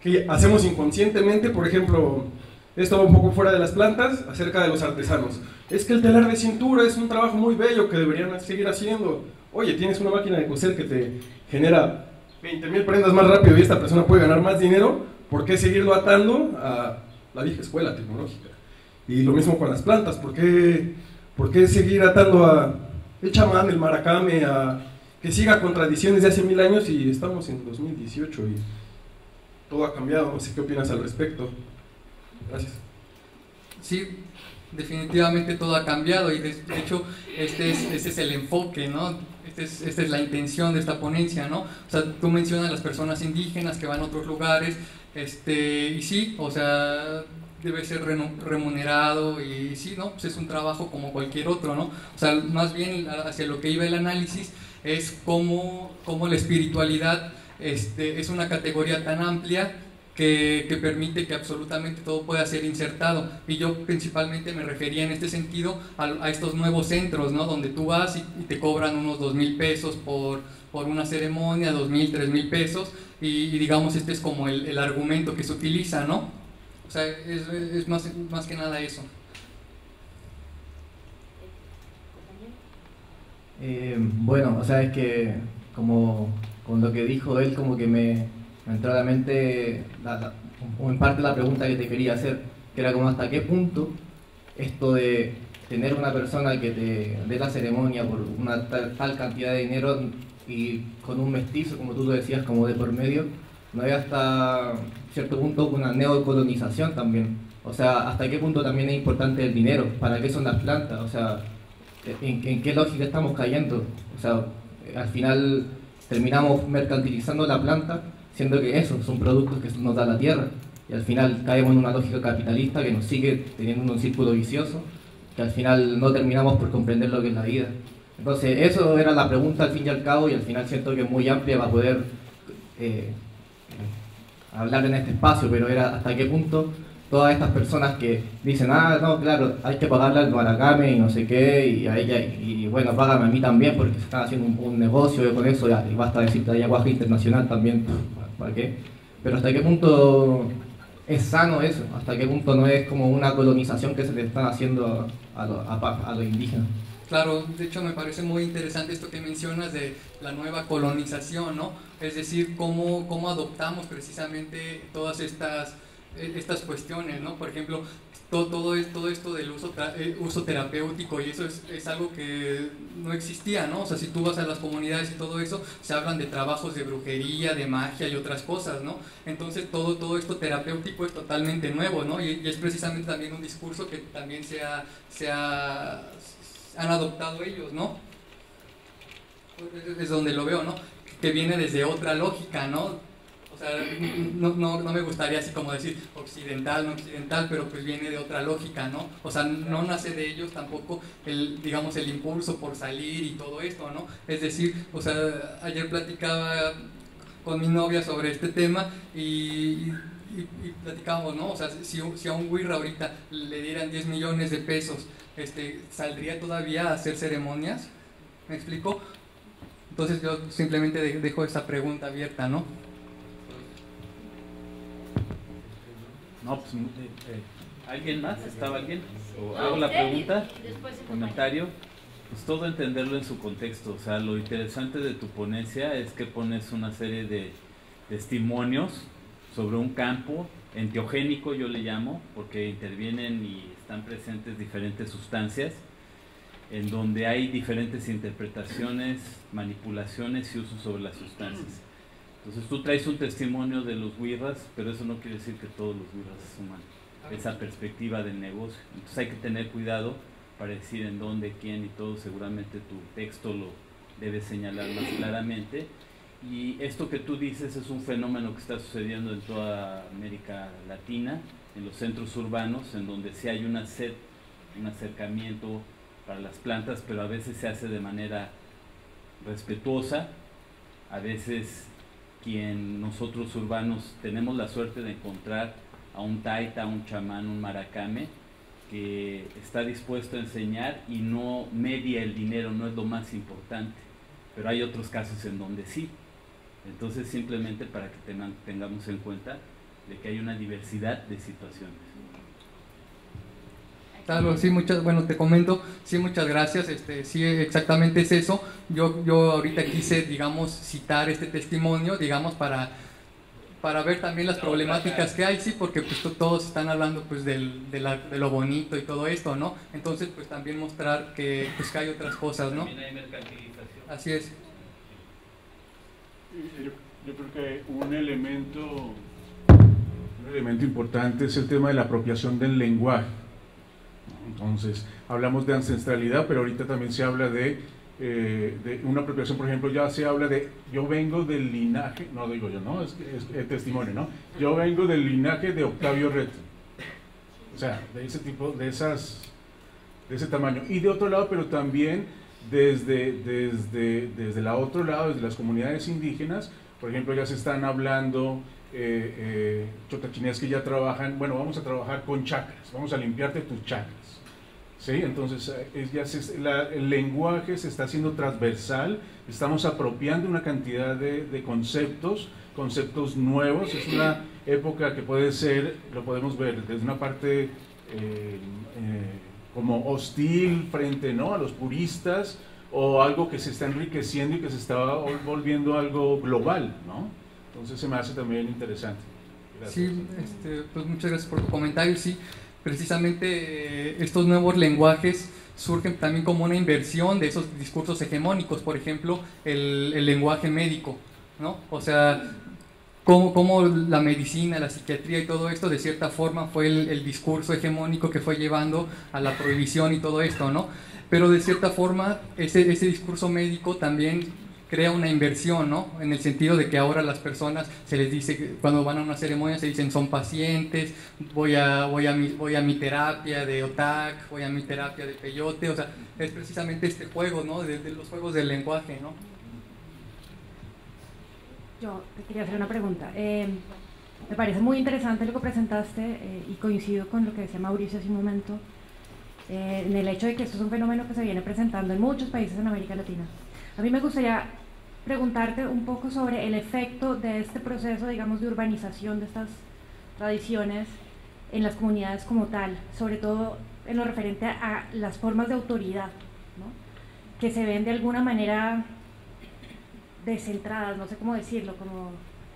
que hacemos inconscientemente, por ejemplo, esto va un poco fuera de las plantas, acerca de los artesanos. Es que el telar de cintura es un trabajo muy bello que deberían seguir haciendo. Oye, tienes una máquina de coser que te genera veinte mil prendas más rápido y esta persona puede ganar más dinero, ¿por qué seguirlo atando a la vieja escuela tecnológica? Y lo mismo con las plantas, ¿por qué, por qué seguir atando a el chamán, el maracame, a... que siga con tradiciones de hace mil años y estamos en dos mil dieciocho y todo ha cambiado, no sé qué opinas al respecto. Gracias. Sí, definitivamente todo ha cambiado y de hecho este es, este es el enfoque, ¿no? Este es, esta es la intención de esta ponencia, ¿no? O sea, tú mencionas las personas indígenas que van a otros lugares, este, y sí, o sea, debe ser remunerado y sí, ¿no? Pues es un trabajo como cualquier otro, ¿no? O sea, más bien hacia lo que iba el análisis es cómo, cómo la espiritualidad este, es una categoría tan amplia que, que permite que absolutamente todo pueda ser insertado. Y yo principalmente me refería en este sentido a, a estos nuevos centros, ¿no? Donde tú vas y, y te cobran unos dos mil pesos por, por una ceremonia, dos mil, tres mil pesos, y, y digamos este es como el, el argumento que se utiliza, ¿no? O sea, es, es más, más que nada eso. Eh, bueno, o sea, es que como con lo que dijo él, como que me, me entró a la mente, la, la, o en parte la pregunta que te quería hacer, que era como hasta qué punto esto de tener una persona que te dé la ceremonia por una tal, tal cantidad de dinero y con un mestizo, como tú lo decías, como de por medio, no hay hasta cierto punto una neocolonización también. O sea, ¿hasta qué punto también es importante el dinero? ¿Para qué son las plantas? O sea, ¿en, en qué lógica estamos cayendo? O sea, al final terminamos mercantilizando la planta, siendo que eso, son productos que nos da la tierra. Y al final caemos en una lógica capitalista que nos sigue teniendo un círculo vicioso, que al final no terminamos por comprender lo que es la vida. Entonces, eso era la pregunta al fin y al cabo, y al final siento que es muy amplia para poder... Eh, hablar en este espacio, pero era hasta qué punto todas estas personas que dicen, ah, no, claro, hay que pagarle al Maracame y no sé qué, y a ella, y, y bueno, págame a mí también porque se están haciendo un, un negocio con eso, y basta decirte ayahuasca internacional también, ¿para qué? Pero hasta qué punto es sano eso, hasta qué punto no es como una colonización que se le están haciendo a, a, a, a los indígenas. Claro, de hecho me parece muy interesante esto que mencionas de la nueva colonización, ¿no? Es decir, cómo, cómo adoptamos precisamente todas estas, estas cuestiones, ¿no? Por ejemplo, todo, todo, esto, todo esto del uso, uso terapéutico, y eso es, es algo que no existía, ¿no? O sea, si tú vas a las comunidades y todo eso, se hablan de trabajos de brujería, de magia y otras cosas, ¿no? Entonces todo, todo esto terapéutico es totalmente nuevo, ¿no? Y, y es precisamente también un discurso que también se ha... Se ha han adoptado ellos, ¿no? Es donde lo veo, ¿no? Que viene desde otra lógica, ¿no? O sea, no, no, no me gustaría así como decir occidental, no occidental, pero pues viene de otra lógica, ¿no? O sea, no nace de ellos tampoco el, digamos, el impulso por salir y todo esto, ¿no? Es decir, o sea, ayer platicaba con mi novia sobre este tema y... Y, y platicamos, ¿no? O sea, si, si a un güira ahorita le dieran diez millones de pesos, este, ¿saldría todavía a hacer ceremonias? ¿Me explico? Entonces yo simplemente de, dejo esa pregunta abierta, ¿no? No, pues, eh, eh, ¿alguien más? ¿Estaba alguien? ¿O hago la pregunta? ¿Comentario? Pues todo entenderlo en su contexto. O sea, lo interesante de tu ponencia es que pones una serie de testimonios sobre un campo enteogénico, yo le llamo, porque intervienen y están presentes diferentes sustancias, en donde hay diferentes interpretaciones, manipulaciones y usos sobre las sustancias. Entonces tú traes un testimonio de los huirras, pero eso no quiere decir que todos los huirras asuman esa perspectiva del negocio. Entonces hay que tener cuidado para decir en dónde, quién y todo. Seguramente tu texto lo debe señalar más claramente. Y esto que tú dices es un fenómeno que está sucediendo en toda América Latina, en los centros urbanos, en donde sí hay una sed, un acercamiento para las plantas, pero a veces se hace de manera respetuosa. A veces quien nosotros urbanos tenemos la suerte de encontrar a un taita, un chamán, un maracame, que está dispuesto a enseñar y no media el dinero, no es lo más importante. Pero hay otros casos en donde sí. Entonces, simplemente para que tengan, tengamos en cuenta de que hay una diversidad de situaciones. Claro, sí, muchas, bueno, te comento, sí, muchas gracias, este, sí, exactamente es eso. Yo, yo ahorita quise, digamos, citar este testimonio, digamos, para, para ver también las problemáticas que hay, sí, porque pues todos están hablando pues del, de, la, de lo bonito y todo esto, ¿no? Entonces, pues también mostrar que, pues, que hay otras cosas, ¿no? También hay mercantilización. Así es. Yo, yo creo que un elemento, un elemento importante es el tema de la apropiación del lenguaje. Entonces, hablamos de ancestralidad, pero ahorita también se habla de, eh, de una apropiación, por ejemplo, ya se habla de, yo vengo del linaje, no digo yo, no, es, es, es testimonio, ¿no? Yo vengo del linaje de Octavio Reto. o sea, de ese tipo, de esas, de ese tamaño. Y de otro lado, pero también desde, desde, desde el otro lado, desde las comunidades indígenas, por ejemplo, ya se están hablando, eh, eh, chotachinés que ya trabajan, bueno, vamos a trabajar con chakras, vamos a limpiarte tus chakras. ¿Sí? Entonces, es, ya se, la, el lenguaje se está haciendo transversal, estamos apropiando una cantidad de, de conceptos, conceptos nuevos. Es una época que puede ser, lo podemos ver desde una parte eh, eh, como hostil frente, ¿no?, a los puristas, o algo que se está enriqueciendo y que se está volviendo algo global, ¿no? Entonces se me hace también interesante. Gracias. Sí, este, pues muchas gracias por tu comentario. Sí, precisamente estos nuevos lenguajes surgen también como una inversión de esos discursos hegemónicos, por ejemplo, el, el lenguaje médico, ¿no? O sea, cómo, cómo la medicina, la psiquiatría y todo esto, de cierta forma, fue el, el discurso hegemónico que fue llevando a la prohibición y todo esto, ¿no? Pero de cierta forma, ese, ese discurso médico también crea una inversión, ¿no? En el sentido de que ahora las personas se les dice, cuando van a una ceremonia se dicen son pacientes, voy a, voy a, mi, voy a mi terapia de otac, voy a mi terapia de peyote. O sea, es precisamente este juego, ¿no?, de, de los juegos del lenguaje, ¿no? Yo te quería hacer una pregunta. Eh, me parece muy interesante lo que presentaste eh, y coincido con lo que decía Mauricio hace un momento, eh, en el hecho de que esto es un fenómeno que se viene presentando en muchos países en América Latina. A mí me gustaría preguntarte un poco sobre el efecto de este proceso, digamos, de urbanización de estas tradiciones en las comunidades como tal, sobre todo en lo referente a las formas de autoridad, ¿no?, que se ven de alguna manera descentradas, no sé cómo decirlo, como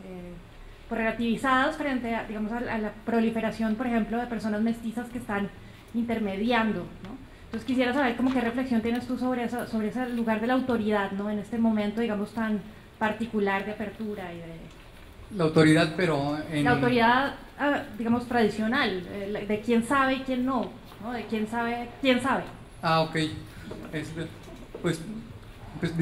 eh, relativizadas frente a, digamos, a la proliferación, por ejemplo, de personas mestizas que están intermediando, ¿no? Entonces quisiera saber cómo qué reflexión tienes tú sobre, eso, sobre ese lugar de la autoridad, ¿no?, en este momento, digamos, tan particular de apertura y de... La autoridad, pero... En... La autoridad, digamos, tradicional, de quién sabe y quién no, ¿no?, de quién sabe, quién sabe. Ah, ok. Este, pues, pues,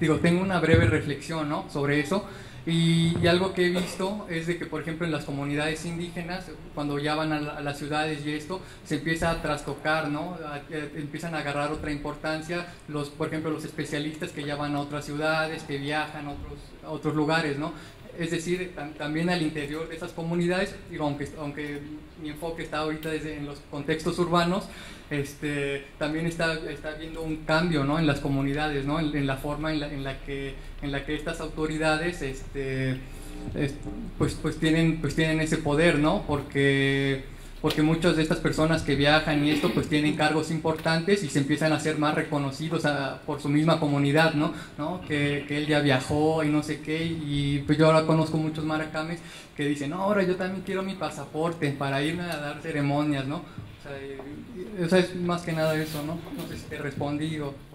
digo, tengo una breve reflexión, ¿no?, sobre eso. Y, y algo que he visto es de que, por ejemplo, en las comunidades indígenas, cuando ya van a, la, a las ciudades y esto, se empieza a trastocar, ¿no? A, a, empiezan a agarrar otra importancia, los, por ejemplo, los especialistas que ya van a otras ciudades, que viajan a otros, a otros lugares, ¿no? Es decir, tam, también al interior de esas comunidades, digo, aunque, aunque mi enfoque está ahorita desde en los contextos urbanos, Este, también está, está habiendo un cambio, ¿no?, en las comunidades, ¿no?, en, en la forma en la, en la que, en la que estas autoridades este, este, pues, pues, tienen, pues tienen ese poder, ¿no?, porque, porque muchas de estas personas que viajan y esto pues tienen cargos importantes y se empiezan a ser más reconocidos a, por su misma comunidad, ¿no?, ¿no? Que, que él ya viajó y no sé qué, y pues yo ahora conozco muchos maracames que dicen, no, ahora yo también quiero mi pasaporte para irme a dar ceremonias, ¿no? O sea, es más que nada eso, ¿no? No sé si te respondí o...